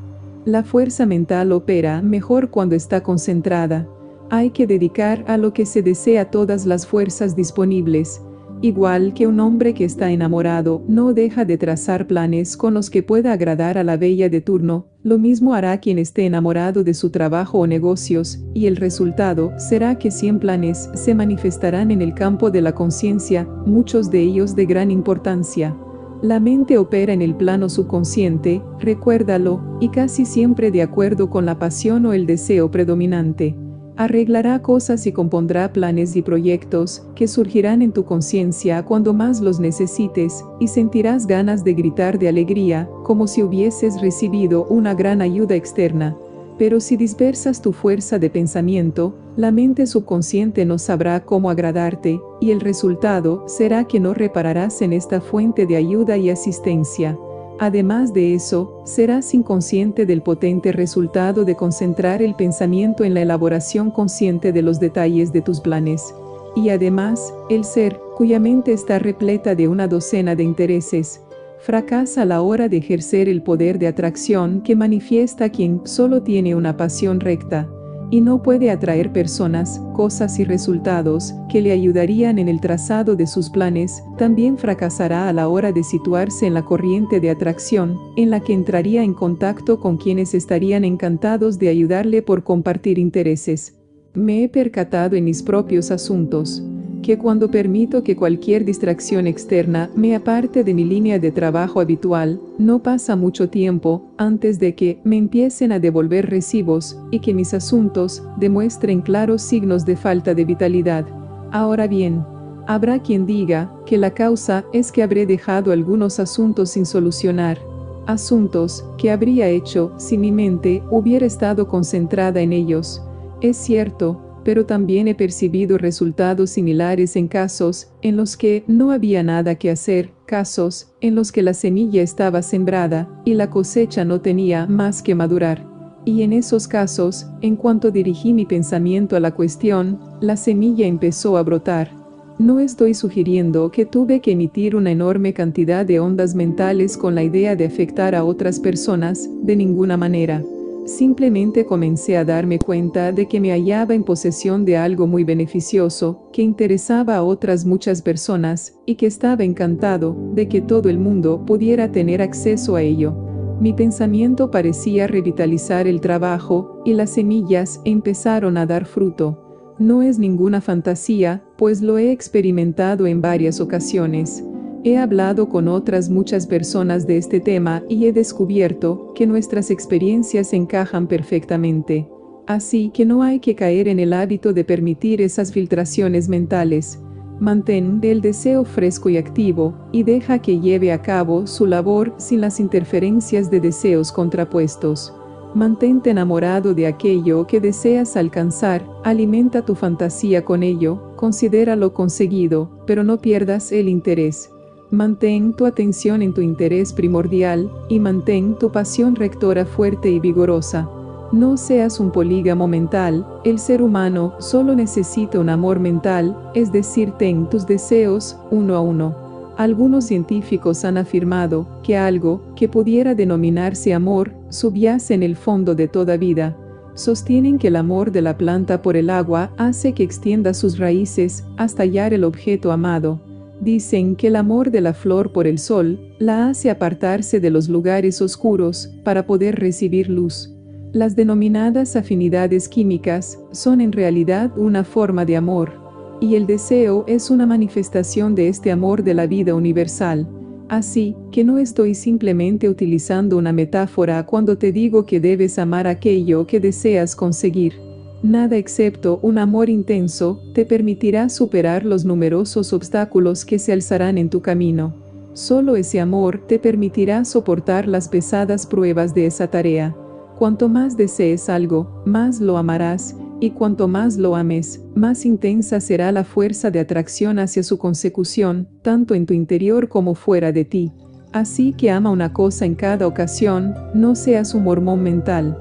La fuerza mental opera mejor cuando está concentrada. Hay que dedicar a lo que se desea todas las fuerzas disponibles. Igual que un hombre que está enamorado no deja de trazar planes con los que pueda agradar a la bella de turno, lo mismo hará quien esté enamorado de su trabajo o negocios, y el resultado será que cien planes se manifestarán en el campo de la conciencia, muchos de ellos de gran importancia. La mente opera en el plano subconsciente, recuérdalo, y casi siempre de acuerdo con la pasión o el deseo predominante. Arreglará cosas y compondrá planes y proyectos que surgirán en tu conciencia cuando más los necesites, y sentirás ganas de gritar de alegría, como si hubieses recibido una gran ayuda externa. Pero si dispersas tu fuerza de pensamiento, la mente subconsciente no sabrá cómo agradarte, y el resultado será que no repararás en esta fuente de ayuda y asistencia. Además de eso, serás inconsciente del potente resultado de concentrar el pensamiento en la elaboración consciente de los detalles de tus planes. Y además, el ser, cuya mente está repleta de una docena de intereses, fracasa a la hora de ejercer el poder de atracción que manifiesta quien solo tiene una pasión recta, y no puede atraer personas, cosas y resultados que le ayudarían en el trazado de sus planes. También fracasará a la hora de situarse en la corriente de atracción, en la que entraría en contacto con quienes estarían encantados de ayudarle por compartir intereses. Me he percatado en mis propios asuntos, que cuando permito que cualquier distracción externa me aparte de mi línea de trabajo habitual, no pasa mucho tiempo antes de que me empiecen a devolver recibos, y que mis asuntos demuestren claros signos de falta de vitalidad. Ahora bien, habrá quien diga que la causa es que habré dejado algunos asuntos sin solucionar, asuntos que habría hecho si mi mente hubiera estado concentrada en ellos. Es cierto, pero también he percibido resultados similares en casos en los que no había nada que hacer, casos en los que la semilla estaba sembrada y la cosecha no tenía más que madurar. Y en esos casos, en cuanto dirigí mi pensamiento a la cuestión, la semilla empezó a brotar. No estoy sugiriendo que tuve que emitir una enorme cantidad de ondas mentales con la idea de afectar a otras personas, de ninguna manera. Simplemente comencé a darme cuenta de que me hallaba en posesión de algo muy beneficioso, que interesaba a otras muchas personas, y que estaba encantado de que todo el mundo pudiera tener acceso a ello. Mi pensamiento parecía revitalizar el trabajo, y las semillas empezaron a dar fruto. No es ninguna fantasía, pues lo he experimentado en varias ocasiones. He hablado con otras muchas personas de este tema y he descubierto que nuestras experiencias encajan perfectamente. Así que no hay que caer en el hábito de permitir esas filtraciones mentales. Mantén el deseo fresco y activo, y deja que lleve a cabo su labor sin las interferencias de deseos contrapuestos. Mantente enamorado de aquello que deseas alcanzar, alimenta tu fantasía con ello, considera lo conseguido, pero no pierdas el interés. Mantén tu atención en tu interés primordial, y mantén tu pasión rectora fuerte y vigorosa. No seas un polígamo mental, el ser humano solo necesita un amor mental, es decir, ten tus deseos uno a uno. Algunos científicos han afirmado que algo que pudiera denominarse amor subyace en el fondo de toda vida. Sostienen que el amor de la planta por el agua hace que extienda sus raíces hasta hallar el objeto amado. Dicen que el amor de la flor por el sol la hace apartarse de los lugares oscuros para poder recibir luz. Las denominadas afinidades químicas son en realidad una forma de amor. Y el deseo es una manifestación de este amor de la vida universal. Así que no estoy simplemente utilizando una metáfora cuando te digo que debes amar aquello que deseas conseguir. Nada excepto un amor intenso te permitirá superar los numerosos obstáculos que se alzarán en tu camino. Solo ese amor te permitirá soportar las pesadas pruebas de esa tarea. Cuanto más desees algo, más lo amarás, y cuanto más lo ames, más intensa será la fuerza de atracción hacia su consecución, tanto en tu interior como fuera de ti. Así que ama una cosa en cada ocasión, no seas un mormón mental.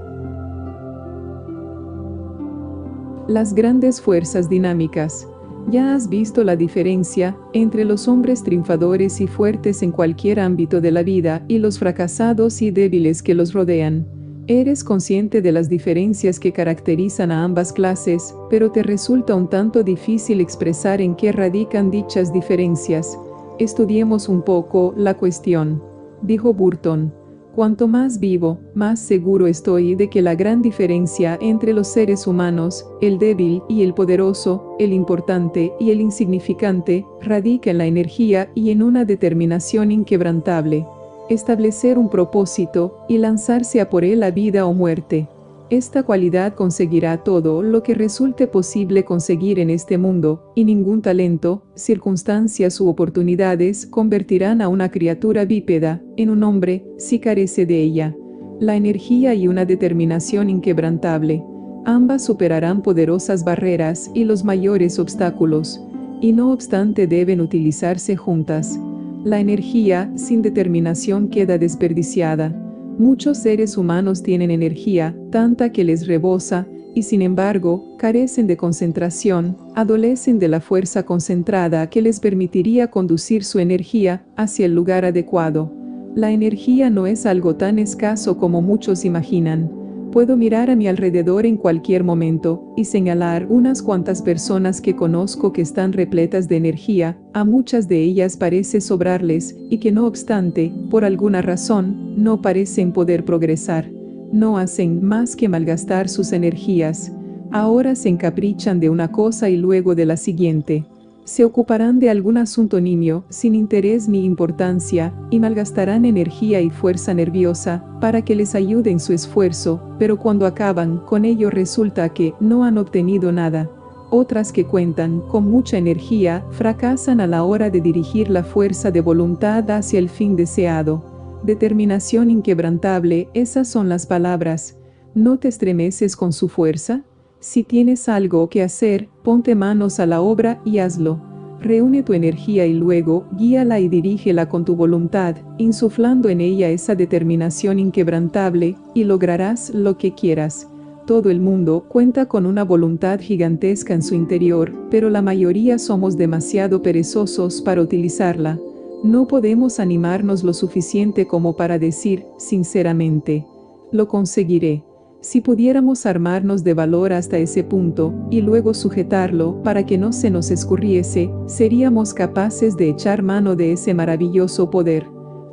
Las grandes fuerzas dinámicas. Ya has visto la diferencia entre los hombres triunfadores y fuertes en cualquier ámbito de la vida y los fracasados y débiles que los rodean. Eres consciente de las diferencias que caracterizan a ambas clases, pero te resulta un tanto difícil expresar en qué radican dichas diferencias. Estudiemos un poco la cuestión. Dijo Burton: cuanto más vivo, más seguro estoy de que la gran diferencia entre los seres humanos, el débil y el poderoso, el importante y el insignificante, radica en la energía y en una determinación inquebrantable. Establecer un propósito y lanzarse a por él a vida o muerte. Esta cualidad conseguirá todo lo que resulte posible conseguir en este mundo, y ningún talento, circunstancias u oportunidades convertirán a una criatura bípeda en un hombre si carece de ella. La energía y una determinación inquebrantable. Ambas superarán poderosas barreras y los mayores obstáculos, y no obstante deben utilizarse juntas. La energía sin determinación queda desperdiciada. Muchos seres humanos tienen energía, tanta que les rebosa, y sin embargo, carecen de concentración, adolecen de la fuerza concentrada que les permitiría conducir su energía hacia el lugar adecuado. La energía no es algo tan escaso como muchos imaginan. Puedo mirar a mi alrededor en cualquier momento, y señalar unas cuantas personas que conozco que están repletas de energía, a muchas de ellas parece sobrarles, y que no obstante, por alguna razón, no parecen poder progresar. No hacen más que malgastar sus energías. Ahora se encaprichan de una cosa y luego de la siguiente. Se ocuparán de algún asunto nimio, sin interés ni importancia, y malgastarán energía y fuerza nerviosa para que les ayude en su esfuerzo, pero cuando acaban con ello resulta que no han obtenido nada. Otras que cuentan con mucha energía fracasan a la hora de dirigir la fuerza de voluntad hacia el fin deseado. Determinación inquebrantable, esas son las palabras. ¿No te estremeces con su fuerza? Si tienes algo que hacer, ponte manos a la obra y hazlo. reúne tu energía y luego guíala y dirígela con tu voluntad, insuflando en ella esa determinación inquebrantable, y lograrás lo que quieras. Todo el mundo cuenta con una voluntad gigantesca en su interior, pero la mayoría somos demasiado perezosos para utilizarla. No podemos animarnos lo suficiente como para decir, sinceramente, lo conseguiré. Si pudiéramos armarnos de valor hasta ese punto, y luego sujetarlo para que no se nos escurriese, seríamos capaces de echar mano de ese maravilloso poder.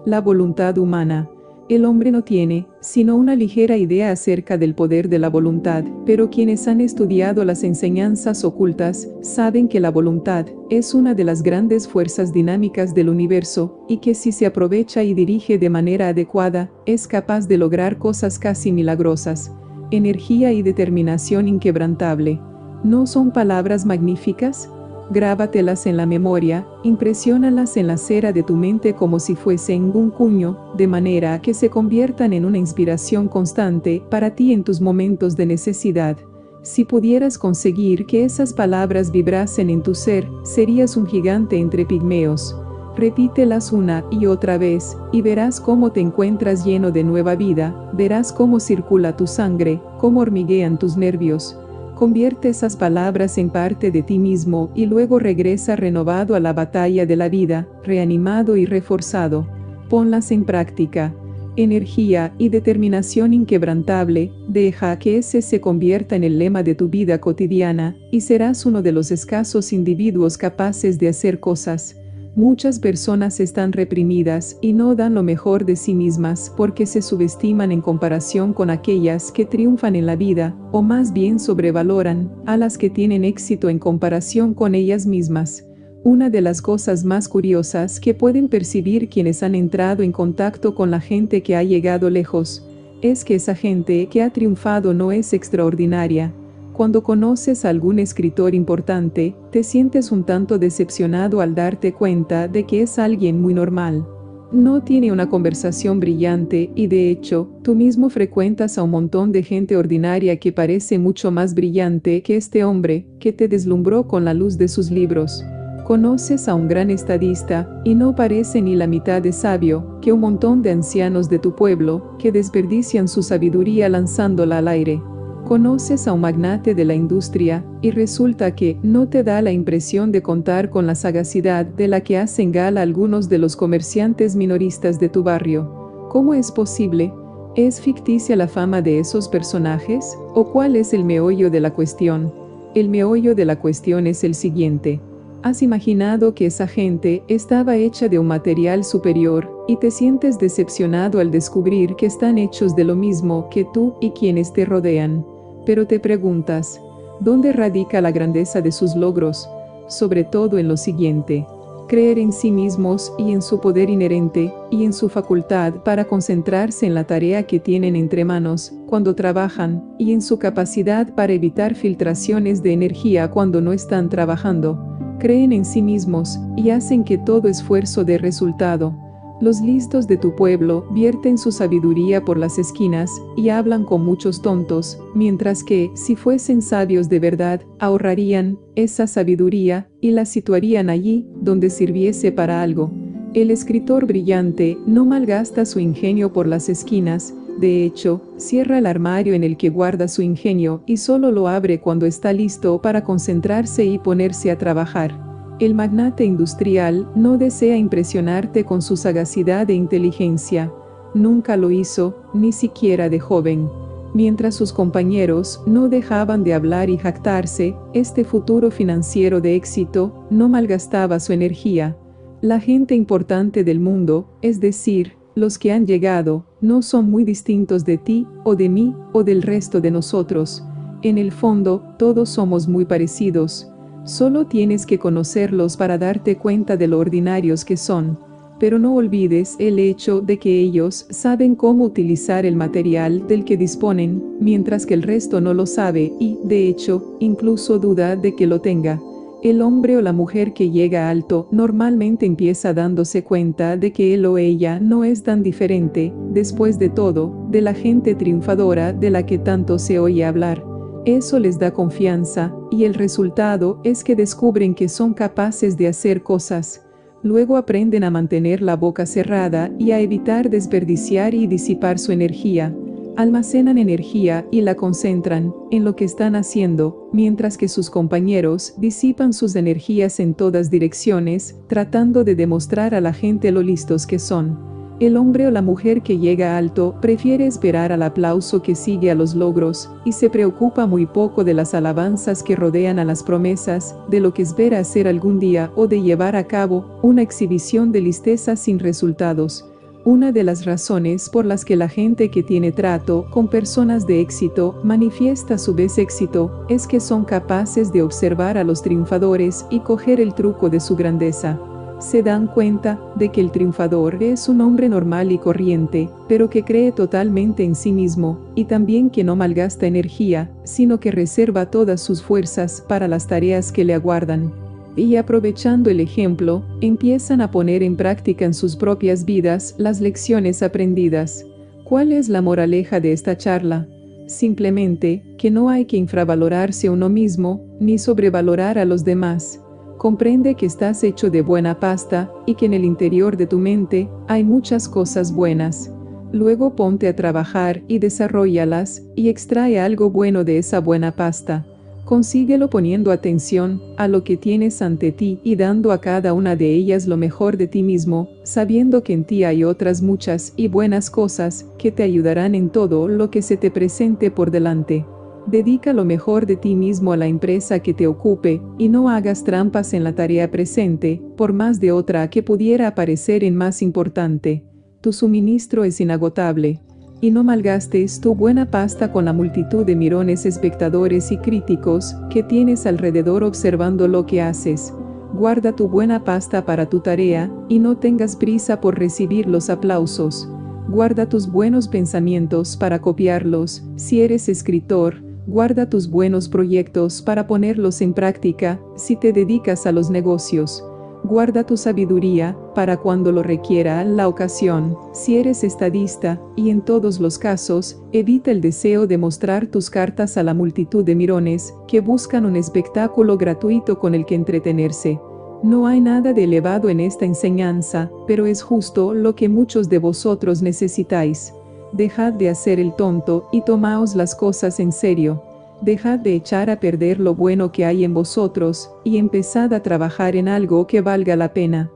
La voluntad humana. El hombre no tiene, sino una ligera idea acerca del poder de la voluntad, pero quienes han estudiado las enseñanzas ocultas, saben que la voluntad es una de las grandes fuerzas dinámicas del universo, y que si se aprovecha y dirige de manera adecuada, es capaz de lograr cosas casi milagrosas. Energía y determinación inquebrantable. ¿No son palabras magníficas? Grábatelas en la memoria, impresiónalas en la cera de tu mente como si fuesen un cuño, de manera que se conviertan en una inspiración constante para ti en tus momentos de necesidad. Si pudieras conseguir que esas palabras vibrasen en tu ser, serías un gigante entre pigmeos. Repítelas una y otra vez, y verás cómo te encuentras lleno de nueva vida, verás cómo circula tu sangre, cómo hormiguean tus nervios. Convierte esas palabras en parte de ti mismo y luego regresa renovado a la batalla de la vida, reanimado y reforzado. Ponlas en práctica. Energía y determinación inquebrantable, deja que ese se convierta en el lema de tu vida cotidiana, y serás uno de los escasos individuos capaces de hacer cosas. Muchas personas están reprimidas y no dan lo mejor de sí mismas porque se subestiman en comparación con aquellas que triunfan en la vida, o más bien sobrevaloran a las que tienen éxito en comparación con ellas mismas. Una de las cosas más curiosas que pueden percibir quienes han entrado en contacto con la gente que ha llegado lejos, es que esa gente que ha triunfado no es extraordinaria. Cuando conoces a algún escritor importante, te sientes un tanto decepcionado al darte cuenta de que es alguien muy normal. No tiene una conversación brillante y, de hecho, tú mismo frecuentas a un montón de gente ordinaria que parece mucho más brillante que este hombre, que te deslumbró con la luz de sus libros. Conoces a un gran estadista, y no parece ni la mitad de sabio que un montón de ancianos de tu pueblo, que desperdician su sabiduría lanzándola al aire. Conoces a un magnate de la industria, y resulta que no te da la impresión de contar con la sagacidad de la que hacen gala algunos de los comerciantes minoristas de tu barrio. ¿Cómo es posible? ¿Es ficticia la fama de esos personajes? ¿O cuál es el meollo de la cuestión? El meollo de la cuestión es el siguiente. ¿Has imaginado que esa gente estaba hecha de un material superior, y te sientes decepcionado al descubrir que están hechos de lo mismo que tú y quienes te rodean? Pero te preguntas, ¿dónde radica la grandeza de sus logros? Sobre todo en lo siguiente: creer en sí mismos y en su poder inherente, y en su facultad para concentrarse en la tarea que tienen entre manos cuando trabajan, y en su capacidad para evitar filtraciones de energía cuando no están trabajando. Creen en sí mismos, y hacen que todo esfuerzo dé resultado. Los listos de tu pueblo vierten su sabiduría por las esquinas, y hablan con muchos tontos, mientras que, si fuesen sabios de verdad, ahorrarían esa sabiduría, y la situarían allí, donde sirviese para algo. El escritor brillante no malgasta su ingenio por las esquinas, de hecho, cierra el armario en el que guarda su ingenio, y solo lo abre cuando está listo para concentrarse y ponerse a trabajar. El magnate industrial no desea impresionarte con su sagacidad e inteligencia. Nunca lo hizo, ni siquiera de joven. Mientras sus compañeros no dejaban de hablar y jactarse, este futuro financiero de éxito no malgastaba su energía. La gente importante del mundo, es decir, los que han llegado, no son muy distintos de ti, o de mí, o del resto de nosotros. En el fondo, todos somos muy parecidos. Solo tienes que conocerlos para darte cuenta de lo ordinarios que son. Pero no olvides el hecho de que ellos saben cómo utilizar el material del que disponen, mientras que el resto no lo sabe y, de hecho, incluso duda de que lo tenga. El hombre o la mujer que llega alto normalmente empieza dándose cuenta de que él o ella no es tan diferente, después de todo, de la gente triunfadora de la que tanto se oye hablar. Eso les da confianza, y el resultado es que descubren que son capaces de hacer cosas. Luego aprenden a mantener la boca cerrada y a evitar desperdiciar y disipar su energía. Almacenan energía y la concentran en lo que están haciendo, mientras que sus compañeros disipan sus energías en todas direcciones, tratando de demostrar a la gente lo listos que son. El hombre o la mujer que llega alto prefiere esperar al aplauso que sigue a los logros, y se preocupa muy poco de las alabanzas que rodean a las promesas, de lo que espera hacer algún día o de llevar a cabo, una exhibición de listeza sin resultados. Una de las razones por las que la gente que tiene trato con personas de éxito manifiesta a su vez éxito, es que son capaces de observar a los triunfadores y coger el truco de su grandeza. Se dan cuenta de que el triunfador es un hombre normal y corriente, pero que cree totalmente en sí mismo, y también que no malgasta energía, sino que reserva todas sus fuerzas para las tareas que le aguardan. Y aprovechando el ejemplo, empiezan a poner en práctica en sus propias vidas las lecciones aprendidas. ¿Cuál es la moraleja de esta charla? Simplemente, que no hay que infravalorarse a uno mismo, ni sobrevalorar a los demás. Comprende que estás hecho de buena pasta, y que en el interior de tu mente hay muchas cosas buenas. Luego ponte a trabajar y desarróllalas, y extrae algo bueno de esa buena pasta. Consíguelo poniendo atención a lo que tienes ante ti y dando a cada una de ellas lo mejor de ti mismo, sabiendo que en ti hay otras muchas y buenas cosas que te ayudarán en todo lo que se te presente por delante. Dedica lo mejor de ti mismo a la empresa que te ocupe, y no hagas trampas en la tarea presente, por más de otra que pudiera aparecer en más importante. Tu suministro es inagotable, y no malgastes tu buena pasta con la multitud de mirones, espectadores y críticos que tienes alrededor observando lo que haces. Guarda tu buena pasta para tu tarea, y no tengas prisa por recibir los aplausos. Guarda tus buenos pensamientos para copiarlos, si eres escritor. Guarda tus buenos proyectos para ponerlos en práctica, si te dedicas a los negocios. Guarda tu sabiduría, para cuando lo requiera la ocasión, si eres estadista, y en todos los casos, evita el deseo de mostrar tus cartas a la multitud de mirones, que buscan un espectáculo gratuito con el que entretenerse. No hay nada de elevado en esta enseñanza, pero es justo lo que muchos de vosotros necesitáis. Dejad de hacer el tonto y tomaos las cosas en serio. Dejad de echar a perder lo bueno que hay en vosotros, y empezad a trabajar en algo que valga la pena.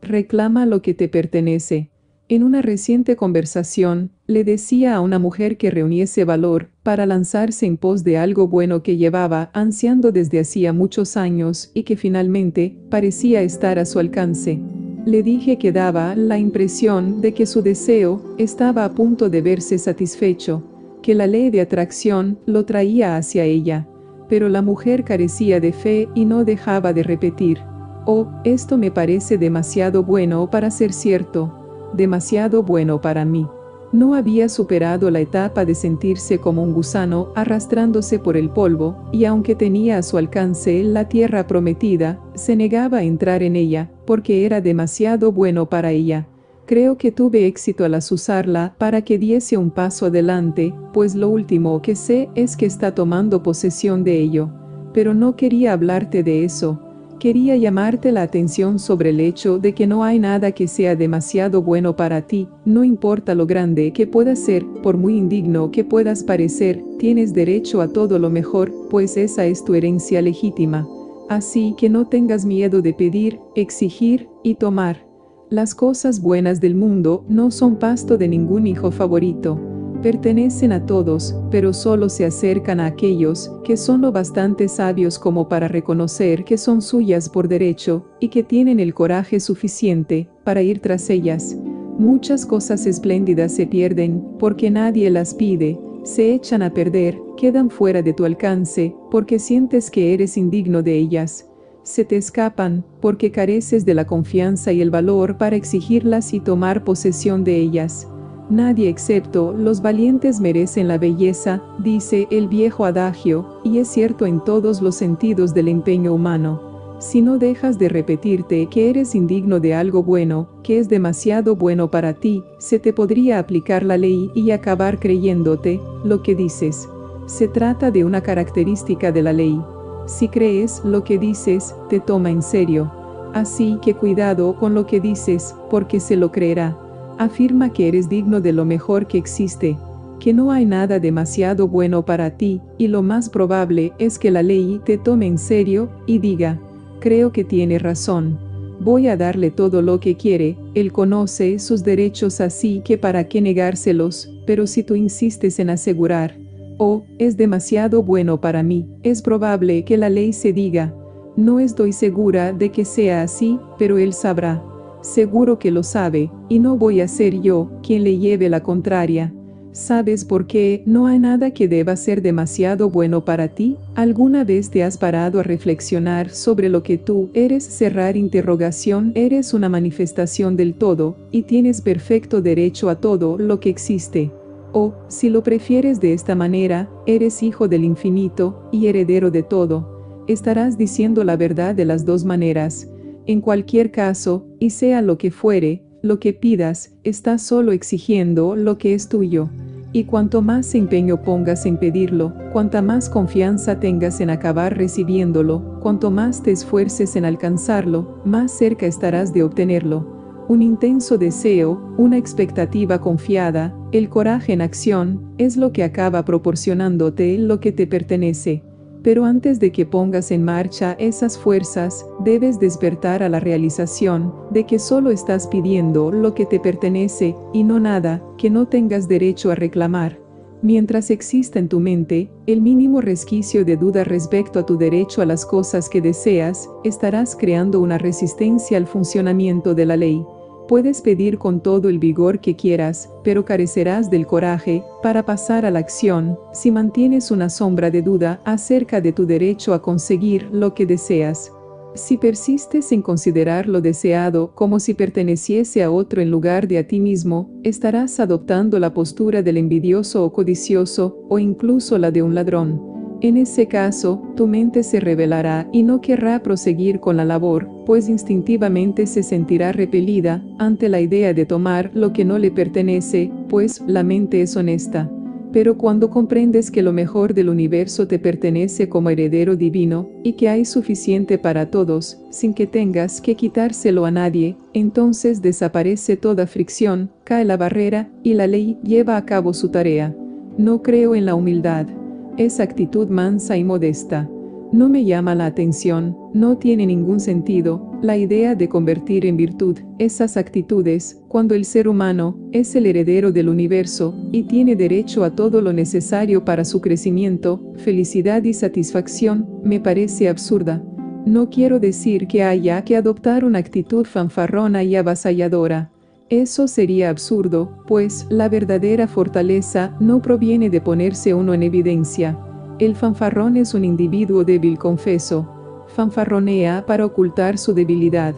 Reclama lo que te pertenece. En una reciente conversación, le decía a una mujer que reuniese valor para lanzarse en pos de algo bueno que llevaba ansiando desde hacía muchos años y que finalmente parecía estar a su alcance. Le dije que daba la impresión de que su deseo estaba a punto de verse satisfecho, que la ley de atracción lo traía hacia ella, pero la mujer carecía de fe y no dejaba de repetir: «Oh, esto me parece demasiado bueno para ser cierto, demasiado bueno para mí». No había superado la etapa de sentirse como un gusano arrastrándose por el polvo, y aunque tenía a su alcance la tierra prometida, se negaba a entrar en ella, porque era demasiado bueno para ella. Creo que tuve éxito al azuzarla para que diese un paso adelante, pues lo último que sé es que está tomando posesión de ello. Pero no quería hablarte de eso. Quería llamarte la atención sobre el hecho de que no hay nada que sea demasiado bueno para ti, no importa lo grande que pueda ser, por muy indigno que puedas parecer, tienes derecho a todo lo mejor, pues esa es tu herencia legítima. Así que no tengas miedo de pedir, exigir y tomar. Las cosas buenas del mundo no son pasto de ningún hijo favorito. Pertenecen a todos, pero solo se acercan a aquellos que son lo bastante sabios como para reconocer que son suyas por derecho, y que tienen el coraje suficiente para ir tras ellas. Muchas cosas espléndidas se pierden porque nadie las pide, se echan a perder, quedan fuera de tu alcance porque sientes que eres indigno de ellas. Se te escapan porque careces de la confianza y el valor para exigirlas y tomar posesión de ellas. Nadie excepto los valientes merecen la belleza, dice el viejo adagio, y es cierto en todos los sentidos del empeño humano. Si no dejas de repetirte que eres indigno de algo bueno, que es demasiado bueno para ti, se te podría aplicar la ley y acabar creyéndote lo que dices. Se trata de una característica de la ley. Si crees lo que dices, te toma en serio. Así que cuidado con lo que dices, porque se lo creerá. Afirma que eres digno de lo mejor que existe, que no hay nada demasiado bueno para ti, y lo más probable es que la ley te tome en serio y diga: creo que tiene razón. Voy a darle todo lo que quiere, él conoce sus derechos, así que para qué negárselos. Pero si tú insistes en asegurar, oh, es demasiado bueno para mí, es probable que la ley se diga: no estoy segura de que sea así, pero él sabrá. Seguro que lo sabe, y no voy a ser yo quien le lleve la contraria. ¿Sabes por qué no hay nada que deba ser demasiado bueno para ti? ¿Alguna vez te has parado a reflexionar sobre lo que tú eres? Cerrar interrogación. Eres una manifestación del todo, y tienes perfecto derecho a todo lo que existe. O, si lo prefieres de esta manera, eres hijo del infinito, y heredero de todo. Estarás diciendo la verdad de las dos maneras. En cualquier caso, y sea lo que fuere, lo que pidas, estás solo exigiendo lo que es tuyo. Y cuanto más empeño pongas en pedirlo, cuanta más confianza tengas en acabar recibiéndolo, cuanto más te esfuerces en alcanzarlo, más cerca estarás de obtenerlo. Un intenso deseo, una expectativa confiada, el coraje en acción, es lo que acaba proporcionándote lo que te pertenece. Pero antes de que pongas en marcha esas fuerzas, debes despertar a la realización de que solo estás pidiendo lo que te pertenece, y no nada que no tengas derecho a reclamar. Mientras exista en tu mente el mínimo resquicio de duda respecto a tu derecho a las cosas que deseas, estarás creando una resistencia al funcionamiento de la ley. Puedes pedir con todo el vigor que quieras, pero carecerás del coraje para pasar a la acción si mantienes una sombra de duda acerca de tu derecho a conseguir lo que deseas. Si persistes en considerar lo deseado como si perteneciese a otro en lugar de a ti mismo, estarás adoptando la postura del envidioso o codicioso, o incluso la de un ladrón. En ese caso, tu mente se rebelará y no querrá proseguir con la labor, pues instintivamente se sentirá repelida ante la idea de tomar lo que no le pertenece, pues la mente es honesta. Pero cuando comprendes que lo mejor del universo te pertenece como heredero divino, y que hay suficiente para todos, sin que tengas que quitárselo a nadie, entonces desaparece toda fricción, cae la barrera, y la ley lleva a cabo su tarea. No creo en la humildad. Es actitud mansa y modesta. No me llama la atención, no tiene ningún sentido la idea de convertir en virtud esas actitudes, cuando el ser humano es el heredero del universo y tiene derecho a todo lo necesario para su crecimiento, felicidad y satisfacción. Me parece absurda. No quiero decir que haya que adoptar una actitud fanfarrona y avasalladora. Eso sería absurdo, pues la verdadera fortaleza no proviene de ponerse uno en evidencia. El fanfarrón es un individuo débil, confeso. Fanfarronea para ocultar su debilidad.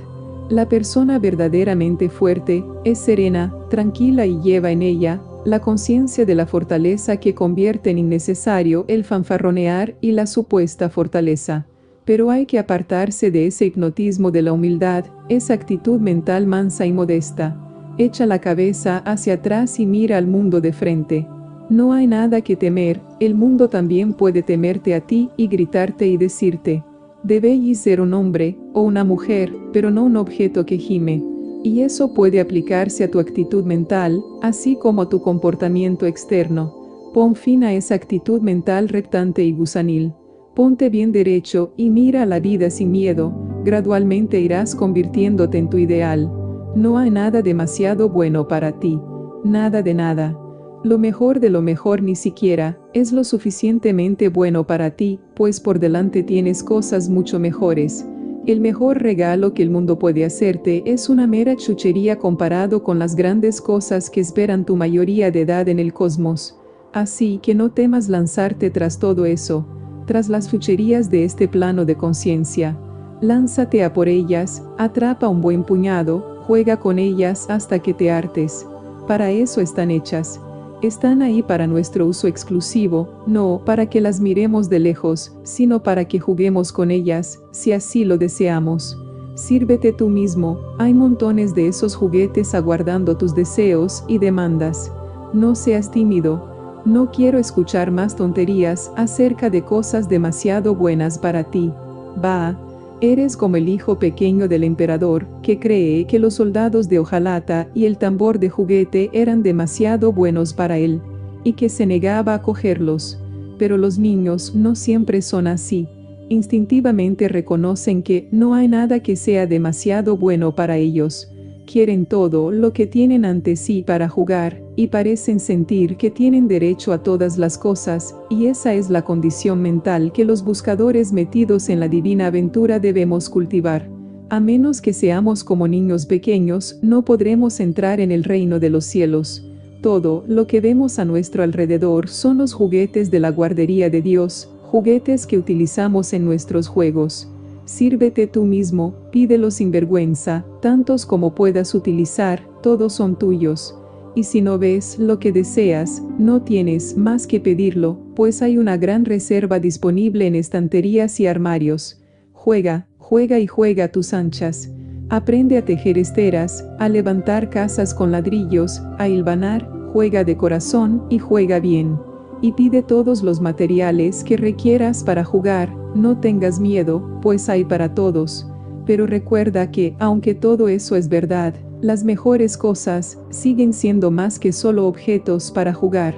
La persona verdaderamente fuerte es serena, tranquila y lleva en ella la conciencia de la fortaleza que convierte en innecesario el fanfarronear y la supuesta fortaleza. Pero hay que apartarse de ese hipnotismo de la humildad, esa actitud mental mansa y modesta. Echa la cabeza hacia atrás y mira al mundo de frente. No hay nada que temer, el mundo también puede temerte a ti y gritarte y decirte: debéis ser un hombre o una mujer, pero no un objeto que gime. Y eso puede aplicarse a tu actitud mental, así como a tu comportamiento externo. Pon fin a esa actitud mental reptante y gusanil. Ponte bien derecho y mira a la vida sin miedo. Gradualmente irás convirtiéndote en tu ideal. No hay nada demasiado bueno para ti. Nada de nada. Lo mejor de lo mejor ni siquiera es lo suficientemente bueno para ti, pues por delante tienes cosas mucho mejores. El mejor regalo que el mundo puede hacerte es una mera chuchería comparado con las grandes cosas que esperan tu mayoría de edad en el cosmos. Así que no temas lanzarte tras todo eso, tras las chucherías de este plano de conciencia. Lánzate a por ellas, atrapa un buen puñado, juega con ellas hasta que te hartes. Para eso están hechas. están ahí para nuestro uso exclusivo, no para que las miremos de lejos, sino para que juguemos con ellas, si así lo deseamos. Sírvete tú mismo, hay montones de esos juguetes aguardando tus deseos y demandas. No seas tímido. No quiero escuchar más tonterías acerca de cosas demasiado buenas para ti. Bah, eres como el hijo pequeño del emperador, que cree que los soldados de hojalata y el tambor de juguete eran demasiado buenos para él, y que se negaba a cogerlos. Pero los niños no siempre son así. Instintivamente reconocen que no hay nada que sea demasiado bueno para ellos. Quieren todo lo que tienen ante sí para jugar, y parecen sentir que tienen derecho a todas las cosas, y esa es la condición mental que los buscadores metidos en la divina aventura debemos cultivar. A menos que seamos como niños pequeños, no podremos entrar en el reino de los cielos. Todo lo que vemos a nuestro alrededor son los juguetes de la guardería de Dios, juguetes que utilizamos en nuestros juegos. Sírvete tú mismo, pídelo sin vergüenza, tantos como puedas utilizar, todos son tuyos. Y si no ves lo que deseas, no tienes más que pedirlo, pues hay una gran reserva disponible en estanterías y armarios. Juega, juega y juega tus anchas. Aprende a tejer esteras, a levantar casas con ladrillos, a hilvanar, juega de corazón y juega bien. Y pide todos los materiales que requieras para jugar, no tengas miedo, pues hay para todos. Pero recuerda que, aunque todo eso es verdad, las mejores cosas siguen siendo más que solo objetos para jugar.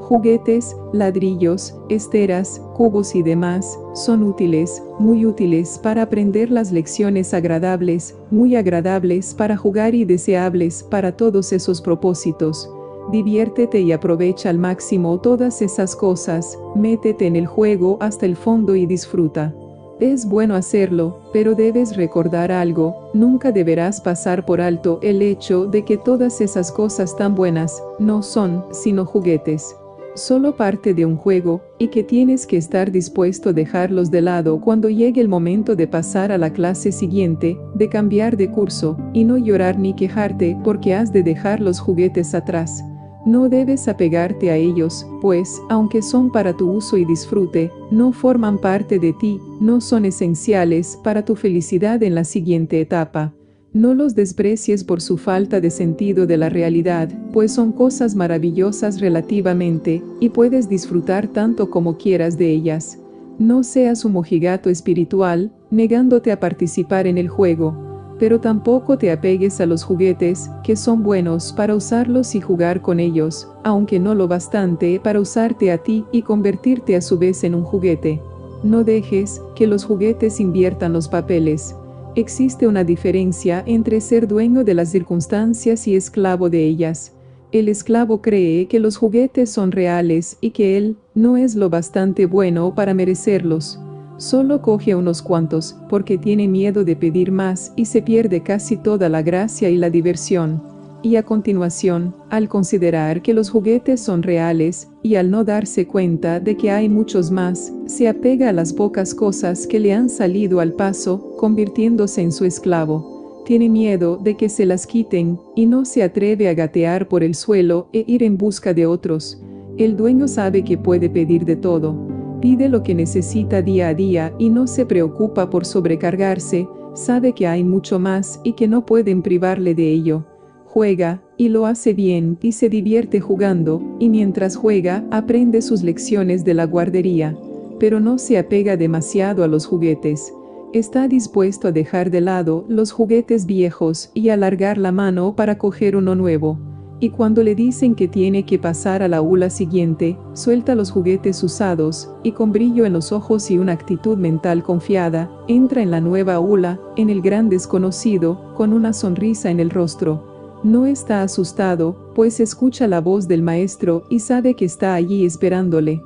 Juguetes, ladrillos, esteras, cubos y demás, son útiles, muy útiles para aprender las lecciones agradables, muy agradables para jugar y deseables para todos esos propósitos. Diviértete y aprovecha al máximo todas esas cosas, métete en el juego hasta el fondo y disfruta. Es bueno hacerlo, pero debes recordar algo, nunca deberás pasar por alto el hecho de que todas esas cosas tan buenas, no son, sino juguetes. Solo parte de un juego, y que tienes que estar dispuesto a dejarlos de lado cuando llegue el momento de pasar a la clase siguiente, de cambiar de curso, y no llorar ni quejarte porque has de dejar los juguetes atrás. No debes apegarte a ellos, pues, aunque son para tu uso y disfrute, no forman parte de ti, no son esenciales para tu felicidad en la siguiente etapa. No los desprecies por su falta de sentido de la realidad, pues son cosas maravillosas relativamente, y puedes disfrutar tanto como quieras de ellas. No seas un mojigato espiritual, negándote a participar en el juego. Pero tampoco te apegues a los juguetes, que son buenos para usarlos y jugar con ellos, aunque no lo bastante para usarte a ti y convertirte a su vez en un juguete. No dejes que los juguetes inviertan los papeles. Existe una diferencia entre ser dueño de las circunstancias y esclavo de ellas. El esclavo cree que los juguetes son reales y que él no es lo bastante bueno para merecerlos. Solo coge unos cuantos, porque tiene miedo de pedir más y se pierde casi toda la gracia y la diversión. Y a continuación, al considerar que los juguetes son reales, y al no darse cuenta de que hay muchos más, se apega a las pocas cosas que le han salido al paso, convirtiéndose en su esclavo. Tiene miedo de que se las quiten, y no se atreve a gatear por el suelo e ir en busca de otros. El dueño sabe que puede pedir de todo. Pide lo que necesita día a día y no se preocupa por sobrecargarse, sabe que hay mucho más y que no pueden privarle de ello. Juega, y lo hace bien, y se divierte jugando, y mientras juega, aprende sus lecciones de la guardería. Pero no se apega demasiado a los juguetes. Está dispuesto a dejar de lado los juguetes viejos y alargar la mano para coger uno nuevo. Y cuando le dicen que tiene que pasar a la aula siguiente, suelta los juguetes usados, y con brillo en los ojos y una actitud mental confiada, entra en la nueva aula, en el gran desconocido, con una sonrisa en el rostro. No está asustado, pues escucha la voz del maestro y sabe que está allí esperándole.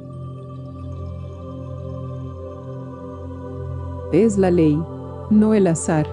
Es la ley, no el azar.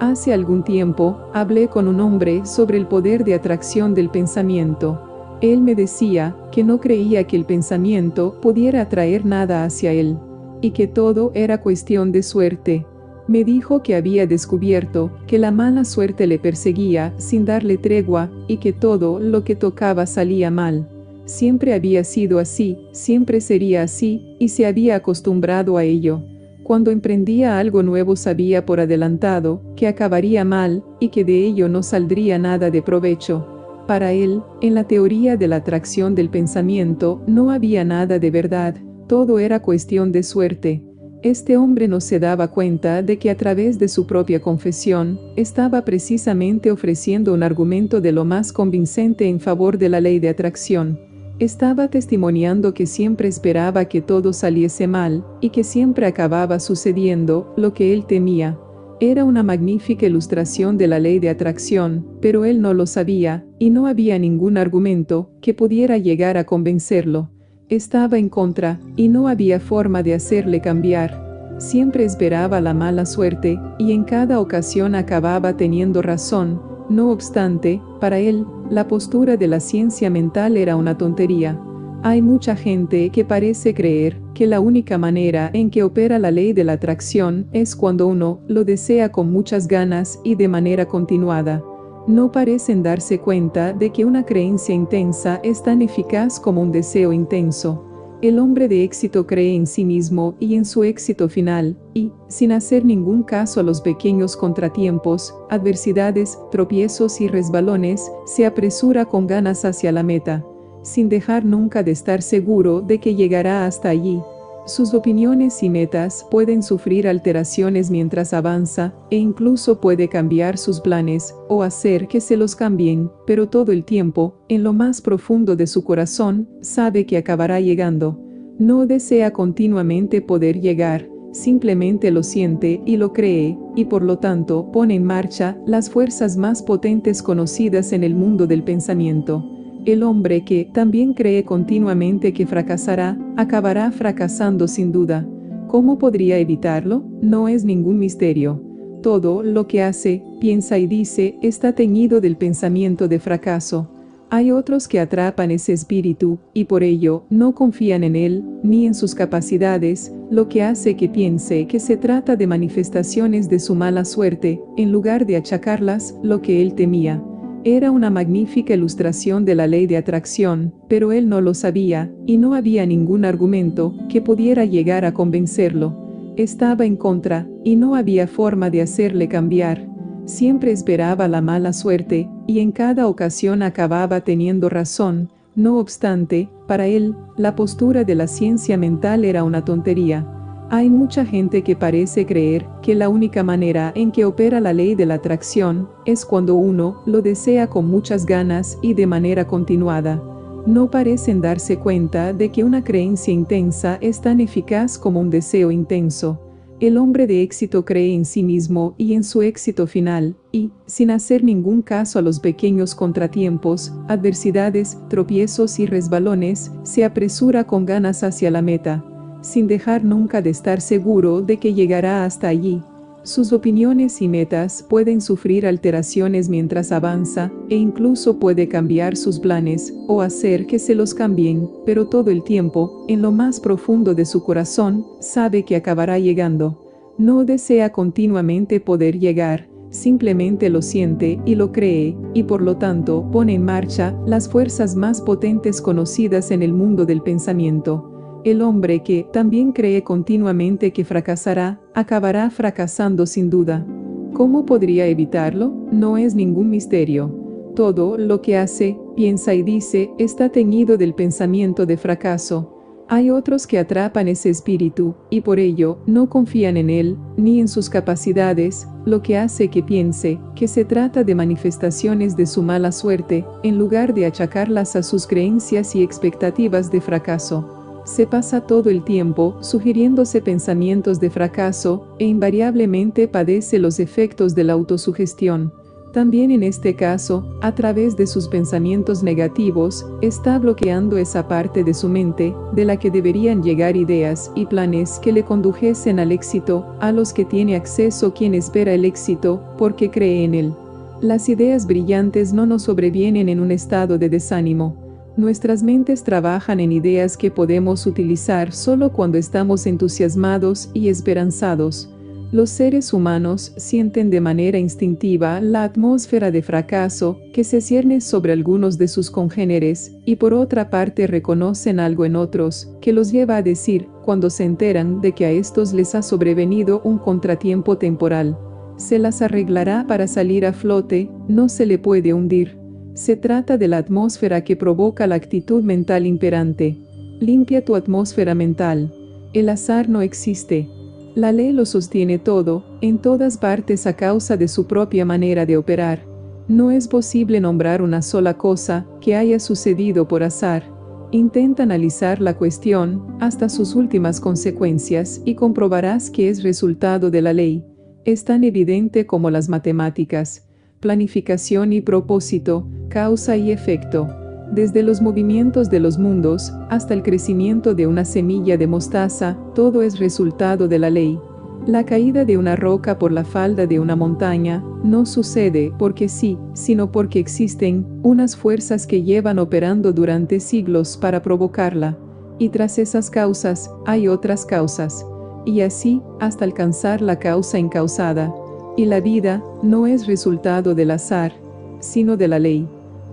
Hace algún tiempo, hablé con un hombre sobre el poder de atracción del pensamiento. Él me decía que no creía que el pensamiento pudiera atraer nada hacia él, y que todo era cuestión de suerte. Me dijo que había descubierto que la mala suerte le perseguía sin darle tregua, y que todo lo que tocaba salía mal. Siempre había sido así, siempre sería así, y se había acostumbrado a ello. Cuando emprendía algo nuevo sabía por adelantado que acabaría mal y que de ello no saldría nada de provecho. Para él, en la teoría de la atracción del pensamiento, no había nada de verdad, todo era cuestión de suerte. Este hombre no se daba cuenta de que a través de su propia confesión, estaba precisamente ofreciendo un argumento de lo más convincente en favor de la ley de atracción. Estaba testimoniando que siempre esperaba que todo saliese mal, y que siempre acababa sucediendo lo que él temía. Era una magnífica ilustración de la ley de atracción, pero él no lo sabía, y no había ningún argumento que pudiera llegar a convencerlo. Estaba en contra, y no había forma de hacerle cambiar. Siempre esperaba la mala suerte, y en cada ocasión acababa teniendo razón. No obstante, para él, la postura de la ciencia mental era una tontería. Hay mucha gente que parece creer que la única manera en que opera la ley de la atracción es cuando uno lo desea con muchas ganas y de manera continuada. No parecen darse cuenta de que una creencia intensa es tan eficaz como un deseo intenso. El hombre de éxito cree en sí mismo y en su éxito final, y, sin hacer ningún caso a los pequeños contratiempos, adversidades, tropiezos y resbalones, se apresura con ganas hacia la meta, sin dejar nunca de estar seguro de que llegará hasta allí. Sus opiniones y metas pueden sufrir alteraciones mientras avanza, e incluso puede cambiar sus planes, o hacer que se los cambien, pero todo el tiempo, en lo más profundo de su corazón, sabe que acabará llegando. No desea continuamente poder llegar, simplemente lo siente y lo cree, y por lo tanto pone en marcha las fuerzas más potentes conocidas en el mundo del pensamiento. El hombre que también cree continuamente que fracasará, acabará fracasando sin duda. ¿Cómo podría evitarlo? No es ningún misterio. Todo lo que hace, piensa y dice está teñido del pensamiento de fracaso. Hay otros que atrapan ese espíritu, y por ello, no confían en él, ni en sus capacidades, lo que hace que piense que se trata de manifestaciones de su mala suerte, en lugar de achacarlas lo que él temía. Era una magnífica ilustración de la ley de atracción, pero él no lo sabía, y no había ningún argumento que pudiera llegar a convencerlo. Estaba en contra, y no había forma de hacerle cambiar. Siempre esperaba la mala suerte, y en cada ocasión acababa teniendo razón. No obstante, para él, la postura de la ciencia mental era una tontería. Hay mucha gente que parece creer que la única manera en que opera la ley de la atracción es cuando uno lo desea con muchas ganas y de manera continuada. No parecen darse cuenta de que una creencia intensa es tan eficaz como un deseo intenso. El hombre de éxito cree en sí mismo y en su éxito final, y, sin hacer ningún caso a los pequeños contratiempos, adversidades, tropiezos y resbalones, se apresura con ganas hacia la meta, sin dejar nunca de estar seguro de que llegará hasta allí. Sus opiniones y metas pueden sufrir alteraciones mientras avanza, e incluso puede cambiar sus planes, o hacer que se los cambien, pero todo el tiempo, en lo más profundo de su corazón, sabe que acabará llegando. No desea continuamente poder llegar, simplemente lo siente y lo cree, y por lo tanto pone en marcha las fuerzas más potentes conocidas en el mundo del pensamiento. El hombre que también cree continuamente que fracasará, acabará fracasando sin duda. ¿Cómo podría evitarlo? No es ningún misterio. Todo lo que hace, piensa y dice está teñido del pensamiento de fracaso. Hay otros que atrapan ese espíritu, y por ello, no confían en él, ni en sus capacidades, lo que hace que piense que se trata de manifestaciones de su mala suerte, en lugar de achacarlas a sus creencias y expectativas de fracaso. Se pasa todo el tiempo sugiriéndose pensamientos de fracaso, e invariablemente padece los efectos de la autosugestión. También en este caso, a través de sus pensamientos negativos, está bloqueando esa parte de su mente, de la que deberían llegar ideas y planes que le condujesen al éxito, a los que tiene acceso quien espera el éxito, porque cree en él. Las ideas brillantes no nos sobrevienen en un estado de desánimo. Nuestras mentes trabajan en ideas que podemos utilizar solo cuando estamos entusiasmados y esperanzados. Los seres humanos sienten de manera instintiva la atmósfera de fracaso que se cierne sobre algunos de sus congéneres y por otra parte reconocen algo en otros que los lleva a decir, cuando se enteran de que a estos les ha sobrevenido un contratiempo temporal, se las arreglará para salir a flote, no se le puede hundir. Se trata de la atmósfera que provoca la actitud mental imperante. Limpia tu atmósfera mental. El azar no existe. La ley lo sostiene todo, en todas partes a causa de su propia manera de operar. No es posible nombrar una sola cosa que haya sucedido por azar. Intenta analizar la cuestión hasta sus últimas consecuencias y comprobarás que es resultado de la ley. Es tan evidente como las matemáticas. Planificación y propósito, causa y efecto. Desde los movimientos de los mundos hasta el crecimiento de una semilla de mostaza, todo es resultado de la ley. La caída de una roca por la falda de una montaña no sucede porque sí, sino porque existen unas fuerzas que llevan operando durante siglos para provocarla. Y tras esas causas, hay otras causas. Y así, hasta alcanzar la causa encausada. Y la vida no es resultado del azar, sino de la ley.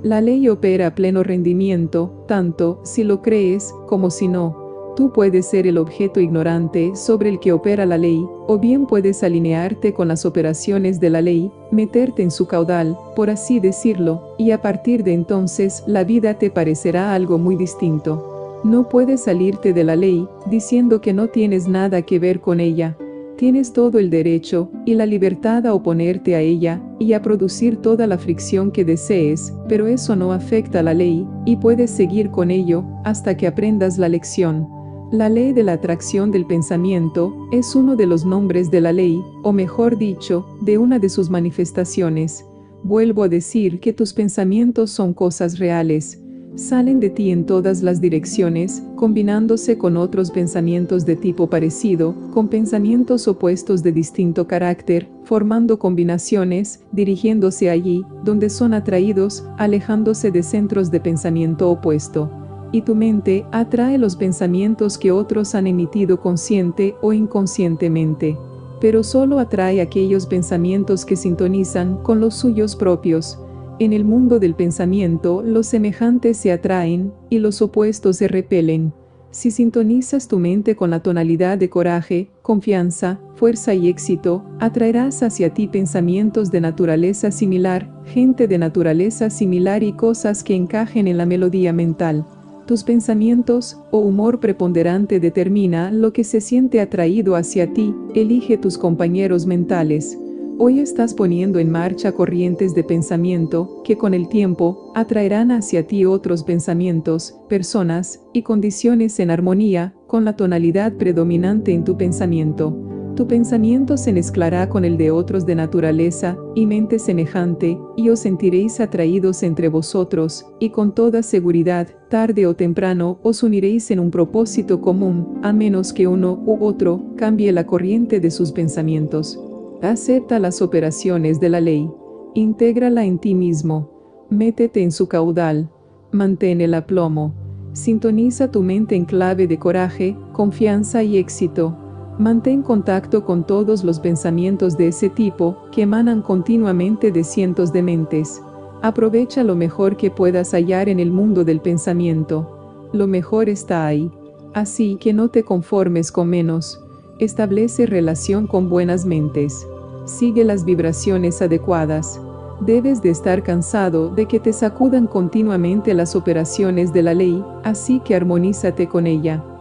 La ley opera a pleno rendimiento, tanto si lo crees como si no. Tú puedes ser el objeto ignorante sobre el que opera la ley, o bien puedes alinearte con las operaciones de la ley, meterte en su caudal, por así decirlo, y a partir de entonces la vida te parecerá algo muy distinto. No puedes salirte de la ley, diciendo que no tienes nada que ver con ella. Tienes todo el derecho y la libertad a oponerte a ella y a producir toda la fricción que desees, pero eso no afecta a la ley y puedes seguir con ello hasta que aprendas la lección. La ley de la atracción del pensamiento es uno de los nombres de la ley, o mejor dicho, de una de sus manifestaciones. Vuelvo a decir que tus pensamientos son cosas reales. Salen de ti en todas las direcciones, combinándose con otros pensamientos de tipo parecido, con pensamientos opuestos de distinto carácter, formando combinaciones, dirigiéndose allí donde son atraídos, alejándose de centros de pensamiento opuesto. Y tu mente atrae los pensamientos que otros han emitido consciente o inconscientemente. Pero solo atrae aquellos pensamientos que sintonizan con los suyos propios. En el mundo del pensamiento, los semejantes se atraen, y los opuestos se repelen. Si sintonizas tu mente con la tonalidad de coraje, confianza, fuerza y éxito, atraerás hacia ti pensamientos de naturaleza similar, gente de naturaleza similar y cosas que encajen en la melodía mental. Tus pensamientos, o humor preponderante determina lo que se siente atraído hacia ti, elige tus compañeros mentales. Hoy estás poniendo en marcha corrientes de pensamiento que con el tiempo atraerán hacia ti otros pensamientos, personas y condiciones en armonía con la tonalidad predominante en tu pensamiento. Tu pensamiento se mezclará con el de otros de naturaleza y mente semejante y os sentiréis atraídos entre vosotros y con toda seguridad, tarde o temprano os uniréis en un propósito común, a menos que uno u otro cambie la corriente de sus pensamientos. Acepta las operaciones de la ley. Intégrala en ti mismo. Métete en su caudal. Mantén el aplomo. Sintoniza tu mente en clave de coraje, confianza y éxito. Mantén contacto con todos los pensamientos de ese tipo que emanan continuamente de cientos de mentes. Aprovecha lo mejor que puedas hallar en el mundo del pensamiento. Lo mejor está ahí. Así que no te conformes con menos. Establece relación con buenas mentes. Sigue las vibraciones adecuadas. Debes de estar cansado de que te sacudan continuamente las operaciones de la ley, así que armonízate con ella.